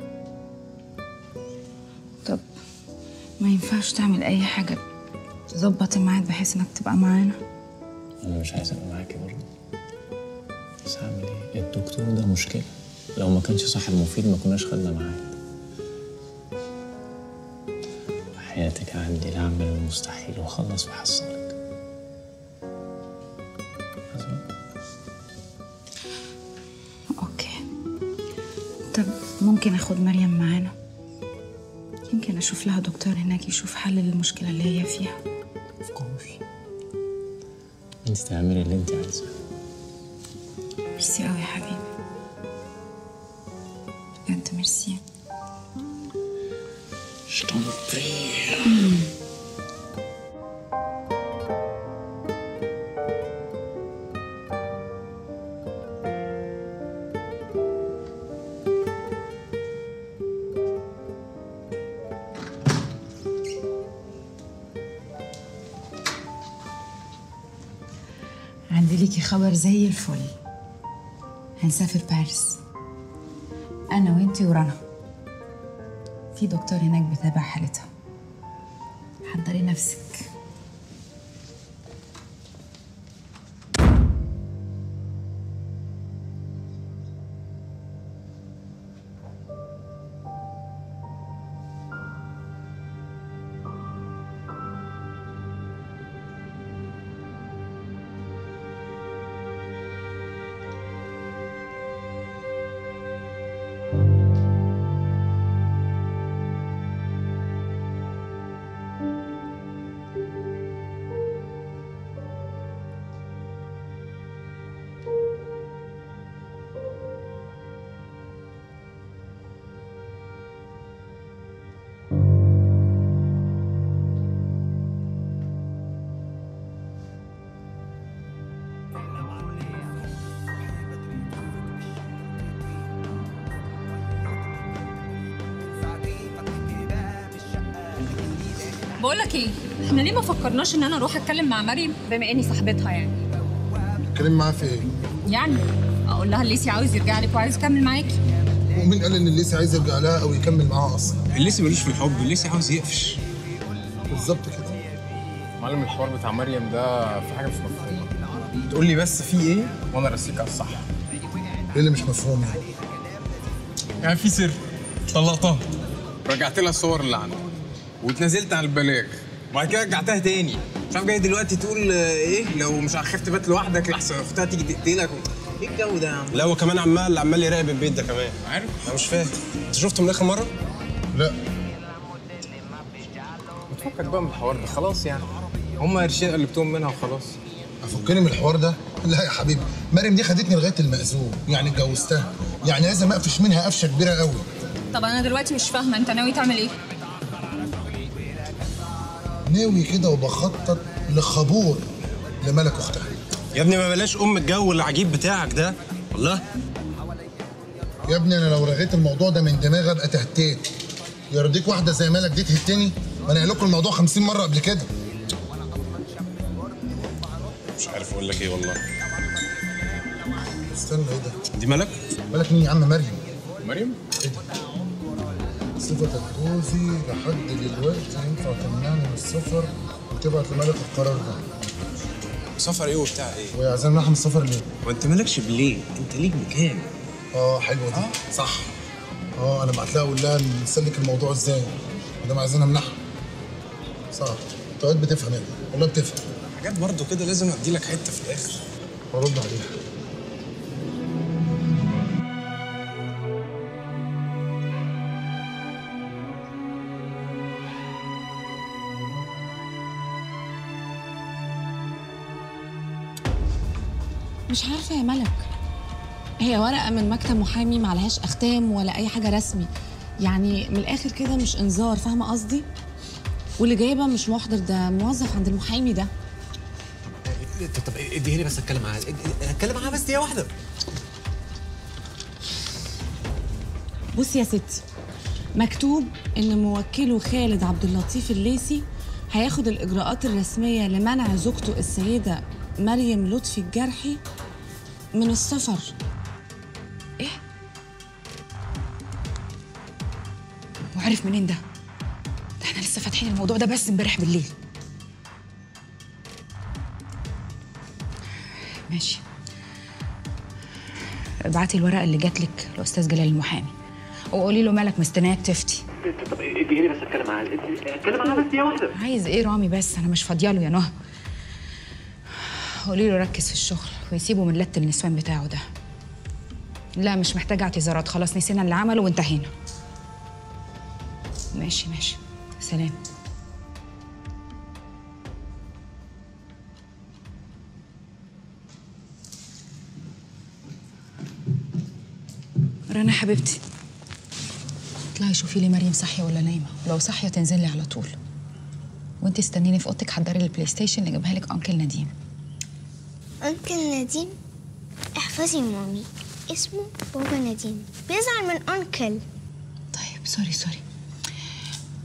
طب ما ينفعش تعمل أي حاجة تظبط الميعاد بحيث إنك تبقى معانا؟ أنا مش عايز أبقى معاكي برضه، بس هعمل إيه؟ الدكتور ده مشكلة، لو ما كانش صاحب مفيد ما كناش خدنا معاه. حياتك عندي، لا أعمل المستحيل وأخلص وأحصلك. أوكي. طب ممكن آخد مريم معانا؟ يمكن أشوف لها دكتور هناك يشوف حل للمشكلة اللي هي فيها. أوف كورس. أنت تعملي اللي أنت عايزاه. ميرسي أوي يا حبيبي. بجد ميرسي. عندي ليكي خبر زي الفل، هنسافر باريس أنا وإنتي ورنا. في دكتور هناك بيتابع حالتها، حضري نفسك. بقولك ايه؟ احنا ليه ما فكرناش ان انا اروح اتكلم مع مريم بما اني صاحبتها يعني؟ اتكلم معاها في ايه؟ يعني اقول لها الليسي عاوز يرجع لك وعايز يكمل معاكي. ومين قال ان الليسي عايز يرجع لها او يكمل معاها اصلا؟ الليسي ملوش في الحب، الليسي عاوز يقفش. بالظبط كده. معلم الحوار بتاع مريم ده في حاجه مش مفهومه. تقول لي بس في ايه وانا راسيك على الصح. ايه اللي مش مفهوم يعني؟ يعني في سر. طلقتها، رجعت لها الصور اللي عندها واتنازلت عن البلاغ، وبعد كده رجعتها تاني. مش عارف جاي دلوقتي تقول ايه لو مش خفت بات لوحدك لحسن اختها تيجي تقتلك. ايه الجو ده يا عم؟ لا وكمان عمال يراقب البيت ده كمان. عارف؟ انا مش فاهم، انت شفته من اخر مره؟ لا. بتفكك بقى من الحوار ده خلاص يعني. هم قرشين قلبتهم منها وخلاص. افكني من الحوار ده؟ لا يا حبيبي، مريم دي خدتني لغايه المأذون، يعني اتجوزتها، يعني لازم اقفش منها قفشه كبيره قوي. طب انا دلوقتي مش فاهمه انت ناوي تعمل ايه؟ ناوي كده وبخطط لخبور لملك اختها. يا ابني ما بلاش الجو العجيب بتاعك ده والله. يا ابني انا لو رغيت الموضوع ده من دماغي ابقى تهتيت. يرضيك واحده زي مالك دي تهتني؟ ما انا قايل لكم الموضوع 50 مره قبل كده. مش عارف اقول لك ايه والله. استنى ايه ده؟ دي ملك؟ ملك مين يا عم؟ مريم. مريم؟ ايه دي؟ صفة جوزي لحد دلوقتي ينفع تمنعني من السفر وتبعت لملك القرار ده. سفر ايه وبتاع ايه؟ ويعزمنا احنا السفر ليه؟ هو انت مالكش بليه، انت ليك مكان. اه حلوه دي. صح. اه انا بعت لها اقول لها نسلك الموضوع ازاي؟ ما دام عايزينها منحها. صح. انت اوقات بتفهم يعني، والله بتفهم. حاجات برضه كده لازم ادي لك حته في الاخر. برد عليها. مش عارفه يا ملك، هي ورقه من مكتب محامي معلهاش اختام ولا اي حاجه رسمي، يعني من الاخر كده مش انذار، فاهمه قصدي؟ واللي جايبه مش محضر، ده موظف عند المحامي ده. طب اديهالي بس اتكلم معاها، اتكلم معاها بس دقيقه واحده. بصي يا ستي، مكتوب ان موكله خالد عبد اللطيف الليسي هياخد الاجراءات الرسميه لمنع زوجته السيده مريم لطفي الجرحي من السفر. ايه؟ وعرف منين ده؟ ده احنا لسه فاتحين الموضوع ده بس امبارح بالليل. ماشي، ابعتي الورقه اللي جاتلك لاستاذ جلال المحامي وقولي له مالك مستناك تفتي. طب اديني بس اتكلم معاه، اتكلم معاه بس يا واحده. عايز ايه رامي؟ بس انا مش فاضيه له يا نهى. قولي له ركز في الشغل ويسيبه من لت النسوان بتاعه ده. لا مش محتاجه اعتذارات، خلاص نسينا اللي عمله وانتهينا. ماشي ماشي، سلام. رنا حبيبتي، اطلعي شوفي لي مريم صحيه ولا نايمه، ولو صحيه تنزلي على طول، وانت استنيني في اوضتك. حضري البلاي ستيشن اللي جابها لك انكل نديم. أنكل نديم؟ احفظي مامي، اسمه بابا نديم، بيزعل من أنكل. طيب سوري سوري،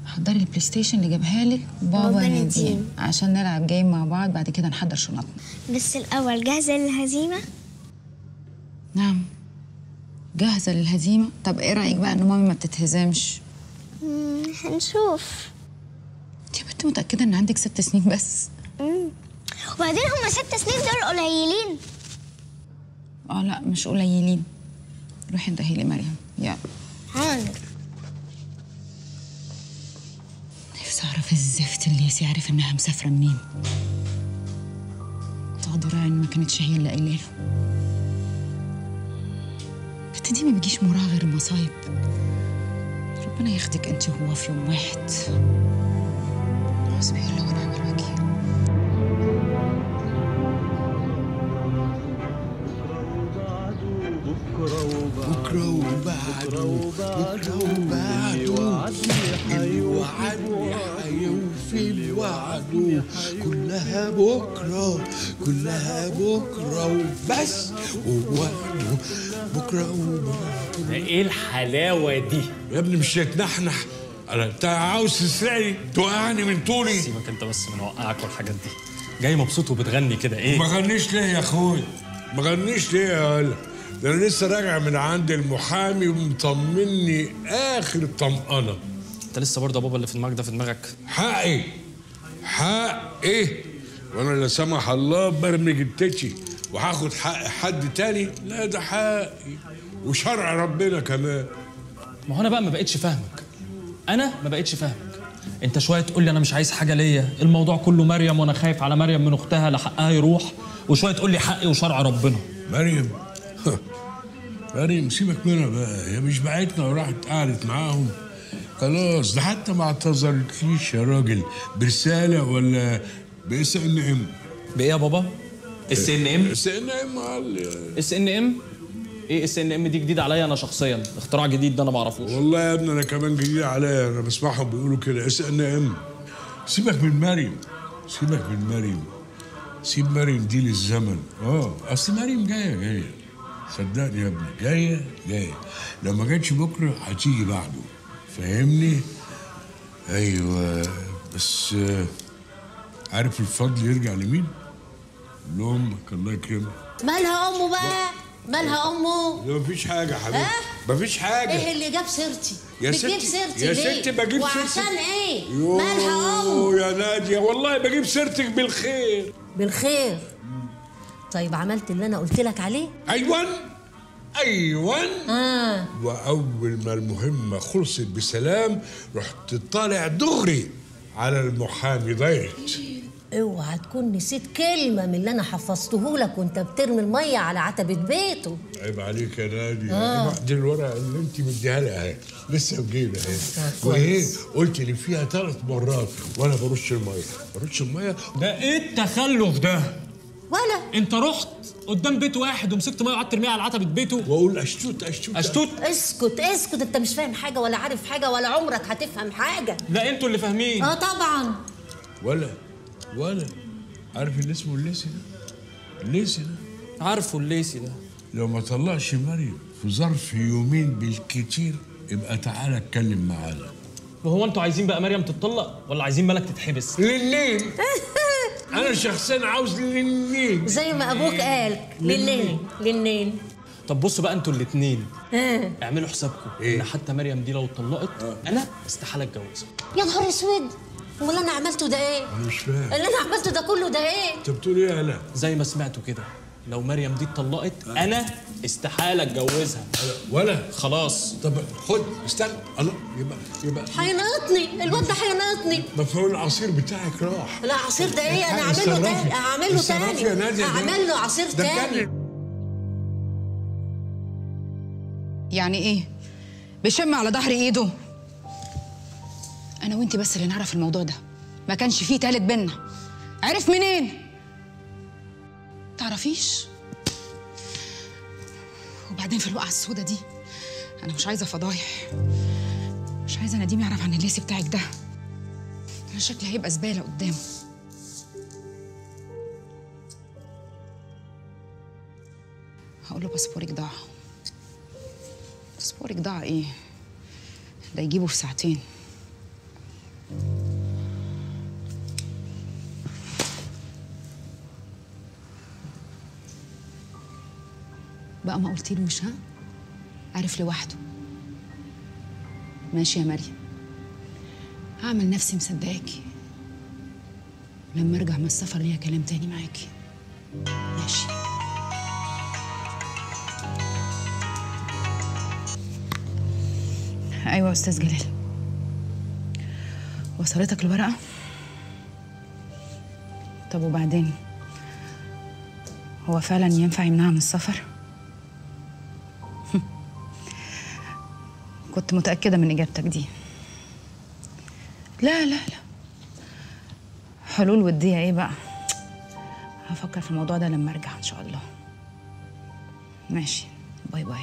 حضري البلاي ستيشن اللي جابها لك بابا نديم عشان نلعب جيم مع بعض، بعد كده نحضر شنطنا. بس الأول، جاهزة للهزيمة؟ نعم جاهزة للهزيمة. طب إيه رأيك بقى إن مامي ما بتتهزمش؟ هنشوف. أنت يا بنت متأكدة إن عندك 6 سنين بس؟ وبعدين هما 6 سنين دول قليلين. اه لا مش قليلين. روحي انتهي لي مريم، يلا. حاضر. نفسي اعرف الزفت الليسي عارف انها مسافره منين. تقدر ان ما كانتش هي اللي قايله له. البت دي ما بيجيش موراها غير المصايب. ربنا ياخدك انت وهو في يوم واحد. حسبي الله ونعم الوكيل. بكرة وبعده كلها بكرة وبس وبعده بكرة وبعده. ايه الحلاوة دي؟ يا ابني مش هتنحنح، انا انت عاوز تسرقني توقعني من طولي. سيبك انت بس من وقعك والحاجات دي، جاي مبسوط وبتغني كده ايه؟ ما غنيش ليه يا اخويا؟ ما غنيش ليه يا هلا؟ ده انا لسه راجع من عند المحامي ومطمني اخر طمأنة. انت لسه برضه يا بابا اللي في دماغك ده في دماغك؟ حقي حقي، وانا لا سمح الله برمي جبتتي وهاخد حق حد تاني؟ لا ده حقي وشرع ربنا كمان. ما هو انا بقى ما بقتش فاهمك، انا ما بقتش فاهمك. انت شويه تقول لي انا مش عايز حاجه ليا، الموضوع كله مريم وانا خايف على مريم من اختها لا حقها يروح، وشويه تقول لي حقي وشرع ربنا. مريم مريم سيبك منها بقى، هي مش بعتنا وراحت قعدت معاهم خلاص، ده حتى ما اعتذرتليش يا راجل برساله ولا باس ان ام. بايه يا بابا؟ اس ان ام؟ اس ان ام اس ان ام؟ ايه اس ان ام دي؟ جديد عليا انا شخصيا، اختراع جديد ده انا ما اعرفوش. والله يا ابني انا كمان جديد عليا، انا بسمعهم بيقولوا كده اس ان ام. سيبك من مريم، سيبك من مريم، سيب مريم دي للزمن. اه اصل مريم جايه صدقني يا ابني جايه جايه، لو ما جاتش بكره هتيجي بعده، فاهمني؟ ايوه بس عارف الفضل يرجع لمين؟ لامك الله يكرمها. مالها امه بقى؟ مالها امه؟ لا مفيش حاجه يا حبيبي، مفيش حاجه. ايه اللي جاب سيرتي؟ بتجيب سيرتي يا ستي، بجيب سيرتي وعشان ايه؟ مالها امه؟ يا ناديه والله بجيب سيرتك بالخير بالخير. طيب عملت اللي انا قلت لك عليه؟ ايوه واول ما المهمه خلصت بسلام رحت طالع دغري على المحامي دايركت. اوعى تكون نسيت كلمه من اللي انا حفظته لك وانت بترمي الميه على عتبه بيته. عيب عليك يا ناديه، دي الورقه اللي انت مديها لي اهي لسه بجيبها اهي، وايه قلت لي فيها 3 مرات وانا برش الميه برش الميه. ده ايه التخلف ده؟ ولا انت رحت قدام بيت واحد ومسكت ميه وقعدت ترميها على عتبه بيته واقول اشتوت اشتوت اشتوت؟ اسكت اسكت، انت مش فاهم حاجه ولا عارف حاجه ولا عمرك هتفهم حاجه. لا انتوا اللي فاهمين. طبعا. ولا عارف اللي اسمه الليسي ده؟ الليسي ده عارفه الليسي ده لو ما طلعش مريم في ظرف يومين بالكتير يبقى تعالى اتكلم معانا. وهو انتوا عايزين بقى مريم تتطلق ولا عايزين ملك تتحبس؟ للنيل انا شخصيا عاوز للنيل زي ما ابوك قال للنيل للنيل. طب بصوا بقى انتوا الاثنين اعملوا حسابكم ان حتى مريم دي لو اتطلقت انا استحاله اتجوزها. يا نهار اسود، واللي انا عملته ده ايه؟ انا مش فاهم اللي انا عملته ده كله ده ايه؟ انت بتقول ايه؟ انا زي ما سمعتوا كده لو مريم دي اتطلقت انا استحاله اتجوزها. ولا خلاص. طب خد استنى، الله يبقى هينقطني الواد ده هينقطني. مفعول العصير بتاعك راح. لا عصير ده ايه؟ انا اعمله تاني اعمله تاني اعمل له عصير تاني. يعني ايه؟ بيشم على ظهر ايده؟ أنا وأنتي بس اللي نعرف الموضوع ده، ما كانش فيه تالت بينا. عرف منين؟ تعرفيش؟ وبعدين في الوقعة السودة دي أنا مش عايزة فضايح، مش عايزة نديم يعرف عن الليسي بتاعك ده، أنا شكلي هيبقى زبالة قدامه. هقول له باسبورك ضاع. باسبورك ضاع إيه؟ ده يجيبه في ساعتين. بقى ما قلتيله مش ها؟ عارف لوحده. ماشي يا مريم، هعمل نفسي مصدقاكي لما ارجع من السفر ليا كلام تاني معاكي. ماشي. ايوه يا استاذ جلال، وصلتك الورقة؟ طب وبعدين؟ هو فعلا ينفع يمنعها من السفر؟ كنت متأكدة من إجابتك دي. لا لا لا، حلول ودية إيه بقى؟ هفكر في الموضوع ده لما أرجع إن شاء الله. ماشي، باي باي.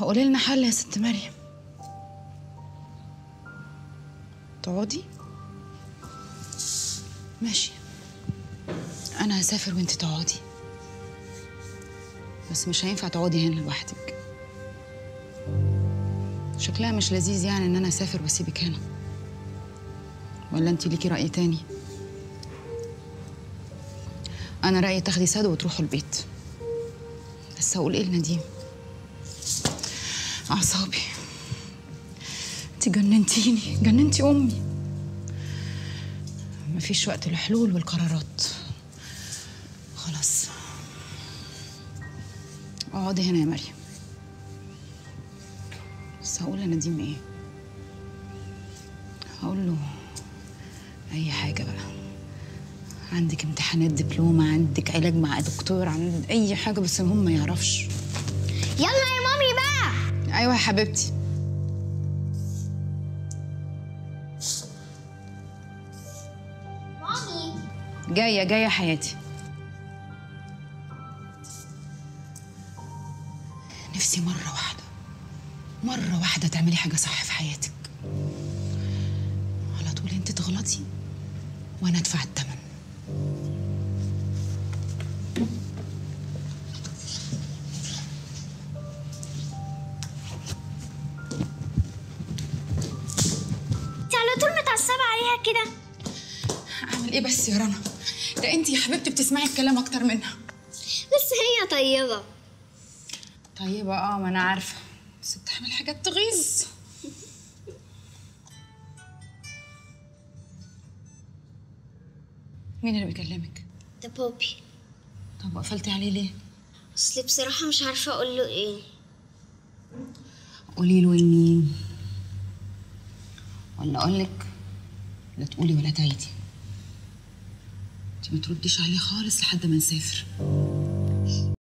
قولي لنا حل يا ست مريم. تقعدي؟ ماشي، انا هسافر وانت تقعدي، بس مش هينفع تقعدي هنا لوحدك. شكلها مش لذيذ يعني ان انا اسافر واسيبك هنا، ولا انت ليكي رأي تاني؟ انا رأيي تاخدي سادة وتروحوا البيت. بس هقول ايه لنديم؟ اعصابي، انت جننتيني، جننتي امي. مفيش وقت للحلول والقرارات. خلاص اقعدي هنا يا مريم. بس هقول لنديم ايه؟ هقول له اي حاجه بقى، عندك امتحانات دبلومه، عندك علاج مع دكتور، عندك اي حاجه، بس المهم ما يعرفش. يلا يا مامي بقى. ايوه يا حبيبتي. مامي جايه جايه حياتي. نفسي مره واحده تعملي حاجه صح في حياتك. انتي تغلطي وانا ادفع الثمن. انتي على طول متعصبه عليها كده. اعمل ايه بس يا رنا؟ ده انتي يا حبيبتي بتسمعي الكلام اكتر منها. بس هي طيبه. طيبه اه، ما انا عارفه، بس بتعمل حاجات تغيظ. مين اللي بيكلمك؟ ده بوبي. طب قفلتي عليه ليه؟ اصلي بصراحه مش عارفه اقول له ايه. قولي له لمين؟ ولا اقول لك؟ لا تقولي ولا تعيدي. انت ما ترديش عليه خالص لحد ما نسافر.